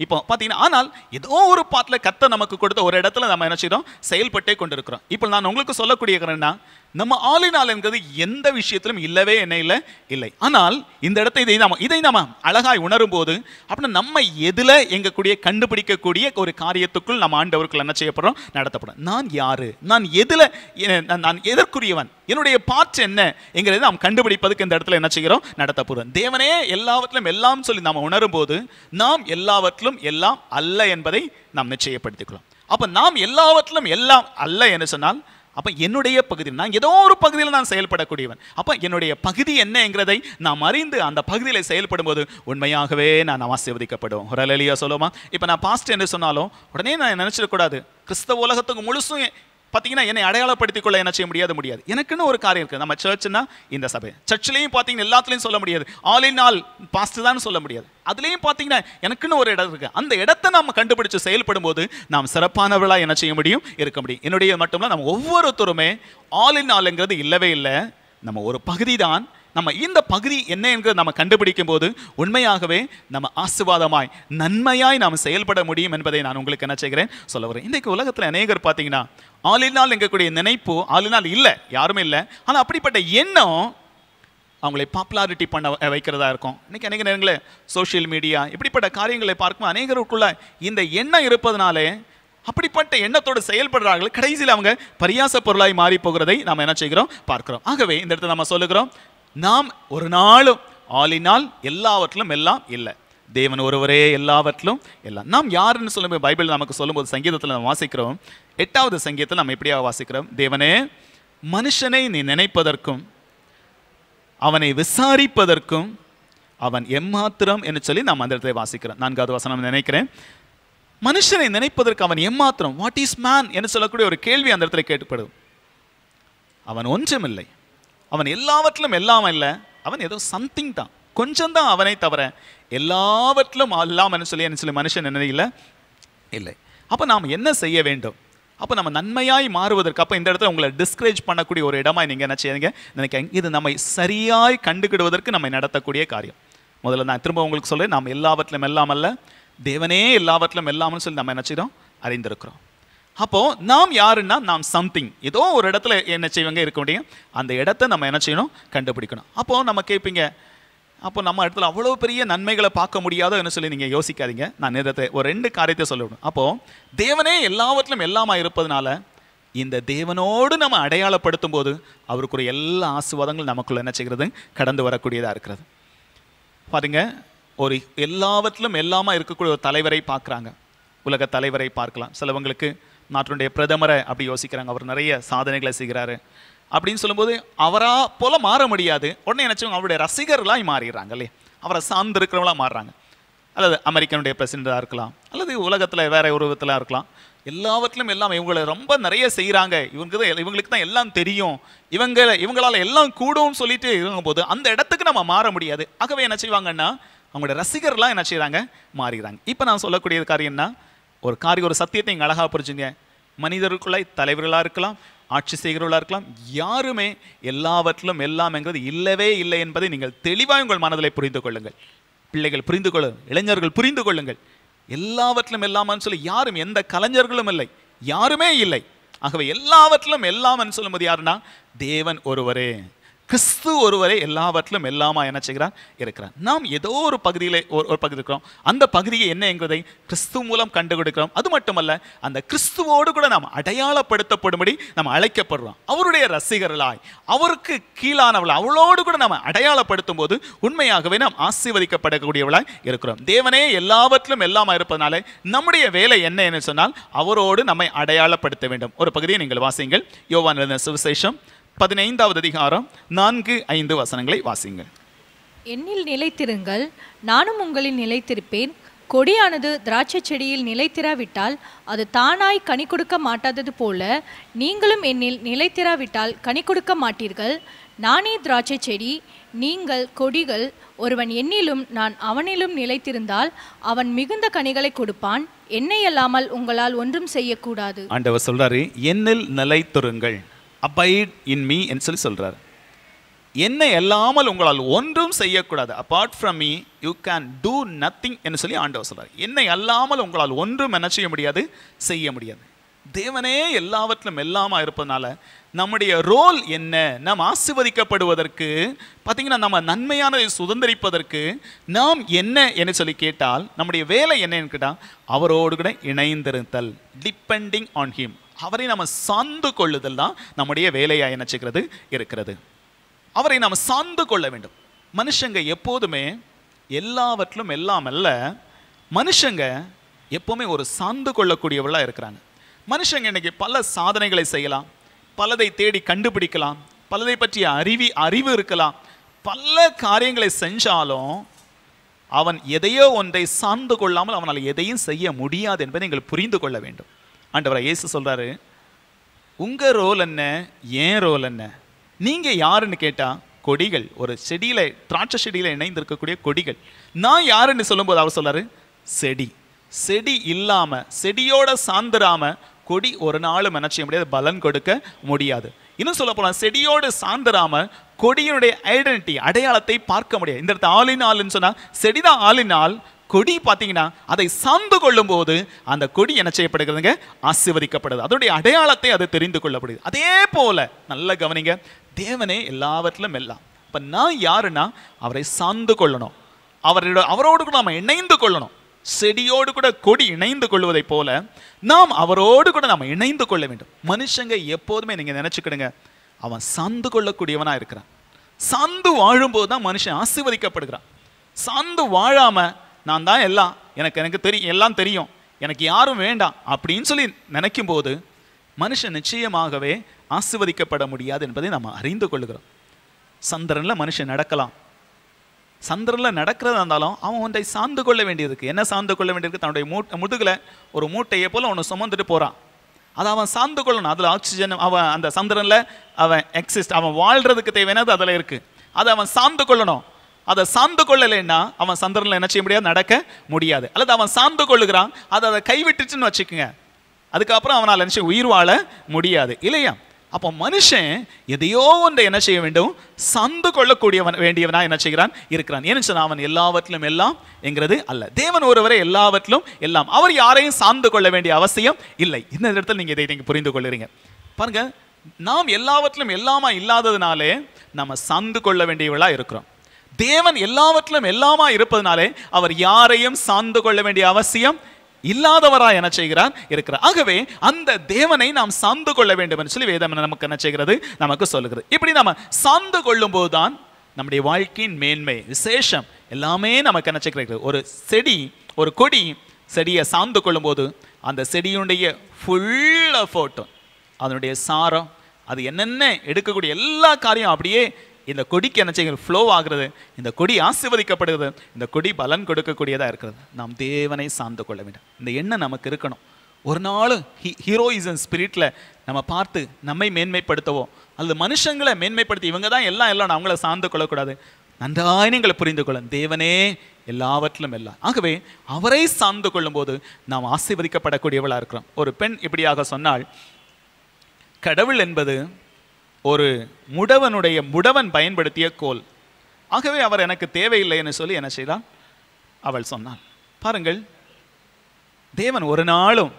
இப்போ பார்த்தீங்கன்னா. ஆனால் ஏதோ ஒரு பாட்டில் கத்த நமக்கு கொடுத்த ஒரு இடத்துல நம்ம என்ன செய்கிறோம், செயல்பட்டே கொண்டிருக்கிறோம். இப்போ நான் உங்களுக்கு சொல்லக்கூடிய காரணம்னா நம்ம ஆளினால் என்கிறது எந்த விஷயத்திலும் இல்லவே என்ன இல்லை இல்லை ஆனால் இந்த இடத்த இதை நாம் இதை நாம் அழகாய் உணரும் போது அப்படின்னா நம்ம எதில் எங்கக்கூடிய கண்டுபிடிக்கக்கூடிய ஒரு காரியத்துக்குள் நம்ம ஆண்டவருக்குள் என்ன செய்யப்படுறோம், நடத்தப்படும். நான் யார், நான் எதில், நான் எதற்குரியவன், என்னுடைய பார்ட் என்ன என்கிறத நாம் கண்டுபிடிப்பதுக்கு இந்த இடத்துல என்ன செய்கிறோம், நடத்தப்படுறோம். தேவனே எல்லாவற்றிலும் எல்லாம் சொல்லி நாம் உணரும் போது நாம் எல்லாவற்றிலும் எல்லாம் அல்ல என்பதை நாம் நிச்சயப்படுத்திக்கிறோம். அப்போ நாம் எல்லாவற்றிலும் எல்லாம் அல்ல என்று சொன்னால் அப்போ என்னுடைய பகுதியில் நான் ஏதோ ஒரு பகுதியில் நான் செயல்படக்கூடியவன். அப்போ என்னுடைய பகுதி என்னங்கிறதை நாம் அறிந்து அந்த பகுதியில் செயல்படும் போது உண்மையாகவே நான் ஆசீர்வதிக்கப்படும். ஒரு அலையா சொல்லுவோமா, இப்போ நான் பாஸ்ட் என்று சொன்னாலும் உடனே நான் நினச்சிடக்கூடாது கிறிஸ்தவ உலகத்துக்கு முழுசும் பார்த்தீங்கன்னா என்னை அடையாளப்படுத்திக் கொள்ள என்ன செய்ய முடியாது முடியாது எனக்குன்னு ஒரு காரியம் இருக்குது. நம்ம சர்ச்சுன்னா இந்த சபை சர்ச்சிலையும் பார்த்தீங்கன்னா எல்லாத்துலேயும் சொல்ல முடியாது ஆலினால் பாஸ்ட் தான் சொல்ல முடியாது. அதுலேயும் பார்த்தீங்கன்னா எனக்குன்னு ஒரு இடம் இருக்குது. அந்த இடத்தை நம்ம கண்டுபிடிச்சு செயல்படும் போது நாம் சிறப்பானவர்களாக என்ன செய்ய முடியும் இருக்க முடியும். என்னுடைய மட்டும்தான் நம்ம ஒவ்வொருத்தருமே ஆலினாலுங்கிறது இல்லவே இல்லை, நம்ம ஒரு பகுதி தான். நம்ம இந்த பகுதி என்ன என்கிறது நம்ம கண்டுபிடிக்கும் போது உண்மையாகவே நம்ம ஆசீர்வாதமாய் நன்மையாய் நாம் செயல்பட முடியும் என்பதை நான் உங்களுக்கு என்ன செய்கிறேன் சொல்ல வரேன். இன்றைக்கு உலகத்தில் அநேகர் பார்த்தீங்கன்னா ஆளினால் எங்கக்கூடிய நினைப்பு ஆளினால் இல்லை, யாருமே இல்லை. ஆனால் அப்படிப்பட்ட எண்ணம் அவங்களை பாப்புலாரிட்டி பண்ண வைக்கிறதா இருக்கும். இன்றைக்கி அநேக நேரங்களே சோஷியல் மீடியா இப்படிப்பட்ட காரியங்களை பார்க்கும்போது அநேகருக்குள்ள இந்த எண்ணம் இருப்பதனாலே அப்படிப்பட்ட எண்ணத்தோடு செயல்படுறார்கள். கடைசியில் அவங்க பரியாச பொருளாய் மாறி போகிறதை நாம் என்ன செய்கிறோம் பார்க்கிறோம். ஆகவே இந்த இடத்துல நம்ம சொல்லுகிறோம், நாம் ஒரு நாளும் ஆளினால் எல்லாவற்றிலும் எல்லாம் இல்லை, தேவன் ஒருவரே எல்லாவற்றிலும் எல்லாம். நாம் யாருன்னு சொல்லும்போது பைபிள் நமக்கு சொல்லும்போது சங்கீதத்தில் நம்ம வாசிக்கிறோம், எட்டாவது சங்கீதத்தில் நம்ம எப்படியாக வாசிக்கிறோம், தேவனே மனுஷனை நீ நினைப்பதற்கும் அவனை விசாரிப்பதற்கும் அவன் எம்மாத்திரம் என்று சொல்லி நாம் அந்த இடத்தை வாசிக்கிறோம். நான்காவது வசனம் நினைக்கிறேன், மனுஷனை நினைப்பதற்கு அவன் எம்மாத்திரம், வாட் இஸ் மேன் என்று சொல்லக்கூடிய ஒரு கேள்வி அந்த இடத்துல கேட்கப்படும். அவன் ஒன்றுமில்லை, அவன் எல்லாவற்றிலும் எல்லாம் இல்லை, அவன் ஏதோ சம்திங் தான், கொஞ்சம்தான் அவனை தவிர எல்லாவற்றிலும் அல்லாமன்னு சொல்லி என்ன சொல்லி மனுஷன் நினைக்கல இல்லை. அப்போ நாம் என்ன செய்ய வேண்டும்? அப்போ நம்ம நன்மையாய் மாறுவதற்கு, அப்போ இந்த இடத்துல உங்களை டிஸ்கரேஜ் பண்ணக்கூடிய ஒரு இடமா நீங்கள் என்ன செய்யுங்க நினைக்கிறேன். இது நம்மை சரியாய் கண்டுகிடுவதற்கு நம்மை நடத்தக்கூடிய காரியம். முதல்ல நான் திரும்ப உங்களுக்கு சொல்கிறேன், நாம் எல்லாவற்றிலும் எல்லாமல்ல, தேவனே எல்லாவற்றிலும் எல்லாம்னு சொல்லி நம்ம என்ன செய்கிறோம் அறிந்திருக்கிறோம். அப்போது நாம் யாருன்னா நாம் சம்திங், ஏதோ ஒரு இடத்துல என்ன செய்வங்க இருக்க முடியுங்க, அந்த இடத்த நம்ம என்ன செய்யணும் கண்டுபிடிக்கணும். அப்போது நம்ம கேட்பீங்க, அப்போ நம்ம இடத்துல அவ்வளோ பெரிய நன்மைகளை பார்க்க முடியாதோ என்ன சொல்லி நீங்கள் யோசிக்காதீங்க. நான் இடத்தை ஒரு ரெண்டு காரியத்தை சொல்லணும். அப்போது தேவனே எல்லாவற்றிலும் எல்லாமாக இருப்பதுனால இந்த தேவனோடு நம்ம அடையாளப்படுத்தும் போது அவருக்குரிய எல்லா ஆசீர்வாதங்களும் நமக்குள்ள என்ன செய்கிறது கடந்து வரக்கூடியதாக இருக்கிறது. பாருங்க, ஒரு எல்லாவற்றிலும் எல்லாமாக இருக்கக்கூடிய ஒரு தலைவரை பார்க்குறாங்க, உலக தலைவரை பார்க்கலாம். சிலவங்களுக்கு நாட்டினுடைய பிரதமரை அப்படி யோசிக்கிறாங்க, அவர் நிறைய சாதனைகளை செய்கிறாரு அப்படின்னு சொல்லும்போது அவராக போல் மாற முடியாது, உடனே நினச்சவங்க அவருடைய ரசிகர்களாக மாறிடுறாங்க இல்லையா, அவரை சார்ந்து இருக்கிறவங்களாக மாறுறாங்க. அல்லது அமெரிக்கனுடைய பிரசிடண்டாக இருக்கலாம், அல்லது உலகத்தில் வேறு ஒரு விதத்தில் இருக்கலாம். எல்லாவற்றிலும் எல்லாம் இவங்களை ரொம்ப நிறைய செய்கிறாங்க, இவங்க தான் இவங்களுக்கு தான் எல்லாம் தெரியும், இவங்க இவங்களால் எல்லாம் கூடும்னு சொல்லிட்டு இருக்கும்போது அந்த இடத்துக்கு நம்ம மாற முடியாது. ஆகவே என்ன செய்வாங்கன்னா அவங்களுடைய ரசிகர்லாம் என்ன செய்கிறாங்க மாறுகிறாங்க. இப்போ நான் சொல்லக்கூடிய காரியம்னா ஒரு காரியம், ஒரு சத்தியத்தை நீங்கள் அழகாக புரிஞ்சுங்க, மனிதருக்குள்ளே தலைவர்களாக இருக்கலாம், ஆட்சி செய்கிறவர்களாக இருக்கலாம், யாருமே எல்லாவற்றிலும் எல்லாம்ங்கிறது இல்லவே இல்லை என்பதை நீங்கள் தெளிவாக உங்கள் மனதில் புரிந்து கொள்ளுங்கள். பிள்ளைகள் புரிந்து கொள்ளுங்கள், இளைஞர்கள் புரிந்து கொள்ளுங்கள், எல்லாவற்றிலும் எல்லாம்னு சொல்லி யாரும் எந்த கலைஞர்களும் இல்லை, யாருமே இல்லை. ஆகவே எல்லாவற்றிலும் எல்லாம்னு சொல்லும்போது யாருன்னா தேவன் ஒருவரே, கிறிஸ்து ஒருவரே எல்லாவற்றிலும் எல்லாமா என்ன செய்கிறார் இருக்கிறார். நாம் ஏதோ ஒரு பகுதியில் ஒரு ஒரு பகுதி இருக்கிறோம், அந்த பகுதியை என்ன என்கிறதை கிறிஸ்து மூலம் கண்டுகொடுக்கிறோம். அது மட்டுமல்ல, அந்த கிறிஸ்துவோடு கூட நாம் அடையாளப்படுத்தப்படும்படி நாம் அழைக்கப்படுறோம். அவருடைய ரசிகர்களாய் அவருக்கு கீழானவர்களாய் அவளோடு கூட நாம் அடையாளப்படுத்தும் போது உண்மையாகவே நாம் ஆசீர்வதிக்கப்படக்கூடியவளாய் இருக்கிறோம். தேவனே எல்லாவற்றிலும் எல்லாமா இருப்பதனாலே நம்முடைய வேலை என்ன என்று சொன்னால் அவரோடு நம்மை அடையாளப்படுத்த வேண்டும். ஒரு பகுதியை நீங்கள் வாசியுங்கள், யோவான் எழுதின சுவிசேஷம் பதினைந்தாவது அதிகாரம் நான்கு ஐந்து வசனங்களை வாசிங்கள். என்னில் நிலைத்திருங்கள், நானும் உங்களில் நிலைத்திருப்பேன். கொடியானது திராட்சை செடியில் நிலைத்திராவிட்டால் அது தானாய் கனி கொடுக்க மாட்டாதது போல நீங்களும் என்னில் நிலைத்திராவிட்டால் கனி கொடுக்க மாட்டீர்கள். நானே திராட்சை செடி, நீங்கள் கொடிகள். ஒருவன் என்னிலும் நான் அவனிலும் நிலைத்திருந்தால் அவன் மிகுந்த கனிகளை கொடுப்பான். என்னை அல்லாமல் உங்களால் ஒன்றும் செய்யக்கூடாது. ஆண்டவர் சொல்றாரு, என்னில் நிலைத்திருங்கள், அபைட் இன் மீ என்று சொல்லி சொல்கிறார். என்ன இல்லாமல் உங்களால் ஒன்றும் செய்யக்கூடாது, apart from me you can do nothing என்று சொல்லி ஆண்டவர் சொல்கிறார். என்ன இல்லாமல் உங்களால் ஒன்றும் என்ன செய்ய முடியாது செய்ய முடியாது. தேவனே எல்லாவற்றிலும் எல்லாமா இருப்பதனால நம்முடைய ரோல் என்ன, நாம் ஆசீர்வதிக்கப்படுவதற்கு பார்த்திங்கன்னா நம்ம நன்மையானதை சுதந்திரிப்பதற்கு நாம் என்ன என்று சொல்லி கேட்டால் நம்முடைய வேலை என்னன்னு கேட்டால் அவரோடு கூட இணைந்திருத்தல், டிபெண்டிங் ஆன் ஹிம், அவரை நம்ம சார்ந்து கொள்ளுதல் தான் நம்முடைய வேலையாக நினச்சிக்கிறது இருக்கிறது. அவரை நாம் சார்ந்து கொள்ள வேண்டும். மனுஷங்க எப்போதுமே எல்லாவற்றிலும் எல்லாமல்ல, மனுஷங்க எப்போவுமே ஒரு சார்ந்து கொள்ளக்கூடியவர்களாக இருக்கிறாங்க. மனுஷங்க இன்றைக்கி பல சாதனைகளை செய்யலாம், பலதை தேடி கண்டுபிடிக்கலாம், பலதை பற்றிய அறிவி அறிவு இருக்கலாம், பல காரியங்களை செஞ்சாலும் அவன் எதையோ ஒன்றை சார்ந்து கொள்ளாமல் அவனால் எதையும் செய்ய முடியாது என்பதை நீங்கள் புரிந்து கொள்ள வேண்டும். ஆண்டவரா இயேசு சொல்கிறாரு, உங்கள் ரோல் என்ன, ஏன் ரோல் என்ன, நீங்கள் யாருன்னு கேட்டால் கொடிகள், ஒரு செடியில் திராட்சை செடியில் இணைந்திருக்கக்கூடிய கொடிகள். நான் யாருன்னு சொல்லும்போது அவர் சொல்கிறாரு செடி, செடி இல்லாமல் செடியோட சார்ந்திராமல் கொடி ஒரு நாளும் என்ன செய்ய முடியாது, பலன் கொடுக்க முடியாது. இன்னும் சொல்ல போனால் செடியோடு சார்ந்திராமல் கொடியினுடைய ஐடென்டிட்டி அடையாளத்தை பார்க்க முடியாது. இந்த இடத்த ஆளினால்னு சொன்னால் செடி தான் ஆளினால், கொடி பார்த்தீங்கன்னா அதை சார்ந்து கொள்ளும் போது அந்த கொடி என்ன செய்யப்படுகிறதுங்க ஆசீர்வதிக்கப்படுது, அதனுடைய அடையாளத்தை அது தெரிந்து கொள்ளப்படுது. அதே போல நல்லா கவனிங்க, தேவனே எல்லாவற்றிலும் எல்லாம். இப்போ நான் யாருன்னா அவரை சார்ந்து கொள்ளணும், அவரோட அவரோடு கூட நாம் இணைந்து கொள்ளணும். செடியோடு கூட கொடி இணைந்து கொள்வதை போல நாம் அவரோடு கூட நாம் இணைந்து கொள்ள வேண்டும். மனுஷங்க எப்போதுமே நீங்கள் நினச்சிக்கிடுங்க, அவன் சாந்து கொள்ளக்கூடியவனாக இருக்கிறான். சாந்து வாழும்போது தான் மனுஷன் ஆசீர்வதிக்கப்படுகிறான். சாந்து வாழாமல் நான் தான் எல்லாம் எனக்கு எனக்கு தெரியும் எல்லாம் தெரியும் எனக்கு யாரும் வேண்டாம் அப்படின்னு சொல்லி நினைக்கும்போது மனுஷன் நிச்சயமாகவே ஆசீர்வதிக்கப்பட முடியாது என்பதை நம்ம அறிந்து கொள்கிறோம். சந்திரனில் மனுஷன் நடக்கலாம், சந்திரனில் நடக்கிறதா இருந்தாலும் அவன் ஒன்றை சார்ந்து கொள்ள வேண்டியிருக்கு. என்ன சார்ந்து கொள்ள வேண்டியிருக்கு? தன்னுடைய மூட்டை முதுகில் ஒரு மூட்டையை போல் அவனை சுமந்துட்டு போகிறான். அதை அவன் சார்ந்து கொள்ளணும். அதில் ஆக்சிஜன் அவன் அந்த சந்திரனில் அவன் எக்ஸிஸ்ட் அவன் வாழ்கிறதுக்கு தேவையானது அதில் இருக்குது. அதை அவன் சார்ந்து கொள்ளணும். அதை சார்ந்து கொள்ளலைன்னா அவன் சந்திரனில் என்ன செய்ய முடியாது, நடக்க முடியாது. அல்லது அவன் சார்ந்து கொள்ளுகிறான், அதை அதை கைவிட்டுச்சுன்னு வச்சுக்கோங்க, அதுக்கப்புறம் அவனால் என்ன செய்ய உயிர் வாழ முடியாது இல்லையா? அப்போ மனுஷன் எதையோ ஒன்றை என்ன செய்ய வேண்டும், சார்ந்து கொள்ளக்கூடியவன் வேண்டியவனா என்ன செய்கிறான் இருக்கிறான். ஏன்னு சொன்னால் அவன் எல்லாவற்றிலும் எல்லாம் என்கிறது அல்ல, தேவன் ஒருவரை எல்லாவற்றிலும் எல்லாம். அவர் யாரையும் சார்ந்து கொள்ள வேண்டிய அவசியம் இல்லை. இந்த இடத்துல நீங்கள் இதை நீங்கள் புரிந்து கொள்ளுறீங்க பாருங்க. நாம் எல்லாவற்றிலும் எல்லாமா இல்லாததுனாலே நம்ம சார்ந்து கொள்ள வேண்டியவளாக இருக்கிறோம். தேவன் எல்லாவற்றிலும் எல்லாமா இருப்பதனாலே அவர் யாரையும் சார்ந்து கொள்ள வேண்டிய அவசியம் இல்லாதவராய் என்ன செய்கிறார் இருக்கிறார். ஆகவே அந்த தேவனை நாம் சார்ந்து கொள்ள வேண்டும் என்று சொல்லி வேதம் நமக்கு என்ன செய்கிறது, நமக்கு சொல்லுகிறது. இப்படி நம்ம சார்ந்து கொள்ளும் போது தான் நம்முடைய வாழ்க்கையின் மேன்மை விசேஷம் எல்லாமே நமக்கு என்ன செய்கிறது. ஒரு செடி, ஒரு கொடி செடியை சார்ந்து கொள்ளும் போது அந்த செடியுடைய ஃபுல் எஃபோர்ட், அதனுடைய சாரம், அது என்னென்ன எடுக்கக்கூடிய எல்லா காரியம் அப்படியே இந்த கொடிக்கு என்ன செய்கிறது, ஃப்ளோ ஆகிறது. இந்த கொடி ஆசீர்வதிக்கப்படுகிறது, இந்த கொடி பலன் கொடுக்கக்கூடியதாக இருக்கிறது. நாம் தேவனை சார்ந்து கொள்ள வேண்டும். இந்த எண்ணம் நமக்கு இருக்கணும். ஒரு நாள் ஹீ ஹீரோயிசம் ஸ்பிரிட்டில் நம்ம பார்த்து நம்மை மேன்மைப்படுத்தவோ அல்லது மனுஷங்களை மேன்மைப்படுத்தி இவங்க தான் எல்லாம் எல்லாம் அவங்கள சார்ந்து கொள்ளக்கூடாது. நன்றாய் நீங்கள் புரிந்து கொள்ளும் தேவனே எல்லாவற்றிலும் எல்லாம். ஆகவே அவரை சார்ந்து கொள்ளும்போது நாம் ஆசீர்வதிக்கப்படக்கூடியவளாக இருக்கிறோம். ஒரு பெண் இப்படியாக சொன்னால், கடவுள் என்பது ஒரு முடவனுடைய முடவன் பயன்படுத்திய கோல், ஆகவே அவர் எனக்கு தேவையில்லைன்னு சொல்லி என்ன செய்தான் அவள் சொன்னாள். பாருங்கள், தேவன் ஒரு நாளும்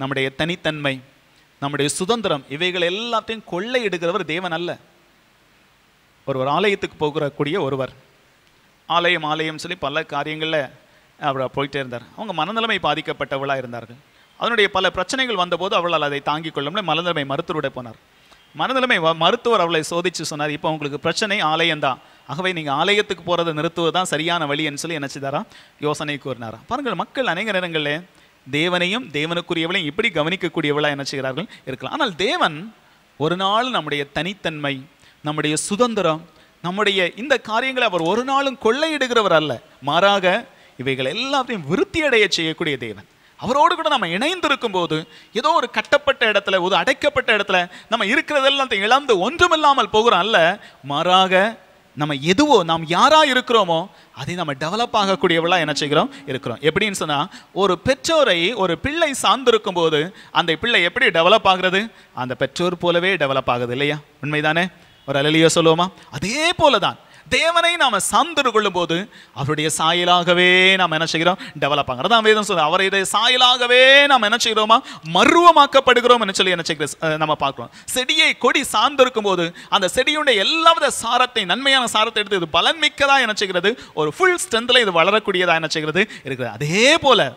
நம்முடைய தனித்தன்மை, நம்முடைய சுதந்திரம் இவைகள் எல்லாத்தையும் கொள்ளையிடுகிறவர் தேவன் அல்ல. ஒரு ஒரு ஆலயத்துக்கு போகக்கூடிய ஒருவர் ஆலயம் ஆலயம் சொல்லி பல காரியங்களில் அவர் போயிட்டே இருந்தார். அவங்க மனநிலைமை பாதிக்கப்பட்டவளாக இருந்தார்கள். அதனுடைய பல பிரச்சனைகள் வந்தபோது அவளால் அதை தாங்கிக் கொள்ள முடியல. மனநிலைமை மருத்துவரோட போனார். மனநிலைமை மருத்துவர் அவளை சோதித்து சொன்னார், இப்போ உங்களுக்கு பிரச்சனை ஆலயம்தான், ஆகவே நீங்கள் ஆலயத்துக்கு போகிறத நிறுத்துவது தான் சரியான வழின்னு சொல்லி நினச்சிதாரா யோசனை கூறினாரா. பாருங்கள், மக்கள் அநேக நேரங்களில் தேவனையும் தேவனுக்குரியவளையும் இப்படி கவனிக்கக்கூடியவளாக நினச்சிக்கிறார்கள் இருக்கலாம். ஆனால் தேவன் ஒரு நாள் நம்முடைய தனித்தன்மை, நம்முடைய சுதந்திரம், நம்முடைய இந்த காரியங்களை அவர் ஒரு நாளும் கொள்ளையிடுகிறவர் அல்ல, மாறாக இவைகள் எல்லாத்தையும் விருத்தியடைய செய்யக்கூடிய தேவன். அவரோடு கூட நம்ம இணைந்திருக்கும் போது ஏதோ ஒரு கட்டப்பட்ட இடத்துல, ஒரு அடைக்கப்பட்ட இடத்துல நம்ம இருக்கிறதெல்லாம் இழந்து ஒன்றுமில்லாமல் போகிறோம் அல்ல, மாறாக நம்ம எதுவோ நாம் யாராக இருக்கிறோமோ அதை நம்ம டெவலப் ஆகக்கூடியவளாக என்ன செய்கிறோம் இருக்கிறோம். எப்படின்னு சொன்னால், ஒரு பெற்றோரை ஒரு பிள்ளை சார்ந்திருக்கும் போது அந்த பிள்ளை எப்படி டெவலப் ஆகிறது, அந்த பெற்றோர் போலவே டெவலப் ஆகுது இல்லையா? உண்மைதானே? ஒரு அலலியோ சொல்லுவோமா? அதே போல தான் தேவனை நாம் சார்ந்து கொள்ளும் போது அவருடைய சாயலாகவே நாம் என்ன செய்கிறோம் டெவலப் ஆகிறோம். தான் வேதம் சொல்லுது, அவருடைய சாயலாகவே நாம் என்ன செய்கிறோமா மருவமாக்கப்படுகிறோம் என்று சொல்லி என்ன செய்கிறோம் நம்ம பார்க்குறோம். செடியை கொடி சார்ந்திருக்கும் போது அந்த செடியுடைய எல்லாவித சாரத்தை, நன்மையான சாரத்தை எடுத்து இது பலன் மிக்கதாக என்ன செய்கிறது, ஒரு ஃபுல் ஸ்ட்ரென்த்தில் இது வளரக்கூடியதாக என்ன செய்கிறது இருக்கிறது. அதே போல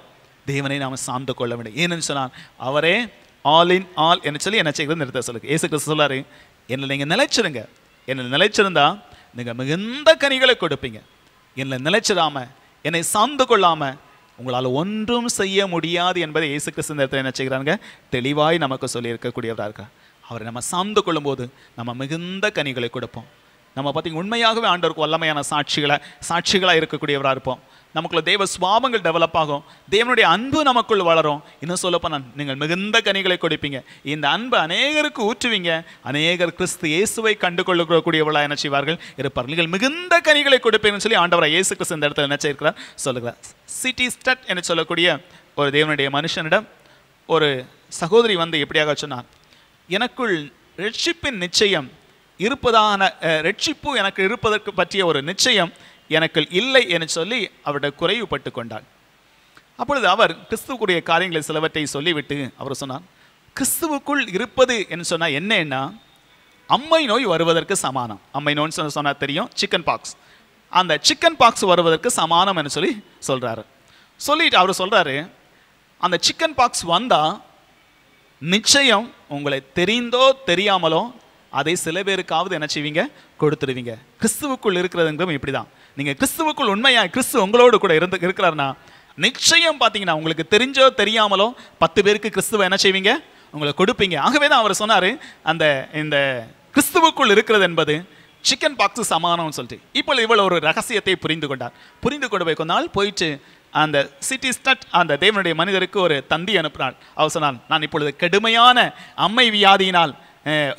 தேவனை நாம் சார்ந்து கொள்ள வேண்டும். ஏன்னு சொன்னால், அவரே ஆல் இன் ஆல் என்று சொல்லி என்ன செய்கிறது நிறுத்த சொல்லுது. ஏசு கிறிஸ்து சொல்றாரு, என்னை நீங்கள் நிலைச்சிருங்க, என்னை நிலைச்சிருந்தா நீங்கள் மிகுந்த கனிகளை கொடுப்பீங்க. என்னை நிலைச்சிடாமல் என்னை சார்ந்து கொள்ளாமல் உங்களால் ஒன்றும் செய்ய முடியாது என்பதை இயேசு கிறிஸ்து நேரத்தில் என்ன செய்கிறாங்க தெளிவாய் நமக்கு சொல்லி இருக்கக்கூடியவராக இருக்கிறார். அவரை நம்ம சார்ந்து கொள்ளும்போது நம்ம மிகுந்த கனிகளை கொடுப்போம். நம்ம பார்த்திங்க உண்மையாகவே ஆண்டவருக்கு வல்லமையான சாட்சிகளை சாட்சிகளாக இருக்கக்கூடியவராக இருப்போம். நமக்குள்ள தேவ சுபாவங்கள் டெவலப் ஆகும், தேவனுடைய அன்பு நமக்குள் வளரும். இன்னும் சொல்லப்போனால் நீங்கள் மிகுந்த கனிகளை கொடுப்பீங்க. இந்த அன்பு அநேகருக்கு ஊற்றுவீங்க, அநேகர் கிறிஸ்து இயேசுவை கண்டு கொள்ளக்கூடியவளாக என்ன செய்வார்கள் இருப்பார்கள். நீங்கள் மிகுந்த கனிகளை கொடுப்பீங்கன்னு சொல்லி ஆண்டவராக இயேசு கிறிஸ்து இந்த இடத்துல என்ன செய்கிறார் சொல்லுகிறார். சிட்டி ஸ்டட் என்று சொல்லக்கூடிய ஒரு தேவனுடைய மனுஷனிடம் ஒரு சகோதரி வந்து எப்படியாக சொன்னார், எனக்குள் ரட்சிப்பின் நிச்சயம் இருப்பதான ரட்சிப்பு எனக்கு இருப்பதற்கு பற்றிய ஒரு நிச்சயம் எனக்கு இல்லை என்று சொல்லி அவருடைய குறைவுபட்டு கொண்டாள். அப்பொழுது அவர் கிறிஸ்துவுக்குரிய காரியங்களை சிலவற்றை சொல்லிவிட்டு அவர் சொன்னார், கிறிஸ்துவுக்குள் இருப்பது என்று சொன்னால் என்னன்னா அம்மை நோய் வருவதற்கு சமானம். அம்மை நோய்னு சொன்ன சொன்னால் தெரியும், சிக்கன் பாக்ஸ். அந்த சிக்கன் பாக்ஸ் வருவதற்கு சமானம் என்று சொல்லி சொல்கிறாரு. சொல்லிட்டு அவர் சொல்றாரு, அந்த சிக்கன் பாக்ஸ் வந்தா நிச்சயம் உங்களை தெரிந்தோ தெரியாமலோ அதை சில பேருக்காவது என்ன செய்வீங்க, கொடுத்துடுவீங்க. கிறிஸ்துவுக்குள் இருக்கிறதுங்கிறதும் இப்படிதான். நீங்கள் கிறிஸ்துவுக்குள் உண்மையா கிறிஸ்து உங்களோடு கூட இருந்து இருக்கிறாருன்னா நிச்சயம் பார்த்தீங்கன்னா உங்களுக்கு தெரிஞ்சோ தெரியாமலோ பத்து பேருக்கு கிறிஸ்துவை என்ன செய்வீங்க, உங்களை கொடுப்பீங்க. ஆகவே தான் அவர் சொன்னார், அந்த இந்த கிறிஸ்துவுக்குள் இருக்கிறது என்பது சிக்கன் பாக்ஸு சமானம்னு சொல்லிட்டு இப்போ இவ்வளோ ஒரு ரகசியத்தை புரிந்து கொண்டார். புரிந்து கொண்டு போய் கொண்டால் போயிட்டு அந்த சிட்டி ஸ்டட் அந்த தேவனுடைய மனிதருக்கு ஒரு தந்தி அனுப்பினாள். அவர் சொன்னான், நான் இப்பொழுது கடுமையான அம்மை வியாதியினால்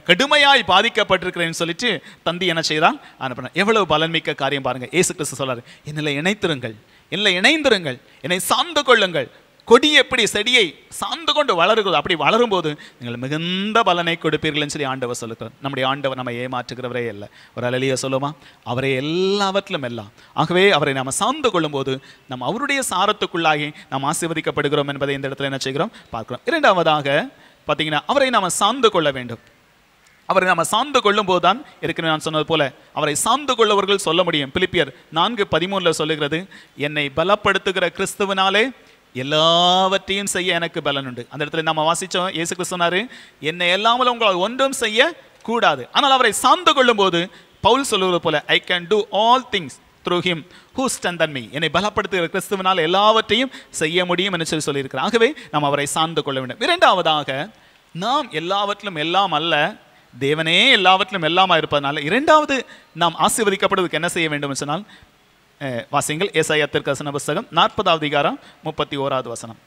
கடுமையாய் பாதிக்கப்பட்டிருக்கிறேன்னு சொல்லிட்டு தந்தி என்ன செய்தான் அனுப்பினான். எவ்வளவு பலன்மிக்க காரியம் பாருங்கள். ஏசு கிறிஸ்து சொல்றாரு, என்னில் இணைத்திருங்கள், என்னில் இணைந்திருங்கள், என்னை சார்ந்து கொள்ளுங்கள். கொடி எப்படி செடியை சார்ந்து கொண்டு வளருகிறதோ அப்படி வளரும்போது நீங்கள் மிகுந்த பலனை கொடுப்பீர்கள்னு சொல்லி ஆண்டவர் சொல்லுகிறார். நம்முடைய ஆண்டவர் நம்ம ஏமாற்றுகிறவரே இல்லை. ஒரு அலலியா சொல்லுமா, அவரே எல்லாவற்றிலும் எல்லாம். ஆகவே அவரை நாம் சார்ந்து கொள்ளும்போது நம்ம அவருடைய சாரத்துக்குள்ளாகி நாம் ஆசீர்வதிக்கப்படுகிறோம் என்பதை இந்த இடத்துல என்ன செய்கிறோம், பார்க்கிறோம். இரண்டாவதாக பார்த்தீங்கன்னா அவரை நாம் சார்ந்து கொள்ள வேண்டும். அவரை நாம் சார்ந்து கொள்ளும் போது தான் ஏற்கனவே நான் சொன்னது போல அவரை சார்ந்து கொள்ளவர்கள் சொல்ல முடியும். பிலிப்பியர் நான்கு பதிமூணில் சொல்லுகிறது, என்னை பலப்படுத்துகிற கிறிஸ்துவனாலே எல்லாவற்றையும் செய்ய எனக்கு பலன் உண்டு. அந்த இடத்துல நம்ம வாசித்தோம், இயேசு கிறிஸ்து சொன்னார், என்னை எல்லாமலும் உங்களால் ஒன்றும் செய்யக்கூடாது. ஆனால் அவரை சார்ந்து கொள்ளும் போது பவுல் சொல்வது போல, I can do all things through him who strengthen me. என்னை பலப்படுத்துகிற கிறிஸ்துவனால் எல்லாவற்றையும் செய்ய முடியும் என்று சொல்லி சொல்லியிருக்கிறார். ஆகவே நாம் அவரை சார்ந்து கொள்ள வேண்டும். இரண்டாவதாக, நாம் எல்லாவற்றிலும் எல்லாம் அல்ல, தேவனே எல்லாவற்றிலும் எல்லாமா இருப்பதனால இரண்டாவது நாம் ஆசீர்வதிக்கப்படுவதற்கு என்ன செய்ய வேண்டும் சொன்னால், வாசிங்கள் ஏசாயா தீர்க்கதரிசன புத்தகம் நாற்பதாவது அதிகாரம் முப்பத்தி ஓராவது வசனம்.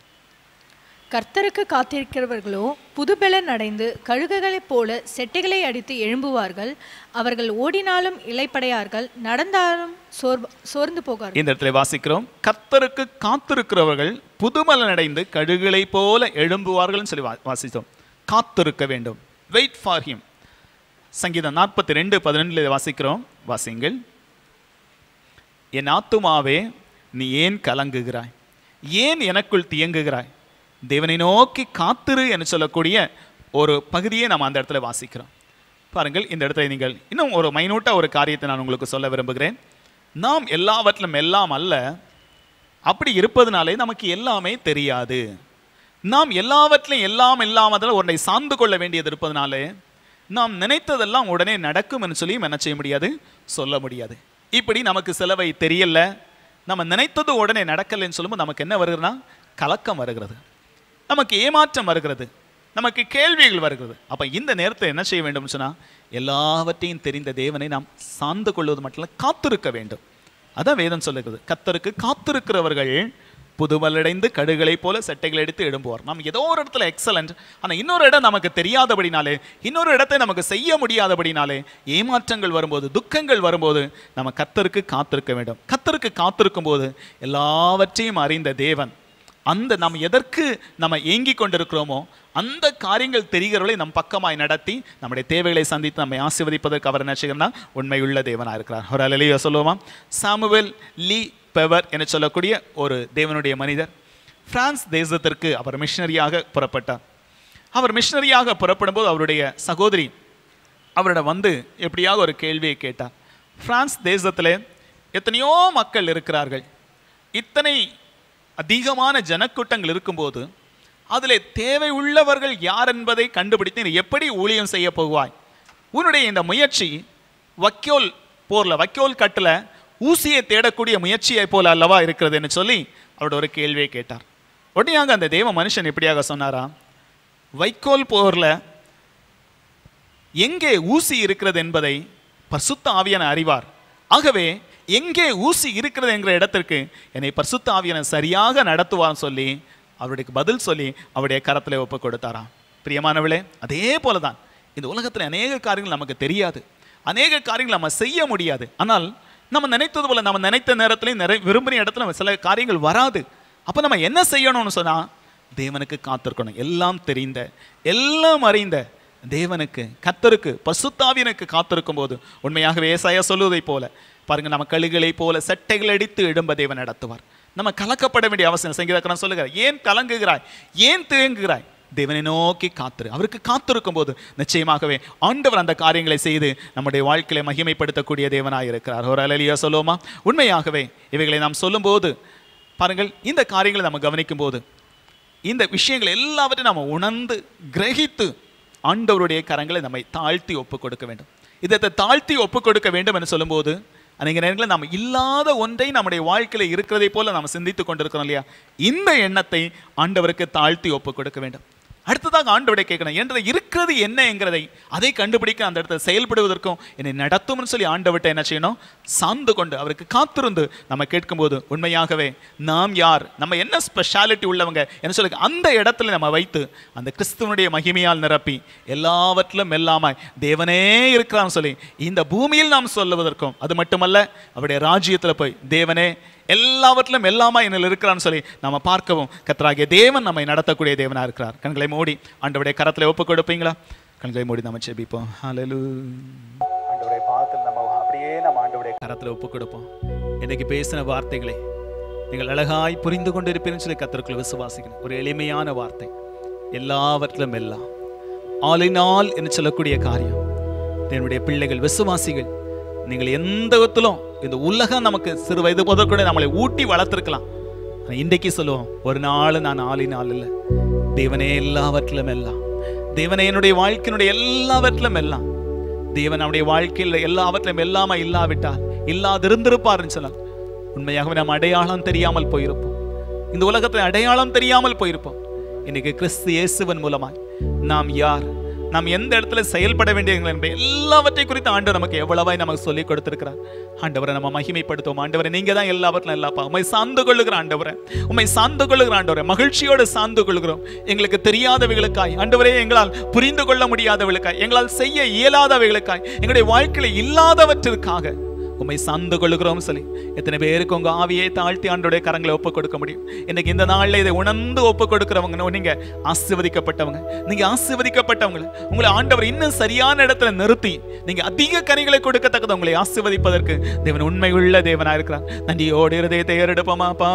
கர்த்தருக்கு காத்திருக்கிறவர்களோ புதுபெலன் அடைந்து கழுகுகளைப் போல செட்டைகளை அடித்து எழும்புவார்கள். அவர்கள் ஓடினாலும் இளைப்படையார்கள், நடந்தாலும் சோர்ந்து போவார்கள். இந்த இடத்துல வாசிக்கிறோம், கர்த்தருக்கு காத்திருக்கிறவர்கள் புதுபெலன் அடைந்து கழுகுகளைப் போல எழும்புவார்கள் சொல்லி வாசித்தோம். காத்திருக்க வேண்டும், வெயிட் ஃபார் ஹிம். சங்கீதம் நாற்பத்தி ரெண்டு பதினெண்டுல வாசிக்கிறோம், வாசிங்கள். என் ஆத்துமாவே நீ ஏன் கலங்குகிறாய், ஏன் எனக்குள் தியங்குகிறாய், தேவனை நோக்கி காத்திரு என்று சொல்லக்கூடிய ஒரு பகுதியை நாம் அந்த இடத்துல வாசிக்கிறோம். பாருங்கள், இந்த இடத்துல நீங்கள் இன்னும் ஒரு மைனூட்டாக ஒரு காரியத்தை நான் உங்களுக்கு சொல்ல விரும்புகிறேன். நாம் எல்லாவற்றிலும் எல்லாம் அல்ல, அப்படி இருப்பதனாலே நமக்கு எல்லாமே தெரியாது. நாம் எல்லாவற்றிலும் எல்லாம் இல்லாமல் உன்னை சார்ந்து கொள்ள வேண்டியது இருப்பதனாலே நாம் நினைத்ததெல்லாம் உடனே நடக்கும் என்று சொல்லியும் என்ன செய்ய முடியாது, சொல்ல முடியாது. இப்படி நமக்கு செலவை தெரியல, நம்ம நினைத்தது உடனே நடக்கலைன்னு சொல்லும்போது நமக்கு என்ன வருகிறதுனா கலக்கம் வருகிறது, நமக்கு ஏமாற்றம் வருகிறது, நமக்கு கேள்விகள் வருகிறது. அப்போ இந்த நேரத்தை என்ன செய்ய வேண்டும் சொன்னால், எல்லாவற்றையும் தெரிந்த தேவனை நாம் சார்ந்து கொள்வது மட்டும் காத்திருக்க வேண்டும். அதான் வேதம் சொல்லுகிறது, கர்த்தருக்கு காத்திருக்கிறவர்கள் புதுவலடைந்து கடுகளை போல சட்டைகளை எடுத்து எழும்புவார். நாம் ஏதோ ஒரு இடத்துல எக்ஸலண்ட், ஆனால் இன்னொரு இடம் நமக்கு தெரியாதபடினாலே, இன்னொரு இடத்தை நமக்கு செய்ய முடியாதபடினாலே, ஏமாற்றங்கள் வரும்போது, துக்கங்கள் வரும்போது நம்ம கர்த்தருக்கு காத்திருக்க வேண்டும். கர்த்தருக்கு காத்திருக்கும் போது எல்லாவற்றையும் அறிந்த தேவன், அந்த நாம் எதற்கு நம்ம ஏங்கி கொண்டிருக்கிறோமோ அந்த காரியங்கள் தெரிகிறவர்களை நம் பக்கமாய் நடத்தி நம்முடைய தேவைகளை சந்தித்து நம்மை ஆசீர்வதிப்பதற்கு அவர் என்ன செய்கிறோம்னா உண்மையுள்ள தேவனாக இருக்கிறார். ஒரு அல்லேலூயா சொல்லுவோமா. சாமுவேல் லீ பெவர் என சொல்லக்கூடிய ஒரு தேவனுடைய மனிதர் பிரான்ஸ் தேசத்திற்கு அவர் மிஷினரியாக புறப்பட்டார். அவர் மிஷினரியாக புறப்படும்போது அவருடைய சகோதரி அவரிடம் வந்து எப்படியாக ஒரு கேள்வியை கேட்டார். பிரான்ஸ் தேசத்தில் எத்தனையோ மக்கள் இருக்கிறார்கள், இத்தனை அதிகமான ஜனக்கூட்டங்கள் இருக்கும்போது அதில் தேவை உள்ளவர்கள் யார் என்பதை கண்டுபிடித்து எப்படி ஊழியம் செய்ய போவாய், உன்னுடைய இந்த முயற்சி வக்கோல் போரில் வக்கோல் கட்டில் ஊசியை தேடக்கூடிய முயற்சியை போல அல்லவா இருக்கிறதுன்னு சொல்லி அவரோட ஒரு கேள்வியை கேட்டார். உடனேயாக அந்த தெய்வ மனுஷன் எப்படியாக சொன்னாரா, வைக்கோல் போரில் எங்கே ஊசி இருக்கிறது என்பதை பரிசுத்த ஆவியான அறிவார், ஆகவே எங்கே ஊசி இருக்கிறது என்கிற இடத்திற்கு என்னை பரிசுத்த ஆவியான சரியாக நடத்துவான்னு சொல்லி அவருடைய பதில் சொல்லி அவருடைய கரத்தில் ஒப்பு கொடுத்தாராம். பிரியமானவளே, அதே போல தான் இந்த உலகத்தில் அநேக காரியங்கள் நமக்கு தெரியாது, அநேக காரியங்கள் நம்ம செய்ய முடியாது. ஆனால் நம்ம நினைத்தது போல நம்ம நினைத்த நேரத்துலையும் நிறை விரும்புகிற இடத்துல நம்ம சில காரியங்கள் வராது. அப்போ நம்ம என்ன செய்யணும்னு சொன்னால் தேவனுக்கு காத்திருக்கணும். எல்லாம் தெரிந்த எல்லாம் அறிந்த தேவனுக்கு கர்த்தருக்கு பரிசுத்தாவியனுக்கு காத்திருக்கும் போது உண்மையாகவே ஏசாயா சொல்லுவதை போல பாருங்கள், நம்ம கழுகுகளை போல சட்டைகள் அடித்து எழும்ப தேவன் நடத்துவார். நம்ம கலக்கப்பட வேண்டிய அவசியம் சங்கீதக்காரன் சொல்லுகிறார், ஏன் கலங்குகிறாய், ஏன் தேங்குகிறாய், தேவனை நோக்கி காத்திரு. அவருக்கு காத்திருக்கும் போது நிச்சயமாகவே ஆண்டவர் அந்த காரியங்களை செய்து நம்முடைய வாழ்க்கையை மகிமைப்படுத்தக்கூடிய தேவனாக இருக்கிறார். ஒரு அல்லேலூயா சொல்லுவோமா. உண்மையாகவே இவைகளை நாம் சொல்லும்போது பாருங்கள் இந்த காரியங்களை நாம் கவனிக்கும்போது இந்த விஷயங்களை எல்லாவற்றையும் நாம் உணர்ந்து கிரகித்து ஆண்டவருடைய கரங்களை நம்மை தாழ்த்தி ஒப்புக் கொடுக்க வேண்டும். இதை தாழ்த்தி ஒப்புக் கொடுக்க வேண்டும் என்று சொல்லும்போது அநேக நேரங்களில் நாம் இல்லாத ஒன்றை நம்முடைய வாழ்க்கையில் இருக்கிறதை போல நாம் சிந்தித்து கொண்டிருக்கிறோம் இல்லையா? இந்த எண்ணத்தை ஆண்டவருக்கு தாழ்த்தி ஒப்புக் கொடுக்க வேண்டும். அடுத்ததாக ஆண்டவரை கேட்கணும், என்றது இருக்கிறது என்ன என்கிறதை அதை கண்டுபிடிக்க அந்த இடத்தை செயல்படுவதற்கும் என்னை நடத்தும்னு சொல்லி ஆண்டவர்கிட்ட என்ன செய்யணும்? சார்ந்து கொண்டு அவருக்கு காத்திருந்து நம்ம கேட்கும்போது உண்மையாகவே நாம் யார், நம்ம என்ன ஸ்பெஷாலிட்டி உள்ளவங்க என்ன சொல்லி அந்த இடத்துல நம்ம வைத்து அந்த கிறிஸ்துவனுடைய மகிமையால் நிரப்பி எல்லாவற்றிலும் எல்லாமாய் தேவனே இருக்கிறான்னு சொல்லி இந்த பூமியில் நாம் சொல்லுவதற்கும் அது மட்டுமல்ல அவருடைய ராஜ்யத்தில் போய் தேவனே எல்லாவற்றிலும் எல்லாமா என்னில் இருக்கிறான்னு சொல்லி நம்ம பார்க்கவும் கர்த்தராகிய தேவன் நம்மை நடத்தக்கூடிய தேவனாக இருக்கிறார். கண்களை மூடி ஆண்டவருடைய கரத்தில் ஒப்பு கொடுப்பீங்களா? கண்களை மூடி நம்ம ஜெபிப்போம். ஆண்டவருடைய பாதத்தில் நம்ம அப்படியே நம்ம ஆண்டவருடைய கரத்தில் ஒப்பு கொடுப்போம். இன்னைக்கு பேசின வார்த்தைகளை நீங்கள் அழகாய் புரிந்து கொண்டு இருப்பீங்கன்னு சொல்லி கர்த்தருக்குள் விசுவாசிக்கணும். ஒரு எளிமையான வார்த்தை, எல்லாவற்றிலும் எல்லாம், ஆளினால் என்று சொல்லக்கூடிய காரியம். என்னுடைய பிள்ளைகள் விசுவாசிகள், நீங்கள் எந்த விதத்திலும் இந்த உலகம் நமக்கு சிறு வயது போதற்கூட நம்மளை ஊட்டி வளர்த்துருக்கலாம். இன்றைக்கு சொல்லுவோம், ஒரு நாள் நான் ஆளினால் இல்லை, தேவனே எல்லாவற்றிலும் எல்லாம், தேவனே என்னுடைய வாழ்க்கையினுடைய எல்லாவற்றிலும் எல்லாம், தேவன் நம்முடைய வாழ்க்கையில் எல்லாவற்றிலும் எல்லாம இல்லாவிட்டால் இல்லாதிருந்திருப்பாருன்னு சொல்லலாம். உண்மையாகவே நம்ம அடையாளம் தெரியாமல் போயிருப்போம், இந்த உலகத்தில் அடையாளம் தெரியாமல் போயிருப்போம். இன்னைக்கு கிறிஸ்து இயேசுவின் மூலமாய் நாம் யார், நாம் எந்த இடத்துல செயல்பட வேண்டியவர்கள் என்பது எல்லாவற்றையும் குறித்து ஆண்டவர் நமக்கு எவ்வளவாய் நமக்கு சொல்லிக் கொடுத்திருக்கிறார். ஆண்டவரை நம்ம மகிமைப்படுத்துவோம். ஆண்டவரை நீங்க தான் எல்லாவற்றிலும் எல்லாப்பா, உண்மை சார்ந்து கொள்ளுகிற ஆண்டவரை, உண்மை சார்ந்து கொள்ளுகிற ஆண்டவரை மகிழ்ச்சியோடு சார்ந்து கொள்கிறோம். எங்களுக்கு தெரியாதவைகளுக்காய் ஆண்டவரே, எங்களால் புரிந்து கொள்ள முடியாதவர்களுக்காய், எங்களால் செய்ய இயலாதவைகளுக்காய், எங்களுடைய வாழ்க்கையில் இல்லாதவற்றிற்காக உண்மை சார்ந்து கொள்ளுகிறோம் சொல்லி எத்தனை பேருக்கு உங்கள் ஆவியை தாழ்த்தி ஆண்டோடைய கரங்களை ஒப்புக் கொடுக்க முடியும்? இன்னைக்கு இந்த நாளில் இதை உணர்ந்து ஒப்புக் கொடுக்குறவங்க நீங்கள் ஆசீர்வதிக்கப்பட்டவங்க. நீங்கள் ஆசீர்வதிக்கப்பட்டவங்க. உங்களை ஆண்டவர் இன்னும் சரியான இடத்துல நிறுத்தி நீங்கள் அதிக கனிகளை கொடுக்கத்தக்கது உங்களை ஆசீர்வதிப்பதற்கு தேவன் உண்மையுள்ள தேவனாக இருக்கிறார். நன்றியோடு இருதயத்தை ஏறெடுப்போமாப்பா.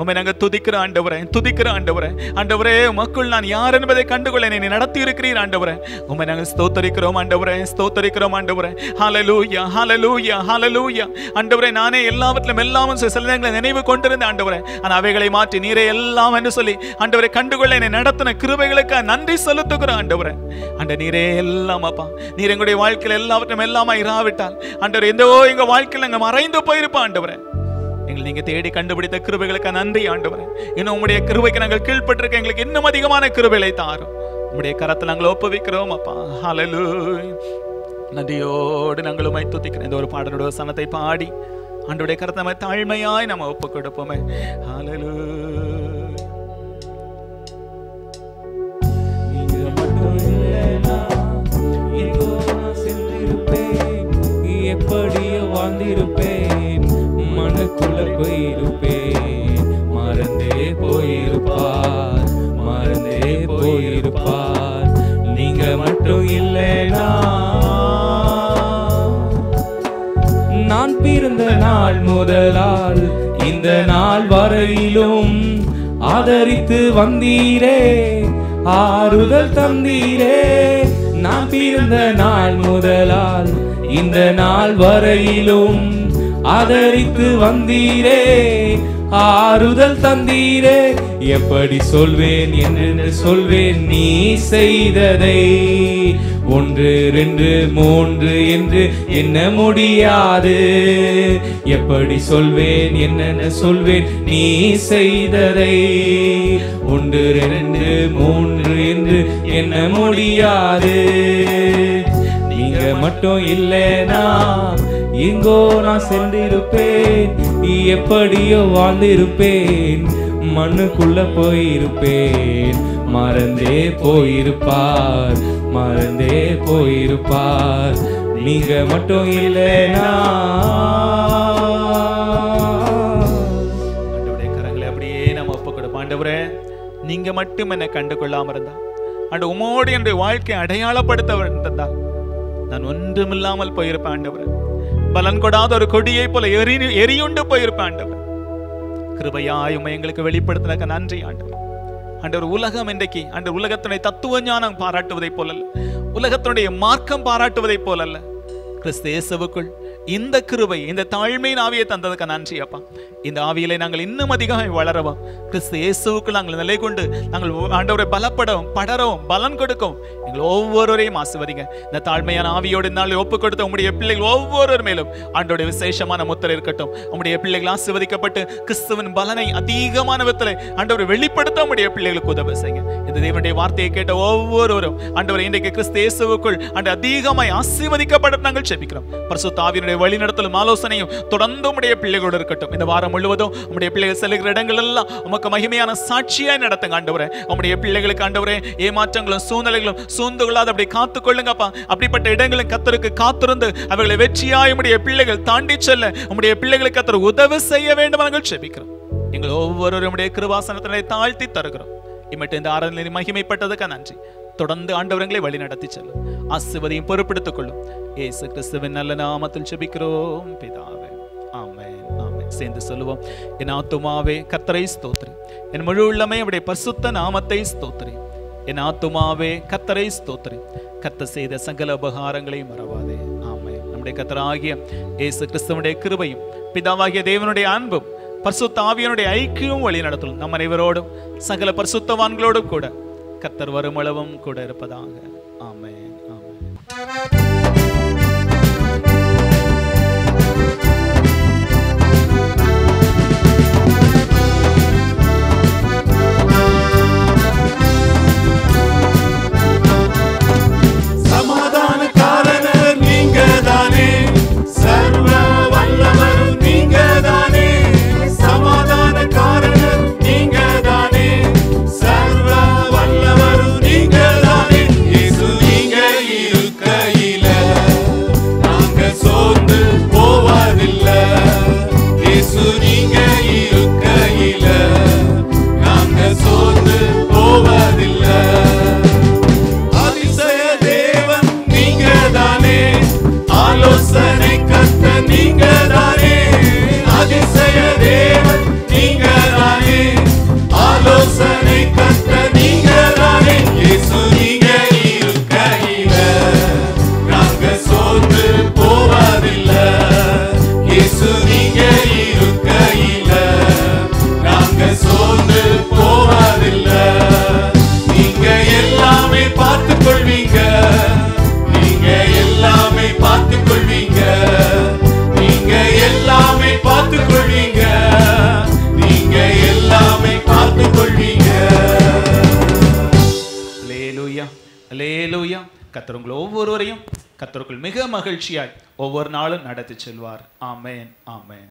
உண்மை நாங்கள் துதிக்கிற ஆண்டவரை, துதிக்கிற ஆண்டவரை, ஆண்டவரே மக்கள் நான் யார் என்பதை கண்டுகொள்ள நீ நடத்தி இருக்கிறீர் ஆண்டவரை. உண்மை நாங்கள் ஸ்தோத்தரிக்கிறோம் ஆண்டவரை, ஸ்தோத்தரிக்கிறோம் ஆண்டவரை. ஹல்லேலூயா, ஹல்லேலூயா, ஹல்லேலூயா. ஆண்டவரே நானே எல்லாவற்றிலும் எல்லாம் நினைவு கொண்டிருந்த ஆண்டவரே, ஆனா அவைகளை மாற்றி நீரே எல்லாம் என்று சொல்லி ஆண்டவரை கண்டுகொள்ள என்னை நடத்தின கிருபைகளுக்கு நன்றி செலுத்துகிற ஆண்டவரே. ஆண்ட நீரே எல்லாம் அப்பா, நீர் எங்களுடைய வாழ்க்கையில் எல்லாவற்றிலும் எல்லாமா இராவிட்டால் ஆண்டவரே எந்தவோ எங்க வாழ்க்கையில் நாங்கள் மறைந்து போயிருப்போம் ஆண்டவரே. எங்களை நீங்க தேடி கண்டுபிடித்த கிருபைகளுக்கு நன்றி ஆண்டவரே. இன்னும் உங்களுடைய கிருபைக்கு நாங்கள் கீழ்பட்டிருக்க எங்களுக்கு இன்னும் அதிகமான கிருபைகளை தாரும். உங்களுடைய கரத்தில் நாங்கள் ஒப்புவிக்கிறோம் அப்பா. ஹல்லேலூயா. நன்றியோடு நாங்கள் உம்மை துதிக்கிறோம். இந்த ஒரு பாடலோட வசனத்தை பாடி ஆண்டவருடைய கரத்தை நம்ம தாழ்மையாய் நம்ம ஒப்புக் கொடுப்போமே. எப்படியோ வாழ்ந்திருப்பேன், மனக்குள்ள போயிருப்பேன், மறந்தே போயிருப்பார், மறந்தே போயிருப்பார். நீங்க மட்டும் இல்லைனா நான் பிறந்த நாள் முதலால் இந்த நாள் வரையிலும் ஆதரித்து வந்தீரே, ஆறுதல் தந்தீரே. நான் பிறந்த நாள் முதலால் இந்த நாள் வரையிலும் ஆதரித்து வந்தீரே, ஆறுதல் தந்தீரே. எப்படி சொல்வேன் என்று சொல்வேன் நீ செய்ததை, ஒன்று ரெண்டு மூன்று என்று என்ன முடியாது. எப்படி சொல்வேன் என்னென்ன சொல்வேன் நீ செய்ததை, ஒன்று ரெண்டு மூன்று என்று என்ன முடியாது. நீங்க மட்டும் இல்லைனா எங்கோ நான் சென்றிருப்பேன், எப்படியோ வாழ்ந்திருப்பேன், மண்ணுக்குள்ள போயிருப்பேன், மறந்தே போயிருப்பார், மறந்தே போயிருப்பார். நீங்க மட்டும் இல்லைனா ஆண்டவருடைய கரங்களை அப்படியே நம்ம ஒப்புக் கொடுப்போம். ஆண்டவரே நீங்க மட்டும் என்னை கண்டு கொள்ளாம இருந்தா, ஆண்டு உமோடு என்னுடைய வாழ்க்கையை அடையாளப்படுத்த நான் ஒன்றுமில்லாமல் போயிருப்பேன் ஆண்டவரே. பலன் கொடாத ஒரு கொடியை போல எரி எரியுண்டு போயிருப்பேன் ஆண்டவர். கிருபையாய் உம்மை எங்களுக்கு வெளிப்படுத்தினக்க நன்றி ஆண்டவர். ஆண்டவர் உலகம் இன்றைக்கு ஆண்டவர் உலகத்தினுடைய தத்துவ ஞானம் பாராட்டுவதை போலல்ல, உலகத்தினுடைய மார்க்கம் பாராட்டுவதை போலல்ல, கிறிஸ்து இயேசுவுக்குள் இந்த கிருபை, இந்த தாழ்மையின் ஆவியை தந்ததுக்கு நன்றி அப்பா. இந்த ஆவியிலே நாங்கள் இன்னும் அதிகமாக வளரவும், கிறிஸ்து இயேசுவுக்கு நாங்கள் நிலை கொண்டு நாங்கள் ஆண்டவரை பலப்படவும் படரவும் பலன் கொடுக்கவும் எங்கள் ஒவ்வொருவரையும் ஆசீர்வதிங்க. இந்த தாழ்மையான ஆவியோடு நாளை ஒப்பு கொடுத்த உங்களுடைய பிள்ளைகள் ஒவ்வொருவர் மேலும் ஆண்டோடைய விசேஷமான முத்திரை இருக்கட்டும். உங்களுடைய பிள்ளைகள் ஆசீர்வதிக்கப்பட்டு கிறிஸ்துவின் பலனை அதிகமான விதத்தில் ஆண்டவரை வெளிப்படுத்த உங்களுடைய பிள்ளைகளுக்கு உதவி செய்யுங்க. இந்த தேவனுடைய வார்த்தையை கேட்ட ஒவ்வொருவரும் ஆண்டவரை இன்றைக்கு கிறிஸ்து இயேசுவுக்குள் ஆண்டவர் அதிகமாய் ஆசீர்வதிக்கப்பட நாங்கள் ஜெபிக்கிறோம். பரிசுத்த ஆவியினுடைய வழிநடத்தலும் ஆலோசனையும் தொடர்ந்து உங்களுடைய பிள்ளைகளோடு இருக்கட்டும். இந்த வாரம் முழுவதும் உங்களுடைய பிள்ளைகள் செல்கிற இடங்கள் எல்லாம் உமக்கு மகிமையான சாட்சியாய் நடத்துங்க ஆண்டவரே. உங்களுடைய பிள்ளைகளுக்கு ஆண்டவரே ஏமாற்றங்களும் சூழ்நிலைகளும் சூழ்ந்து கொள்ளாத அப்படி காத்துக்கொள்ளுங்கப்பா. அப்படிப்பட்ட இடங்களும் கர்த்தருக்கு காத்திருந்து அவர்களை வெற்றியாய் உங்களுடைய பிள்ளைகள் தாண்டி செல்ல உங்களுடைய பிள்ளைகளுக்கு கர்த்தர் உதவி செய்ய வேண்டும் நாங்கள் ஜெபிக்கிறோம். எங்கள் ஒவ்வொருவரும் உங்களுடைய கிருபாசனத்தினை தாழ்த்தி தருகிறோம். இம்மட்டு இந்த ஆராதனை மகிமைப்பட்டதுக்கு நன்றி. தொடர்ந்து ஆண்டவரங்களை வழி நடத்தி செல்லும், ஆசீர்வதியும் பொறுப்பெடுத்துக் கொள்ளும். இயேசு கிறிஸ்துவின் நல்ல நாமத்தில் ஜெபிக்கிறோம் பிதாவே, ஆமென் ஆமென். சேர்ந்து சொல்லுவோம். என் ஆத்துமாவே கர்த்தரை ஸ்தோத்திரி, என் முழு உள்ளமே அவருடைய பரிசுத்த நாமத்தை ஸ்தோத்திரி. என் ஆத்துமாவே கர்த்தரை ஸ்தோத்திரி, கர்த்தர் செய்த சகல உபகாரங்களை மறவாதே. ஆமென். நம்முடைய கர்த்தராகிய இயேசு கிறிஸ்துவனுடைய கிருபையும் பிதாவாகிய தேவனுடைய அன்பும் பரிசுத்த ஆவியனுடைய ஐக்கியமும் வழி நடத்தும் நம் அனைவரோடும் சகல பரிசுத்தவான்களோடும் கூட கர்த்தர் வருமளவும் கூட இருப்பதாக. ஆமென் ஆமென். கர்த்தர் உங்கள் ஒவ்வொருவரையும் கர்த்தருக்குள் மிக மகிழ்ச்சியாய் ஒவ்வொரு நாளும் நடத்தி செல்வார். ஆமென் ஆமென்.